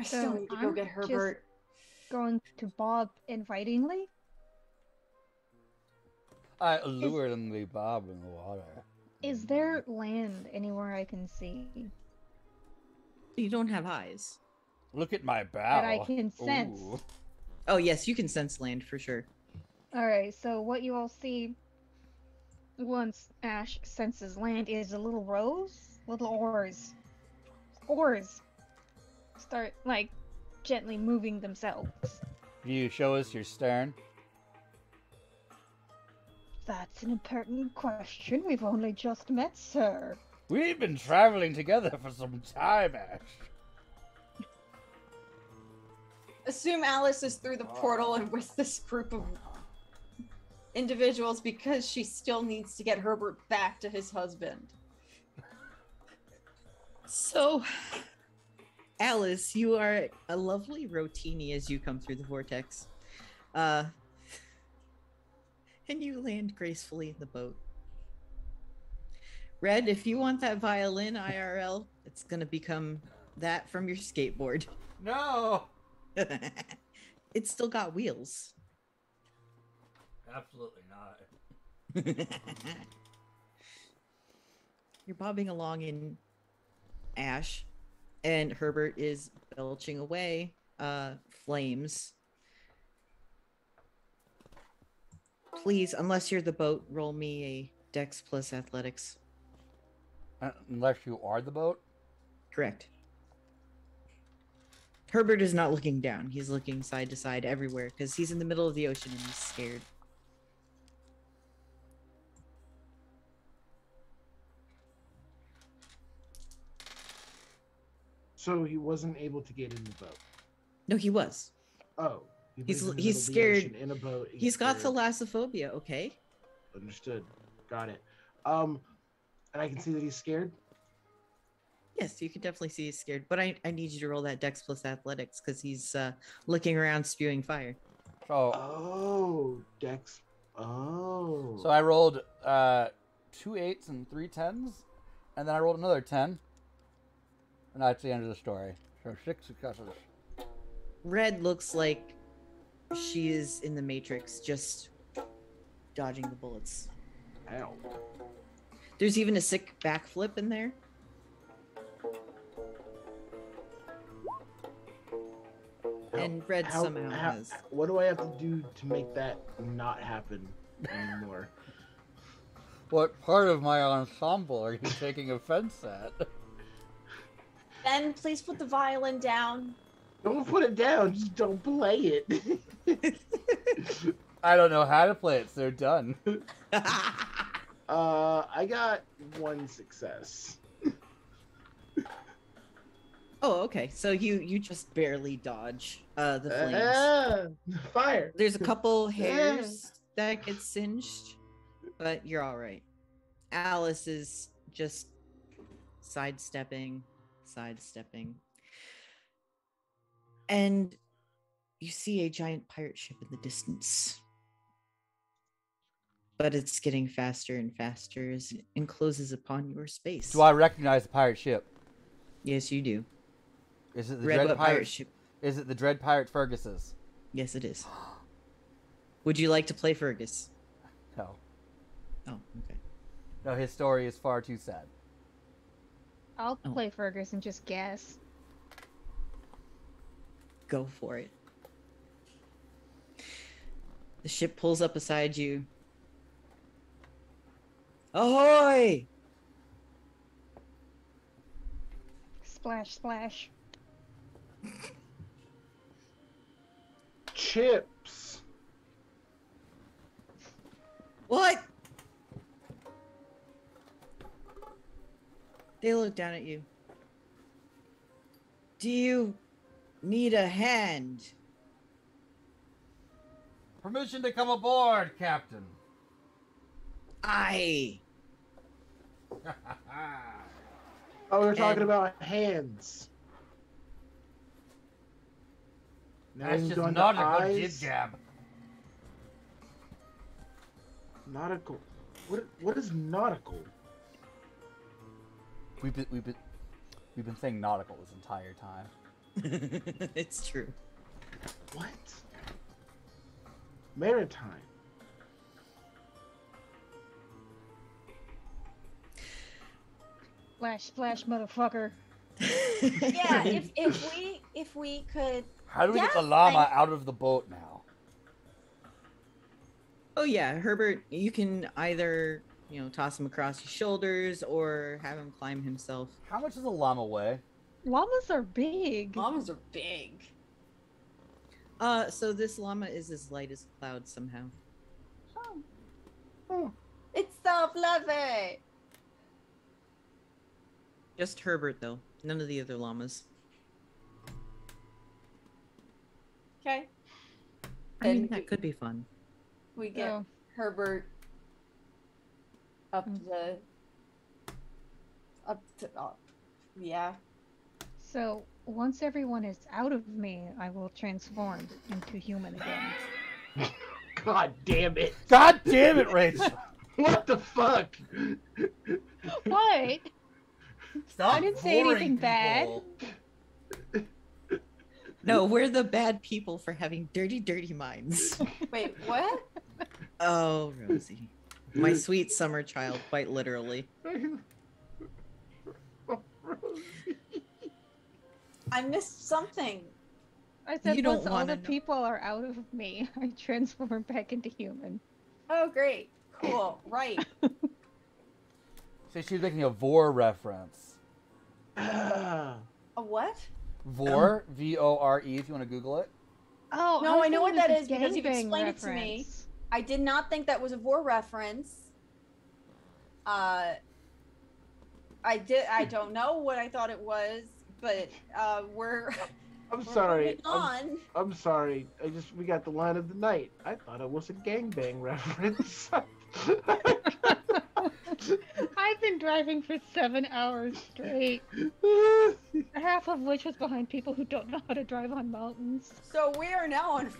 I still so need to I'm go get Herbert. Just going to bob invitingly? I alluringly is, bob in the water. Is there land anywhere I can see? You don't have eyes. Look at my bow. That I can sense. Ooh. Oh yes, you can sense land for sure. Alright, so what you all see Once Ash senses land is a little rose, little oars, oars start, like, gently moving themselves. You show us your stern? That's an important question. We've only just met, sir. We've been traveling together for some time, Ash. Assume Alice is through the portal and with this group of individuals because she still needs to get Herbert back to his husband. So, Alice, you are a lovely rotini as you come through the vortex. Uh, and you land gracefully in the boat. Red, if you want that violin I R L, it's going to become that from your skateboard. No! It's still got wheels. Absolutely not. You're bobbing along in Ash, and Herbert is belching away uh, flames. Please, unless you're the boat, roll me a Dex plus Athletics. Uh, unless you are the boat? Correct. Herbert is not looking down. He's looking side to side everywhere because he's in the middle of the ocean and he's scared. So he wasn't able to get in the boat. No, he was. Oh, he was he's he's scared in a boat. He's, he's got thalassophobia. Okay. Understood. Got it. Um, and I can see that he's scared. Yes, you can definitely see he's scared. But I I need you to roll that Dex plus Athletics because he's uh, looking around, spewing fire. Oh. Oh, Dex. Oh. So I rolled uh, two eights and three tens, and then I rolled another ten. And that's the end of the story. So six successes. Red looks like she is in the Matrix, just dodging the bullets. Ow. There's even a sick backflip in there. How, and Red how, somehow how, has. What do I have to do to make that not happen anymore? What part of my ensemble are you taking offense at? Ben, please put the violin down. Don't put it down. Just don't play it. I don't know how to play it, so they're done. uh, I got one success. Oh, okay. So you, you just barely dodge uh, the flames. Uh, fire. There's a couple hairs yeah. that get singed, but you're all right. Alice is just sidestepping. sidestepping and you see a giant pirate ship in the distance, but it's getting faster and faster as it encloses upon your space. Do I recognize the pirate ship? Yes, you do. Is it the Dread Pirate, pirate ship? Is it the Dread Pirate Fergus's? Yes, it is. Would you like to play Fergus? No. Oh, okay. No, his story is far too sad. I'll play oh. Fergus and just guess. Go for it. The ship pulls up beside you. Ahoy! Splash, splash. Chips. What? They look down at you. Do you need a hand? Permission to come aboard, Captain. Aye. Oh, we're talking and... about hands. Now that's just nautical jib-jab. Nautical. What? What is nautical? We've been, we've been, we've been saying nautical this entire time. It's true. What? Maritime. Flash, flash, motherfucker. Yeah, if if we if we could. How do we yeah, get the llama I... out of the boat now? Oh yeah, Herbert, you can either you know, toss him across your shoulders or have him climb himself. How much does a llama weigh? Llamas are big. Llamas are big. Uh, so this llama is as light as a cloud somehow. Oh. Oh. It's self-loving. Just Herbert, though. None of the other llamas. Okay. I mean, that could be fun. We get yeah. Herbert up mm-hmm. the... Up to... Uh, yeah. So, once everyone is out of me, I will transform into human again. God damn it. God damn it, Rachel. What the fuck? What? Stop I didn't say anything people. Bad. No, we're the bad people for having dirty, dirty minds. Wait, what? Oh, Rosie. My sweet summer child, quite literally. I missed something. I said once all the know. people are out of me, I transform back into human. Oh, great. Cool. Right. So she was making a vor reference. Uh, a what? Vor, um, V O R E, if you want to Google it. Oh, no, I, I know what that is because you've explained reference. it to me. I did not think that was a vor reference. Uh, I did. I don't know what I thought it was, but uh, we're. I'm we're sorry. On. I'm, I'm sorry. I just we got the line of the night. I thought it was a gangbang reference. I've been driving for seven hours straight, half of which was behind people who don't know how to drive on mountains. So we are now on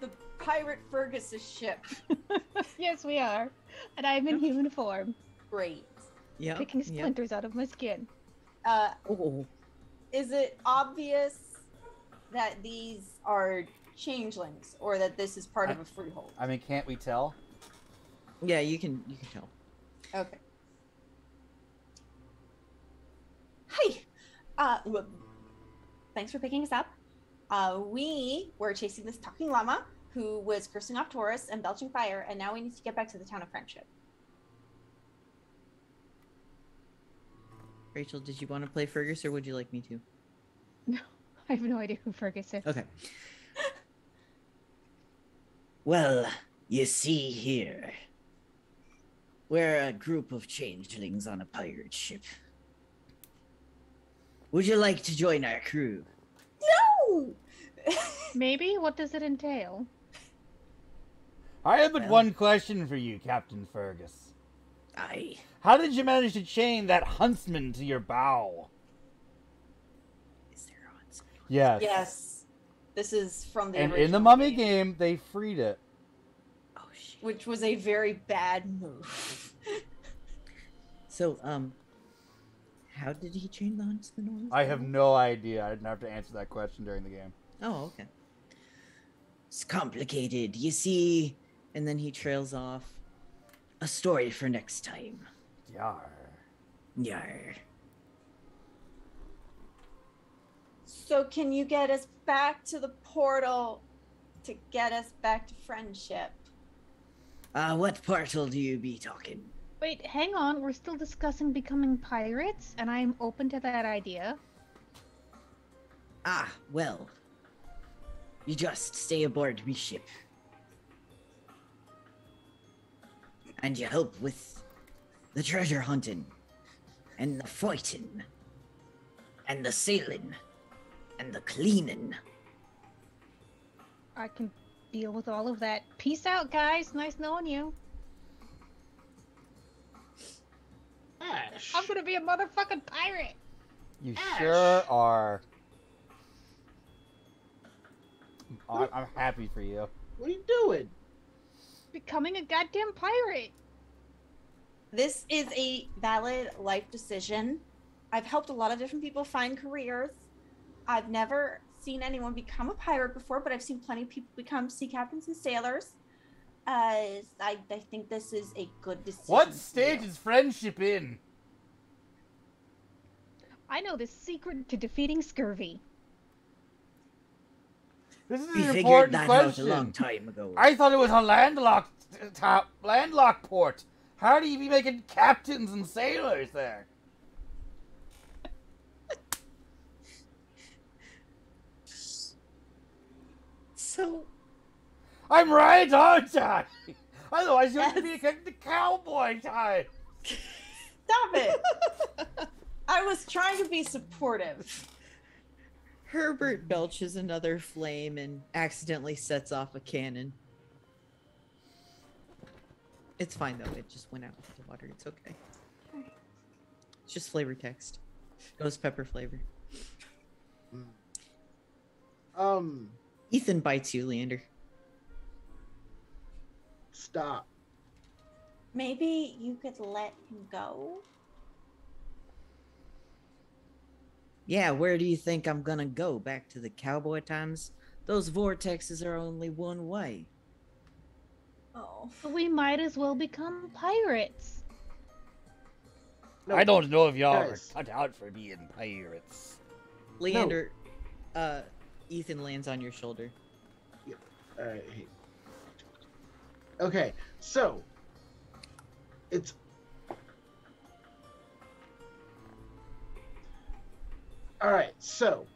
the pirate Fergus's ship. Yes, we are, and I'm in human form. Great. Yeah. Picking splinters yep. out of my skin. Uh, oh. Is it obvious that these are changelings, or that this is part I, of a freehold? I mean, can't we tell? Yeah, you can. You can tell. Okay. Hi. Uh, well, thanks for picking us up. Uh, we were chasing this talking llama who was cursing off tourists and belching fire, and now we need to get back to the town of Friendship. Rachel, did you want to play Fergus, or would you like me to? No, I have no idea who Fergus is. Okay. Well, you see here. We're a group of changelings on a pirate ship. Would you like to join our crew? No! Maybe? What does it entail? I have but well, one question for you, Captain Fergus. Aye. How did you manage to chain that huntsman to your bow? Is there a huntsman? Yes. Yes. This is from the and original in the Mummy game. game, they freed it. Which was a very bad move. So, um, how did he chain the huntsman? I have no idea. I didn't have to answer that question during the game. Oh, okay. It's complicated, you see. And then he trails off. A story for next time. Yar. Yar. So can you get us back to the portal to get us back to Friendship? Uh, what portal do you be talking? Wait, hang on. We're still discussing becoming pirates, and I'm open to that idea. Ah, well. You just stay aboard me ship. And you help with the treasure hunting, and the fighting, and the sailing, and the cleaning. I can... deal with all of that. Peace out, guys. Nice knowing you. Ash. I'm gonna be a motherfucking pirate. You Ash. sure are. I'm, I'm happy for you. What are you doing? Becoming a goddamn pirate. This is a valid life decision. I've helped a lot of different people find careers. I've never... seen anyone become a pirate before, but I've seen plenty of people become sea captains and sailors. Uh, I, I think this is a good decision. What stage is Friendship in? I know the secret to defeating scurvy. This is an important question. We figured that out a long time ago. I thought it was a landlocked, top landlocked port. How do you be making captains and sailors there? So... I'm right on time! Otherwise you yes. have to be the cowboy time! Stop it! I was trying to be supportive. Herbert belches another flame and accidentally sets off a cannon. It's fine though, it just went out with the water, it's okay. okay. It's just flavor text. Ghost pepper flavor. Um... Ethan bites you, Leander. Stop. Maybe you could let him go? Yeah, where do you think I'm gonna go? Back to the cowboy times? Those vortexes are only one way. Oh. We might as well become pirates. No, I don't know if y'all are cut out for being pirates. Leander, no. uh... Ethan lands on your shoulder. Yep. All right. Okay, so it's all right. So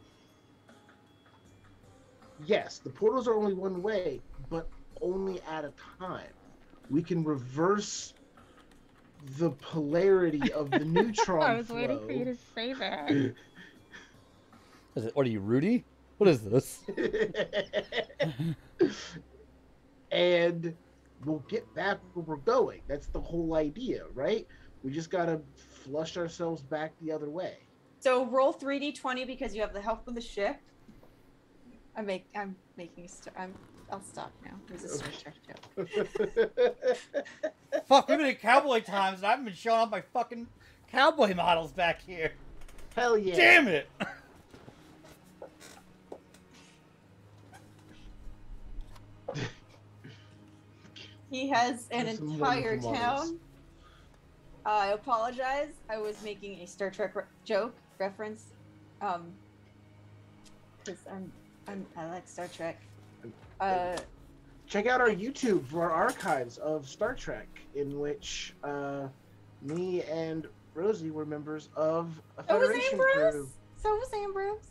yes, the portals are only one way, but only at a time. We can reverse the polarity of the neutron. I was flow. waiting for you to say that. Is it? What are you, Rudy? What is this? And we'll get back where we're going. That's the whole idea, right? We just gotta flush ourselves back the other way. So roll three d twenty because you have the help of the ship. I make. I'm making. i I'm. I'll stop now. There's a Star Trek joke. Fuck! We've been in cowboy times, and I haven't been showing off my fucking cowboy models back here. Hell yeah! Damn it! He has an entire town. Uh, I apologize. I was making a Star Trek re joke reference. Um, cause I'm, I'm, I like Star Trek. Uh, Check out our YouTube for our archives of Star Trek, in which uh, me and Rosie were members of a Federation crew. So was Ambrose. So was Ambrose.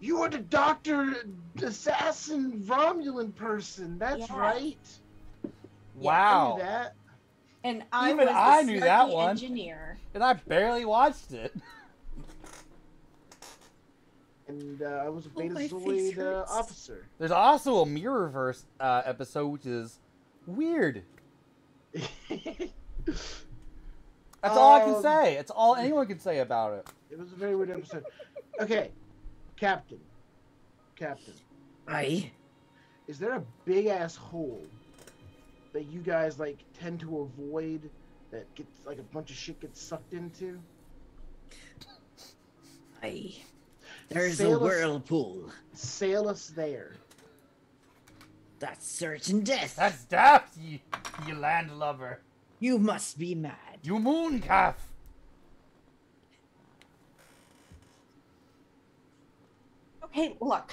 You were the doctor, assassin, Romulan person. That's yeah. right. Wow. Yeah, I knew that. And I Even was I knew that one. engineer. And I barely watched it. And uh, I was a Beta oh, Zoid uh, officer. There's also a Mirrorverse uh, episode, which is weird. That's um, all I can say. It's all anyone can say about it. It was a very weird episode. Okay. Captain, Captain, aye. Is there a big ass hole that you guys like tend to avoid that gets like a bunch of shit gets sucked into? Aye. There's sail a whirlpool. Us, sail us there. That's certain death. That's death, you, you landlubber. You must be mad. You mooncalf. Hey, look,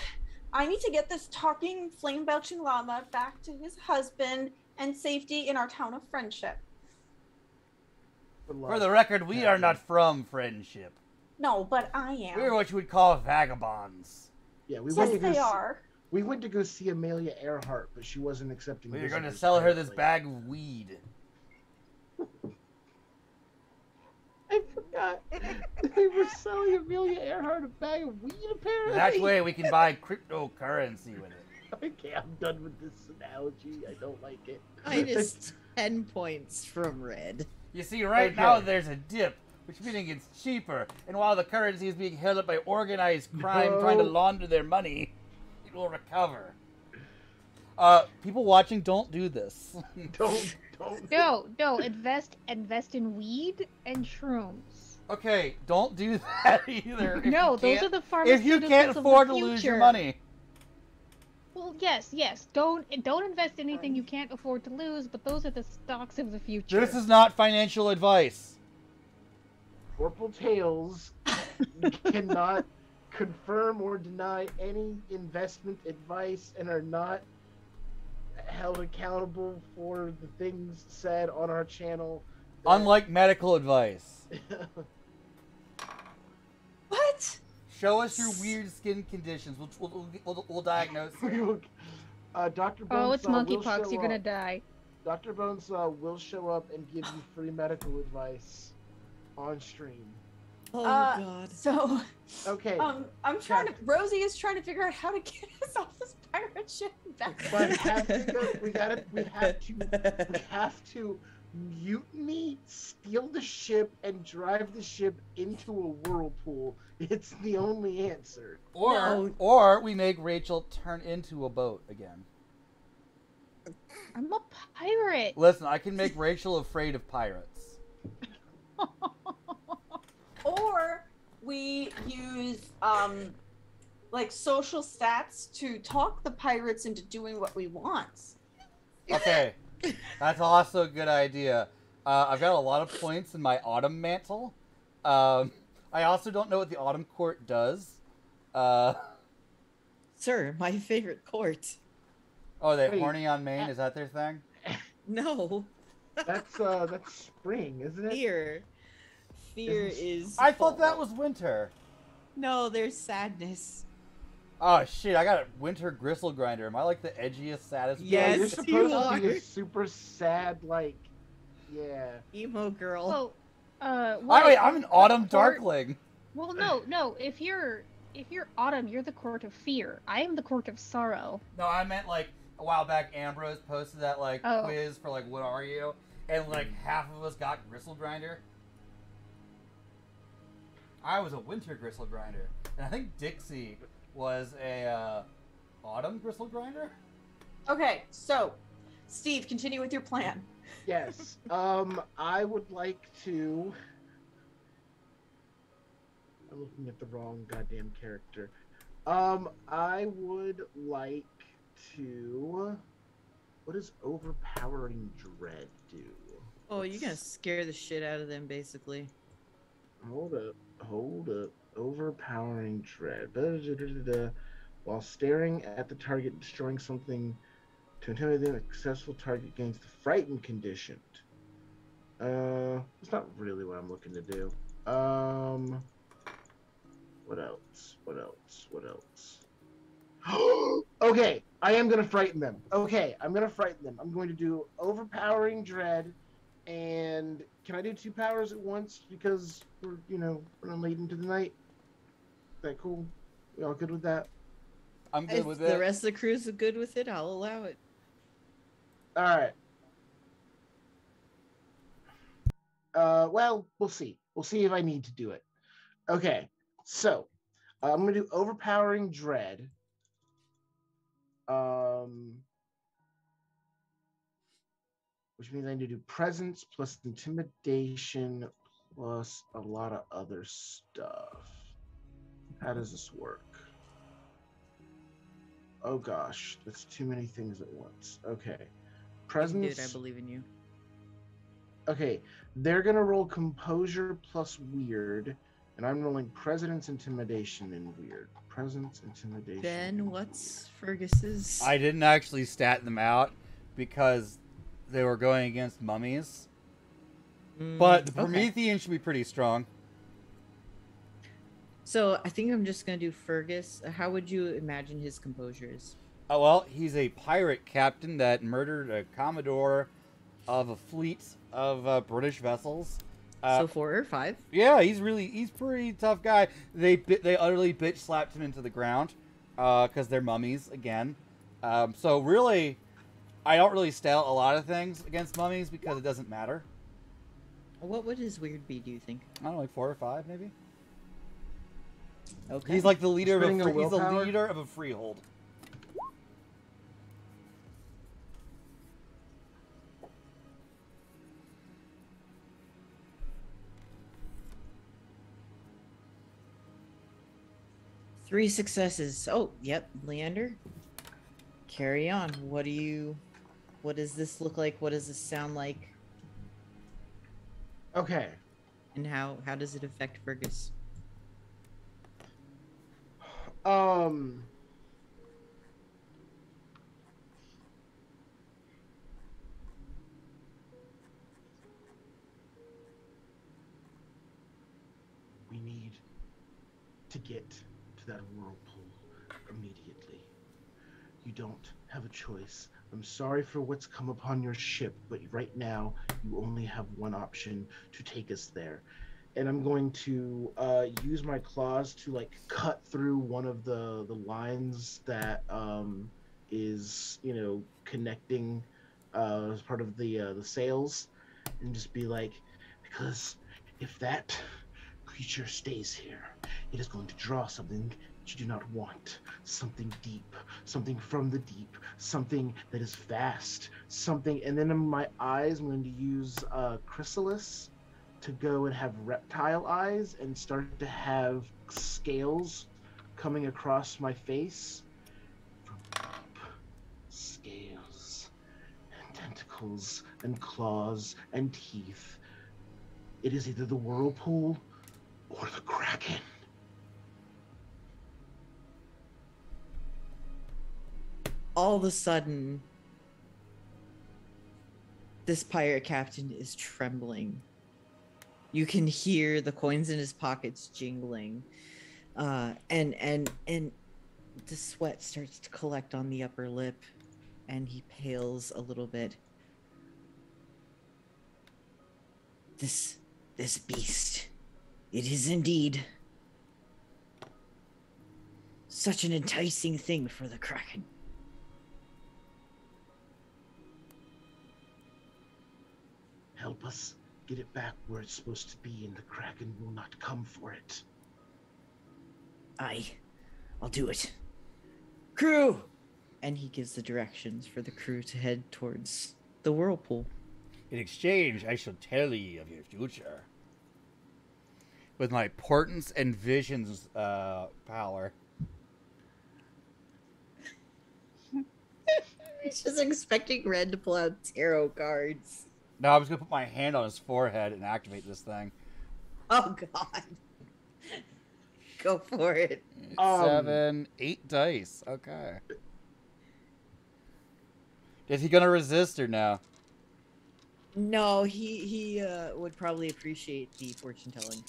I need to get this talking, flame-belching llama back to his husband and safety in our town of Friendship. For the record, we are not from Friendship. No, but I am. We're what you would call vagabonds. Yeah, we yes, went to go they see, are. We went to go see Amelia Earhart, but she wasn't accepting. We were going to sell her this bag of weed. I forgot. They were selling Amelia Earhart a bag of weed, apparently. That way we can buy cryptocurrency with it. Okay, I'm done with this analogy. I don't like it. Minus ten points from red. You see, right okay. now there's a dip, which means it's cheaper. And while the currency is being held up by organized crime no. trying to launder their money, it will recover. Uh, people watching, don't do this. Don't. Don't. No, no, invest invest in weed and shrooms. Okay, don't do that either. No, those are the pharmaceuticals of the future. If you can't afford to lose your money. Well, yes, yes. Don't don't invest in anything you can't afford to lose, but those are the stocks of the future. This is not financial advice. Vorpal Tales cannot confirm or deny any investment advice and are not held accountable for the things said on our channel. Unlike medical advice. What? Show us your weird skin conditions. We'll, we'll, we'll, we'll diagnose it. uh, Doctor Bonesaw oh, it's monkeypox. You're going to die. Doctor Bonesaw will show up and give you free medical advice on stream. Oh, uh, God. So, okay. Um, I'm trying to, Rosie is trying to figure out how to get us off this pirate ship back. But have to go, we, gotta, we have to, we have to mutiny, steal the ship, and drive the ship into a whirlpool. It's the only answer. Or, no. or we make Rachel turn into a boat again. I'm a pirate. Listen, I can make Rachel afraid of pirates. Or we use um, like social stats to talk the pirates into doing what we want. Okay, that's also a good idea. Uh, I've got a lot of points in my autumn mantle. Um, I also don't know what the autumn court does. Uh, Sir, my favorite court. Oh, are they Wait, horny on Maine? Is that their thing? No. That's uh, that's spring, isn't it? Here. Fear is. I fall. thought that was winter. No, there's sadness. Oh shit! I got a winter gristle grinder. Am I like the edgiest, saddest? Yes, you're supposed you are. to be a super sad, like, yeah, emo girl. Oh, uh, well, wait, I'm an autumn court... darkling. Well, no, no. If you're if you're autumn, you're the court of fear. I am the court of sorrow. No, I meant like a while back. Ambrose posted that like oh. quiz for like what are you, and like half of us got gristle grinder. I was a winter gristle grinder, and I think Dixie was a uh, autumn gristle grinder. Okay, so Steve, continue with your plan. Yes, um, I would like to. I'm looking at the wrong goddamn character. Um, I would like to. What does overpowering dread do? Oh, Let's... you're gonna scare the shit out of them, basically. Hold up. Hold up. Overpowering dread. Da, da, da, da, da. While staring at the target, destroying something to intimidate them, a successful target gains the frightened condition. Uh, it's not really what I'm looking to do. Um, what else? What else? What else? Okay, I am going to frighten them. Okay, I'm going to frighten them. I'm going to do overpowering dread. And can I do two powers at once because we're, you know, running late into the night? Is that cool? We all good with that? I'm good if with it. The rest of the crew's good with it, I'll allow it. All right. Uh, well, we'll see. We'll see if I need to do it. Okay, so uh, I'm going to do Overpowering Dread. Um... Which means I need to do presence plus intimidation plus a lot of other stuff. How does this work? Oh gosh, that's too many things at once. Okay, presence. You can do it, I believe in you. Okay, they're gonna roll composure plus weird, and I'm rolling presence, intimidation, and weird. Presence, intimidation. Ben, what's Fergus's? I didn't actually stat them out because they were going against mummies. Mm, but the Promethean okay. should be pretty strong. So I think I'm just going to do Fergus. How would you imagine his composure is? Oh, well, he's a pirate captain that murdered a commodore of a fleet of uh, British vessels. Uh, so four or five? Yeah, he's really, he's pretty tough guy. They they utterly bitch slapped him into the ground because uh, they're mummies again. Um, so really... I don't really stout a lot of things against mummies because it doesn't matter. What would his weird be, do you think? I don't know, like four or five, maybe. Okay. He's like the leader of a, a he's the leader of a freehold. Three successes. Oh, yep, Leander. Carry on. What do you? What does this look like? What does this sound like? Okay. And how how does it affect Fergus? Um. to get to that whirlpool immediately. You don't have a choice. I'm sorry for what's come upon your ship, but right now you only have one option to take us there. And I'm going to uh, use my claws to like cut through one of the the lines that um, is, you know, connecting uh, as part of the uh, the sails, and just be like, because if that creature stays here, it is going to draw something you do not want, something deep, something from the deep, something that is vast, something. And then in my eyes, I'm going to use uh, Chrysalis to go and have reptile eyes and start to have scales coming across my face. From deep, scales and tentacles and claws and teeth. It is either the whirlpool or the kraken. All of a sudden, this pirate captain is trembling. You can hear the coins in his pockets jingling, uh, and and and the sweat starts to collect on the upper lip, and he pales a little bit. This this beast, it is indeed such an enticing thing for the kraken. Help us get it back where it's supposed to be, and the kraken will not come for it. Aye, I'll do it. Crew! And he gives the directions for the crew to head towards the whirlpool. In exchange, I shall tell ye of your future. With my portents and visions uh, power. I was just expecting Red to pull out tarot cards. No, I was going to put my hand on his forehead and activate this thing. Oh, God. Go for it. Seven, um, eight dice. Okay. Is he going to resist or no? No, he, he uh, would probably appreciate the fortune telling.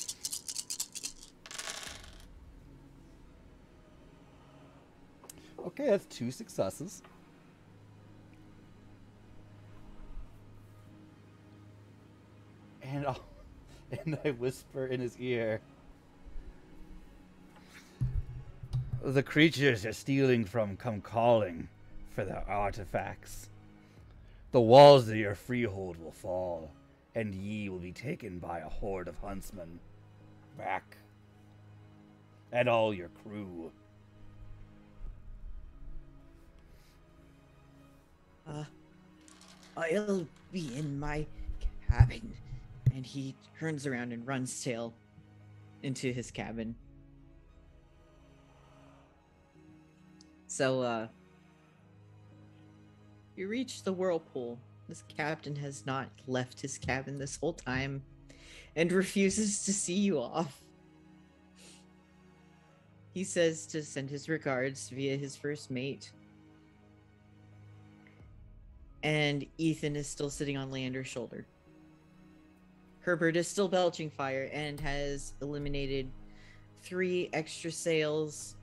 Okay, that's two successes. And, I'll, and I whisper in his ear, the creatures are stealing from come calling for their artifacts. The walls of your freehold will fall, and ye will be taken by a horde of huntsmen. Back. And all your crew. Uh, I'll be in my cabin. And he turns around and runs tail into his cabin. So, uh, you reach the whirlpool. This captain has not left his cabin this whole time and refuses to see you off. He says to send his regards via his first mate. And Ethan is still sitting on Leander's shoulder. Herbert is still belching fire and has eliminated three extra sails,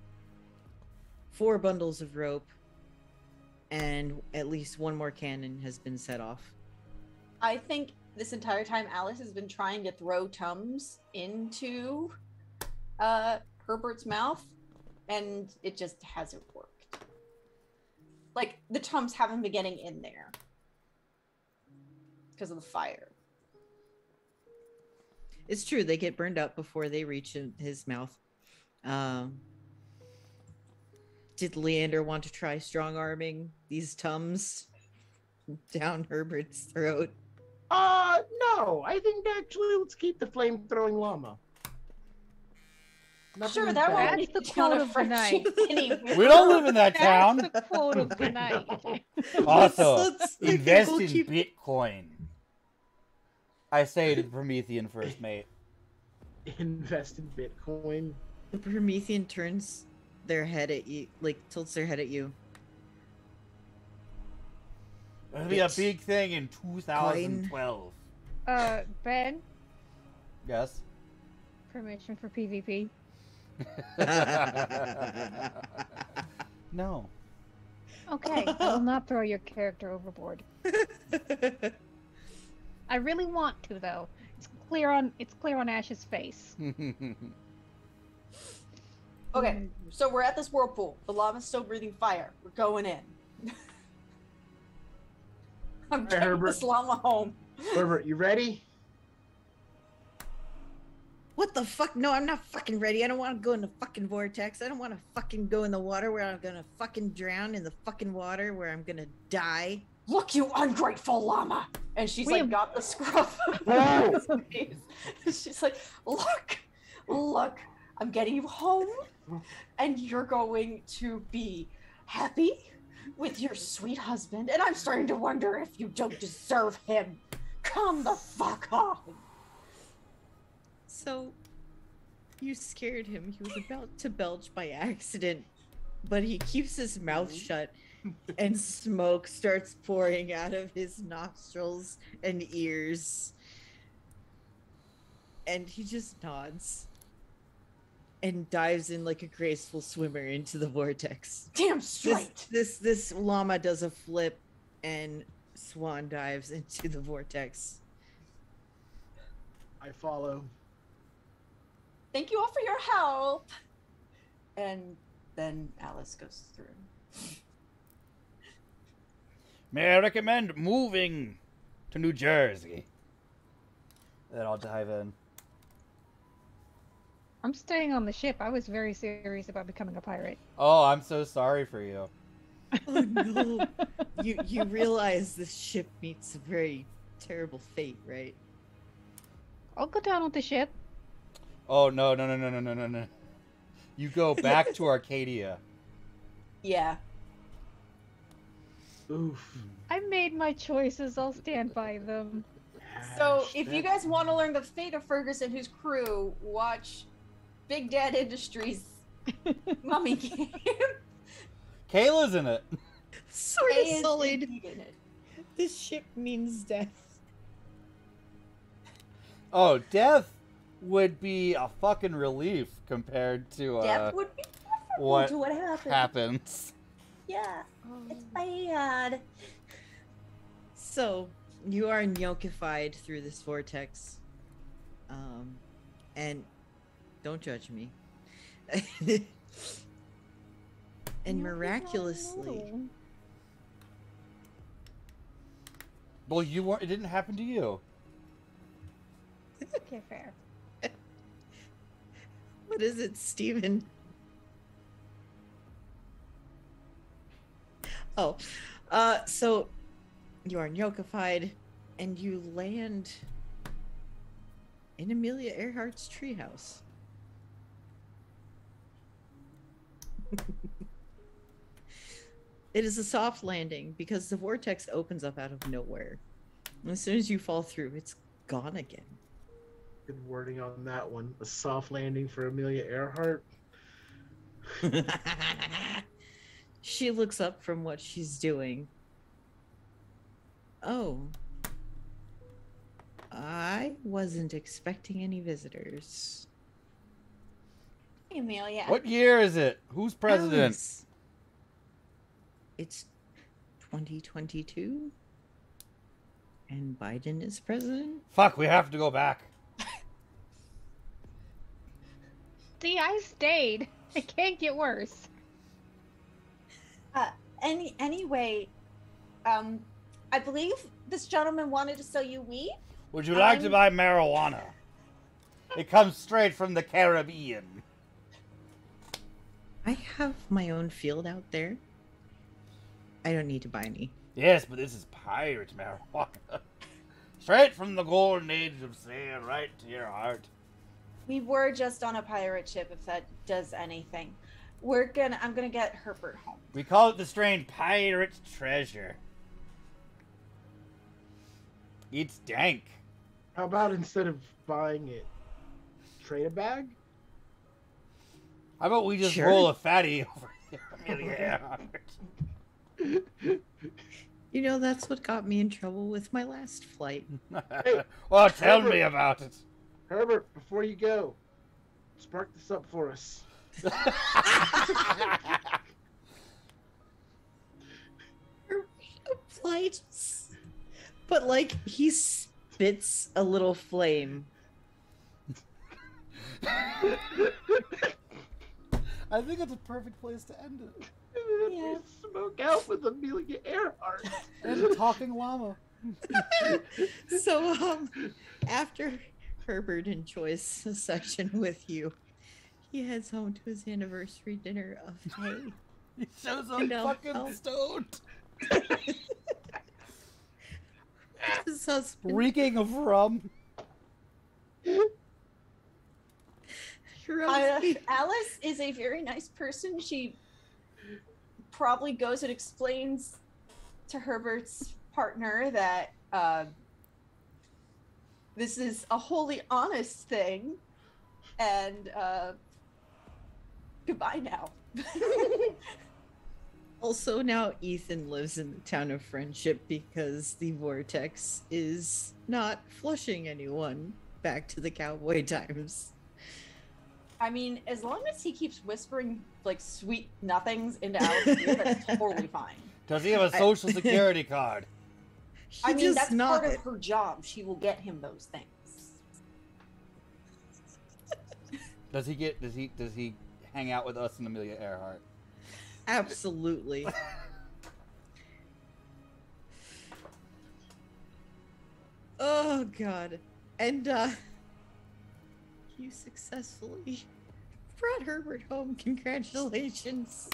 four bundles of rope, and at least one more cannon has been set off. I think this entire time Alice has been trying to throw Tums into uh, Herbert's mouth, and it just hasn't worked. Like, the Tums haven't been getting in there because of the fire. It's true, they get burned up before they reach his mouth. Um, did Leander want to try strong-arming these Tums down Herbert's throat? Uh, no, I think actually let's keep the flame-throwing llama. Nothing sure, that won't be the quote of the night. We don't live in that town. That's the quote of the night. Also, invest in keep... Bitcoin. I say to Promethean first mate. Invest in Bitcoin. The Promethean turns their head at you, like tilts their head at you. It'll be a big thing in two thousand twelve. Uh, Ben? Yes? Permission for P V P? No. Okay, I will not throw your character overboard. I really want to, though. It's clear on it's clear on Ash's face. Okay, so we're at this whirlpool. The lava's still breathing fire. We're going in. I'm right, taking this llama home. Herbert, you ready? What the fuck? No, I'm not fucking ready. I don't want to go in the fucking vortex. I don't want to fucking go in the water where I'm going to fucking drown in the fucking water where I'm going to die. Look, you ungrateful llama. And she's we like, have... got the scruff. Oh. She's like, look, look, I'm getting you home. And you're going to be happy with your sweet husband. And I'm starting to wonder if you don't deserve him. Come the fuck on. So, you scared him. He was about to belch by accident, but he keeps his mouth shut, and smoke starts pouring out of his nostrils and ears. And he just nods and dives in like a graceful swimmer into the vortex. Damn straight! This, this, this llama does a flip and swan dives into the vortex. I follow. Thank you all for your help. And then Alice goes through. May I recommend moving to New Jersey? Then I'll dive in. I'm staying on the ship. I was very serious about becoming a pirate. Oh, I'm so sorry for you. Oh, no. you, you realize this ship meets a very terrible fate, right? I'll go down with the ship. Oh, no, no, no, no, no, no, no, no. You go back to Arcadia. Yeah. Oof. I made my choices. I'll stand by them. So, if you guys want to learn the fate of Fergus and his crew, watch Big Dad Industries Mummy Game. Kayla's in it. Sort of sullied. This ship means death. Oh, death? Would be a fucking relief compared to uh, death would be what, to what happened. happens. Yeah, oh. It's bad. So you are yokified through this vortex, um, and don't judge me. And miraculously, well, you weren't. It didn't happen to you. Okay, fair. What is it, Steven? Oh, uh, so you are yokified and you land in Amelia Earhart's treehouse. It is a soft landing because the vortex opens up out of nowhere. And as soon as you fall through, it's gone again. Good wording on that one. A soft landing for Amelia Earhart. She looks up from what she's doing. Oh. I wasn't expecting any visitors. Hey, Amelia. What year is it? Who's president? Alice. It's twenty twenty-two. And Biden is president? Fuck, we have to go back. See, I stayed. It can't get worse. Uh, any anyway, um, I believe this gentleman wanted to sell you weed. Would you like um, to buy marijuana? It comes straight from the Caribbean. I have my own field out there. I don't need to buy any. Yes, but this is pirate marijuana. Straight from the golden age of sail, right to your heart. We were just on a pirate ship, if that does anything. We're gonna, I'm gonna get Herbert home. We call it the strain pirate treasure. It's dank. How about instead of buying it, trade a bag? How about we just sure. roll a fatty over here? You know, that's what got me in trouble with my last flight. Hey, well, tell Herbert. me about it. Herbert, before you go, spark this up for us. Plights. But like he spits a little flame. I think that's a perfect place to end it. And then yeah. Smoke out with Amelia Earhart and talking llama. So um, after Herbert enjoys a session with you, he heads home to his anniversary dinner of hay. He shows up fucking stoned. His husband, reeking of rum. I, uh, Alice is a very nice person. She probably goes and explains to Herbert's partner that uh, this is a wholly honest thing, and uh, goodbye now. Also, now Ethan lives in the town of Friendship because the vortex is not flushing anyone back to the cowboy times. I mean, as long as he keeps whispering like sweet nothings into Alice's ear, that's totally fine. Does he have a social I, security card? I mean, that's not part of her job. She will get him those things. Does he get? Does he? Does he hang out with us and Amelia Earhart? Absolutely. Oh God! And uh. You successfully brought Herbert home. Congratulations.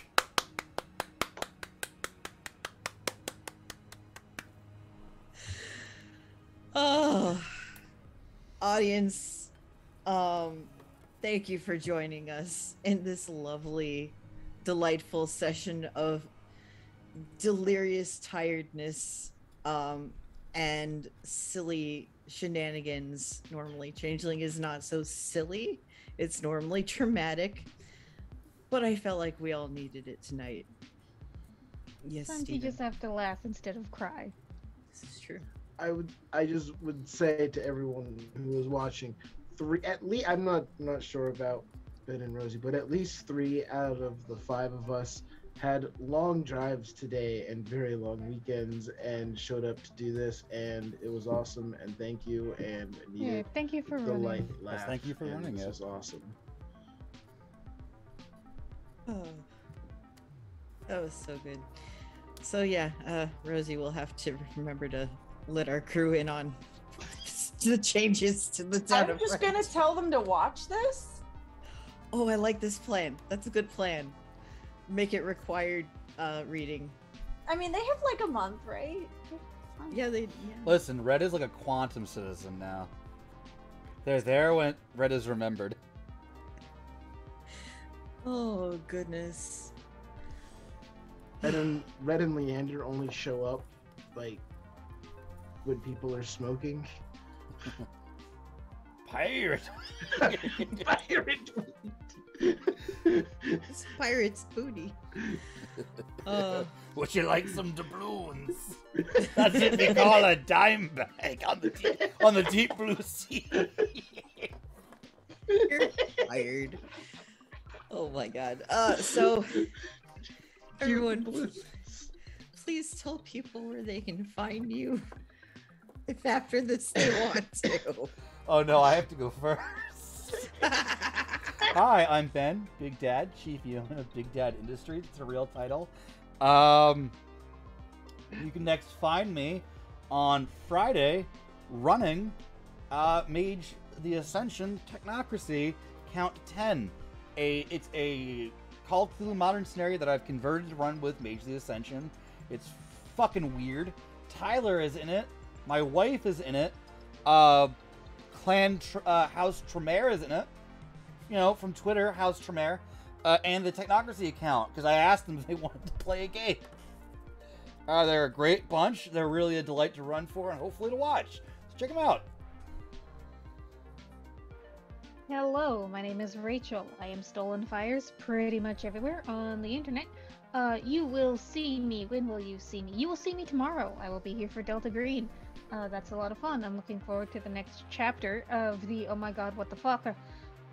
Oh, audience, um, thank you for joining us in this lovely, delightful session of delirious tiredness um, and silly shenanigans. Normally Changeling is not so silly, it's normally traumatic, but I felt like we all needed it tonight. Yes, sometimes you just have to laugh instead of cry. This is true. I would I just would say to everyone who was watching, three at least I'm not I'm not sure about Ben and Rosie, but at least three out of the five of us had long drives today and very long weekends and showed up to do this, and it was awesome, and thank you, and yeah, thank you for the running. Yes, thank you for running. This is awesome. Oh, that was so good. So yeah, uh, Rosie will have to remember to let our crew in on the changes to the town. I'm just gonna tell them to watch this. Oh, I like this plan. That's a good plan. Make it required uh, reading. I mean, they have like a month, right? Yeah, they. Yeah. Listen, Red is like a quantum citizen now. They're there when Red is remembered. Oh goodness. Red and Red and Leander only show up like when people are smoking. Pirate. Pirate. It's pirate's booty. Uh, Would you like some doubloons? That's what they call a dime bag on the deep, on the deep blue sea. You're fired. Oh my God. Uh, so everyone, please, please tell people where they can find you if after this they want to. Oh no, I have to go first. Hi, I'm Ben, Big Dad, Chief Yeoman of Big Dad Industries. It's a real title. Um, you can next find me on Friday running uh, Mage the Ascension Technocracy Count ten. A, it's a Call of Cthulhu modern scenario that I've converted to run with Mage the Ascension. It's fucking weird. Tyler is in it. My wife is in it. Uh, Clan tr uh, House Tremere is in it. You know, from Twitter, House Tremere, uh, and the Technocracy account, because I asked them if they wanted to play a game. Uh, they're a great bunch. They're really a delight to run for and hopefully to watch. So check them out. Hello, my name is Rachel. I am Stolen Fires pretty much everywhere on the internet. Uh, you will see me. When will you see me? You will see me tomorrow. I will be here for Delta Green. Uh, that's a lot of fun. I'm looking forward to the next chapter of the Oh My God, What the Fuck.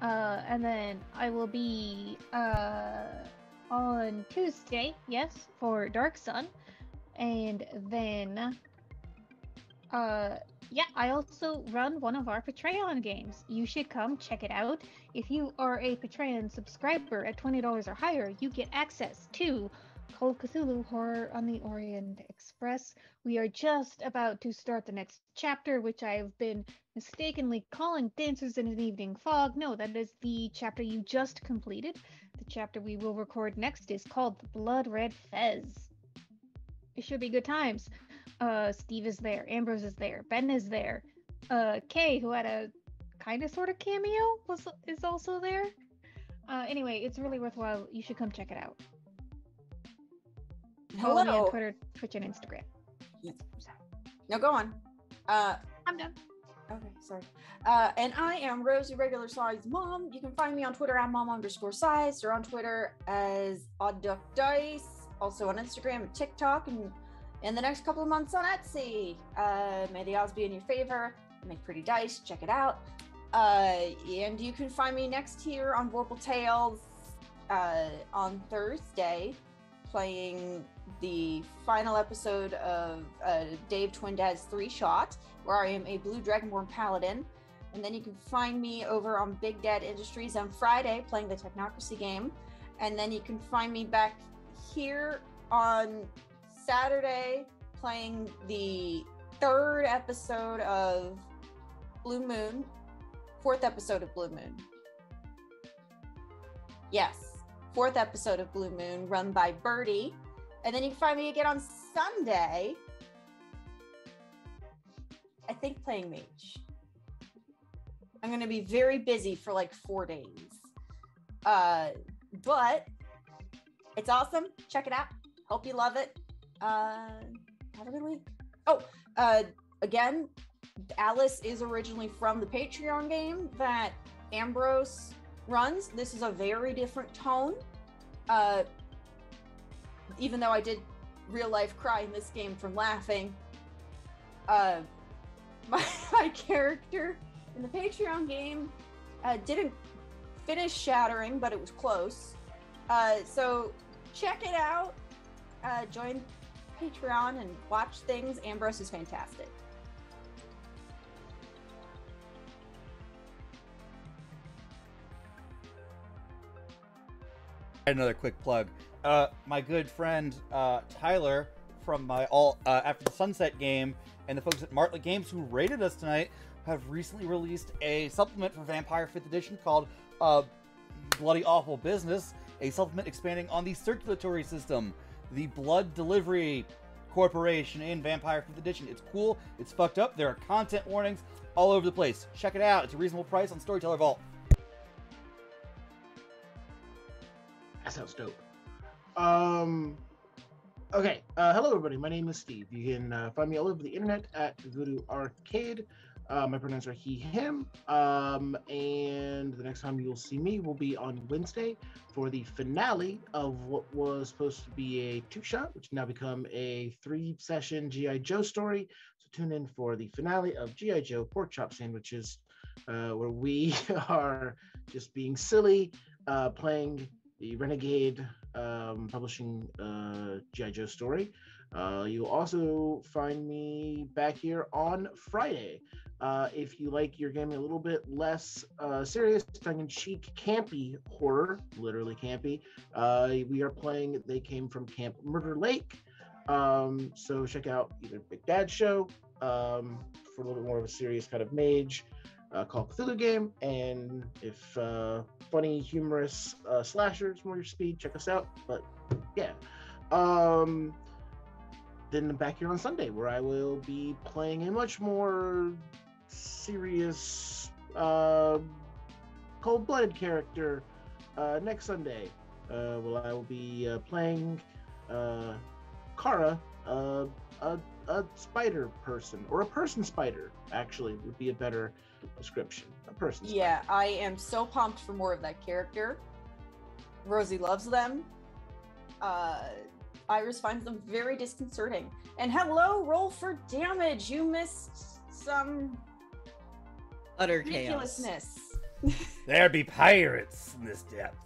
Uh, and then I will be uh, on Tuesday, yes, for Dark Sun. And then, uh, yeah, I also run one of our Patreon games. You should come check it out. If you are a Patreon subscriber at twenty dollars or higher, you get access to Call of Cthulhu Horror on the Orient Express. We are just about to start the next chapter, which I have been mistakenly calling Dancers in an Evening Fog. No, that is the chapter you just completed. The chapter we will record next is called The Blood Red Fez. It should be good times. Uh, Steve is there. Ambrose is there. Ben is there. Uh, Kay, who had a kind of sort of cameo, was, is also there. Uh, anyway, it's really worthwhile. You should come check it out. Follow me on Twitter, Twitch, and Instagram. Yes. No, go on. Uh, I'm done. Okay, sorry. Uh, and I am Rosie Regular Size Mom. You can find me on Twitter at mom underscore size, or on Twitter as Odd Duck Dice. Also on Instagram and TikTok, and in the next couple of months on Etsy. Uh, may the odds be in your favor. I make pretty dice. Check it out. Uh, and you can find me next here on Vorpal Tales uh, on Thursday, playing the final episode of uh, Dave Twin Dad's Three Shot, where I am a blue dragonborn paladin. And then you can find me over on Big Dad Industries on Friday playing the Technocracy game. And then you can find me back here on Saturday playing the third episode of Blue Moon, fourth episode of Blue Moon. Yes. Fourth episode of Blue Moon, run by Birdie. And then you can find me again on Sunday, I think, playing Mage. I'm going to be very busy for like four days. Uh, but it's awesome. Check it out. Hope you love it. Uh, have a good week. Oh, uh, again, Alice is originally from the Patreon game that Ambrose runs. This is a very different tone. Uh, even though I did real life cry in this game from laughing, uh, my, my character in the Patreon game uh, didn't finish shattering, but it was close. Uh, so check it out. Uh, join Patreon and watch things. Ambrose is fantastic. Another quick plug. Uh, my good friend uh, Tyler from my all uh, After the Sunset game and the folks at Martlet Games who raided us tonight have recently released a supplement for Vampire Fifth Edition called uh, Bloody Awful Business, a supplement expanding on the circulatory system, the Blood Delivery Corporation in Vampire Fifth Edition. It's cool. It's fucked up. There are content warnings all over the place. Check it out. It's a reasonable price on Storyteller Vault. That sounds dope. Um, okay, uh, hello everybody. My name is Steve. You can uh, find me all over the internet at Voodoo Arcade. Uh, my pronouns are he, him. Um, and the next time you'll see me will be on Wednesday for the finale of what was supposed to be a two-shot, which now become a three-session G I Joe story. So tune in for the finale of G I Joe Pork Chop Sandwiches, uh, where we are just being silly, uh, playing the Renegade um, publishing uh, G I Joe story. Uh, you'll also find me back here on Friday. Uh, if you like your game a little bit less uh, serious, tongue-in-cheek, campy horror, literally campy, uh, we are playing They Came from Camp Murder Lake. Um, so check out either Big Dad Show um, for a little bit more of a serious kind of mage, Uh, Call of Cthulhu game, and if uh, funny, humorous uh, slashers more your speed, check us out. But yeah, um, then I'm back here on Sunday where I will be playing a much more serious, uh, cold-blooded character uh, next Sunday. Uh, well, I will be uh, playing uh, Kara, uh, a, a spider person, or a person spider. Actually, would be a better description. A person spider. Yeah, I am so pumped for more of that character. Rosie loves them. Uh, Iris finds them very disconcerting. And hello, roll for damage. You missed some utter ridiculousness. Chaos. There be pirates in this depth.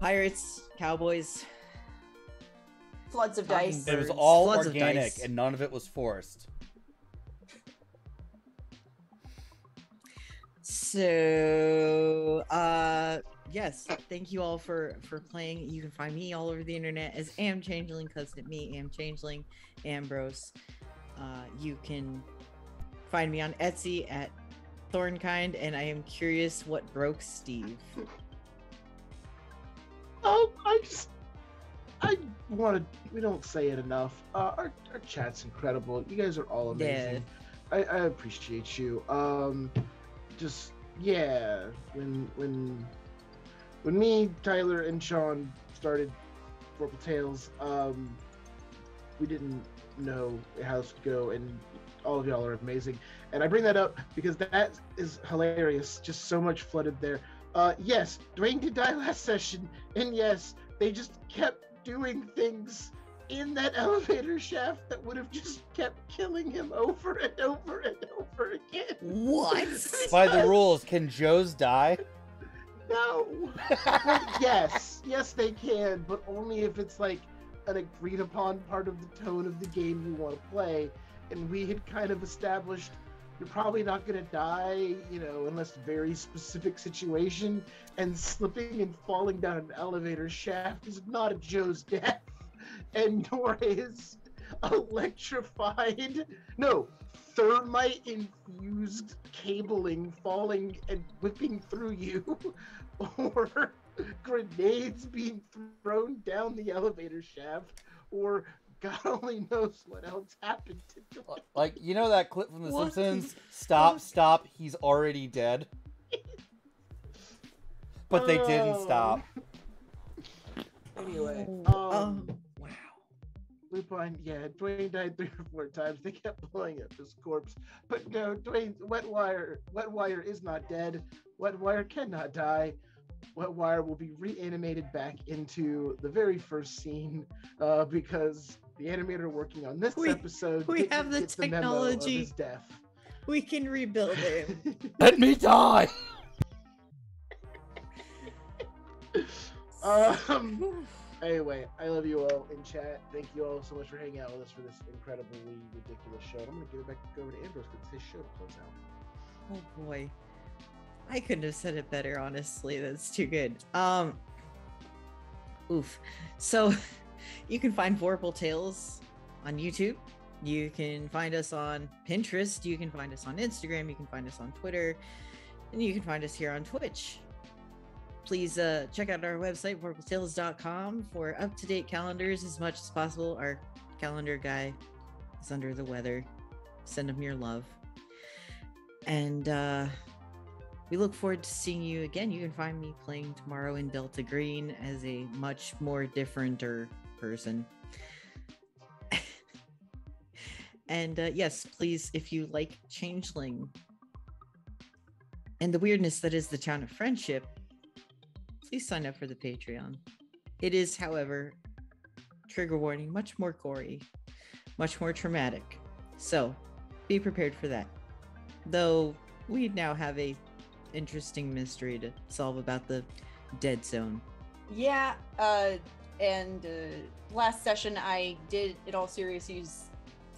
Pirates, cowboys, floods of dice. It was all floods organic, and none of it was forced. So, uh, yes, thank you all for for playing. You can find me all over the internet as Am Changeling. Cuz at me, Am Changeling, Ambrose. Uh, you can find me on Etsy at Thornkind, and I am curious what broke Steve. Um, I just, I wanted, we don't say it enough. Uh, our, our chat's incredible. You guys are all amazing. Yeah. I, I appreciate you. Um, just, yeah, when, when, when me, Tyler, and Sean started Vorpal Tales, um, we didn't know how this would go, and all of y'all are amazing. And I bring that up because that is hilarious. Just so much flooded there. Uh, yes, Dwayne did die last session, and yes, they just kept doing things in that elevator shaft that would have just kept killing him over and over and over again. What? By the rules, can Joes die? No. Yes. Yes, they can, but only if it's like an agreed upon part of the tone of the game you want to play, and we had kind of established you're probably not going to die, you know, unless very specific situation, and slipping and falling down an elevator shaft is not a Joe's death, and nor is electrified, no, thermite-infused cabling falling and whipping through you, or grenades being thrown down the elevator shaft, or God only knows what else happened to Dwayne. Like, you know that clip from The what? Simpsons? Stop, stop, he's already dead. But they um, didn't stop. Anyway. Um, um, wow. Lupin, yeah, Dwayne died three or four times. They kept blowing up his corpse. But no, Dwayne, Wetwire, Wetwire is not dead. Wetwire cannot die. Wetwire will be reanimated back into the very first scene uh, because the animator working on this we, episode we have the technology. The his death. We can rebuild him. Let me die. um. Anyway, I love you all in chat. Thank you all so much for hanging out with us for this incredibly ridiculous show. I'm gonna give it back over to Ambrose because his show will close out. Oh boy. I couldn't have said it better, honestly. That's too good. Um, oof. So you can find Vorpal Tales on YouTube. You can find us on Pinterest. You can find us on Instagram. You can find us on Twitter. And you can find us here on Twitch. Please uh, check out our website, vorpal tales dot com, for up-to-date calendars as much as possible. Our calendar guy is under the weather. Send him your love. And... Uh, we look forward to seeing you again. You can find me playing tomorrow in Delta Green as a much more differenter person. And uh, yes, please, if you like Changeling and the weirdness that is the town of Friendship, please sign up for the Patreon. It is, however, trigger warning, much more gory, much more traumatic. So be prepared for that. Though we now have a interesting mystery to solve about the dead zone. Yeah, uh, and uh, last session I did in all serious use,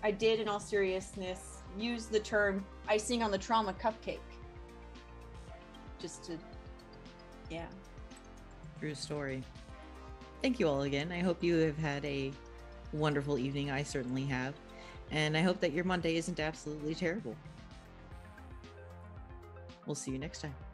I did in all seriousness use the term icing on the trauma cupcake. Just to, yeah. True story. Thank you all again. I hope you have had a wonderful evening. I certainly have. And I hope that your Monday isn't absolutely terrible. We'll see you next time.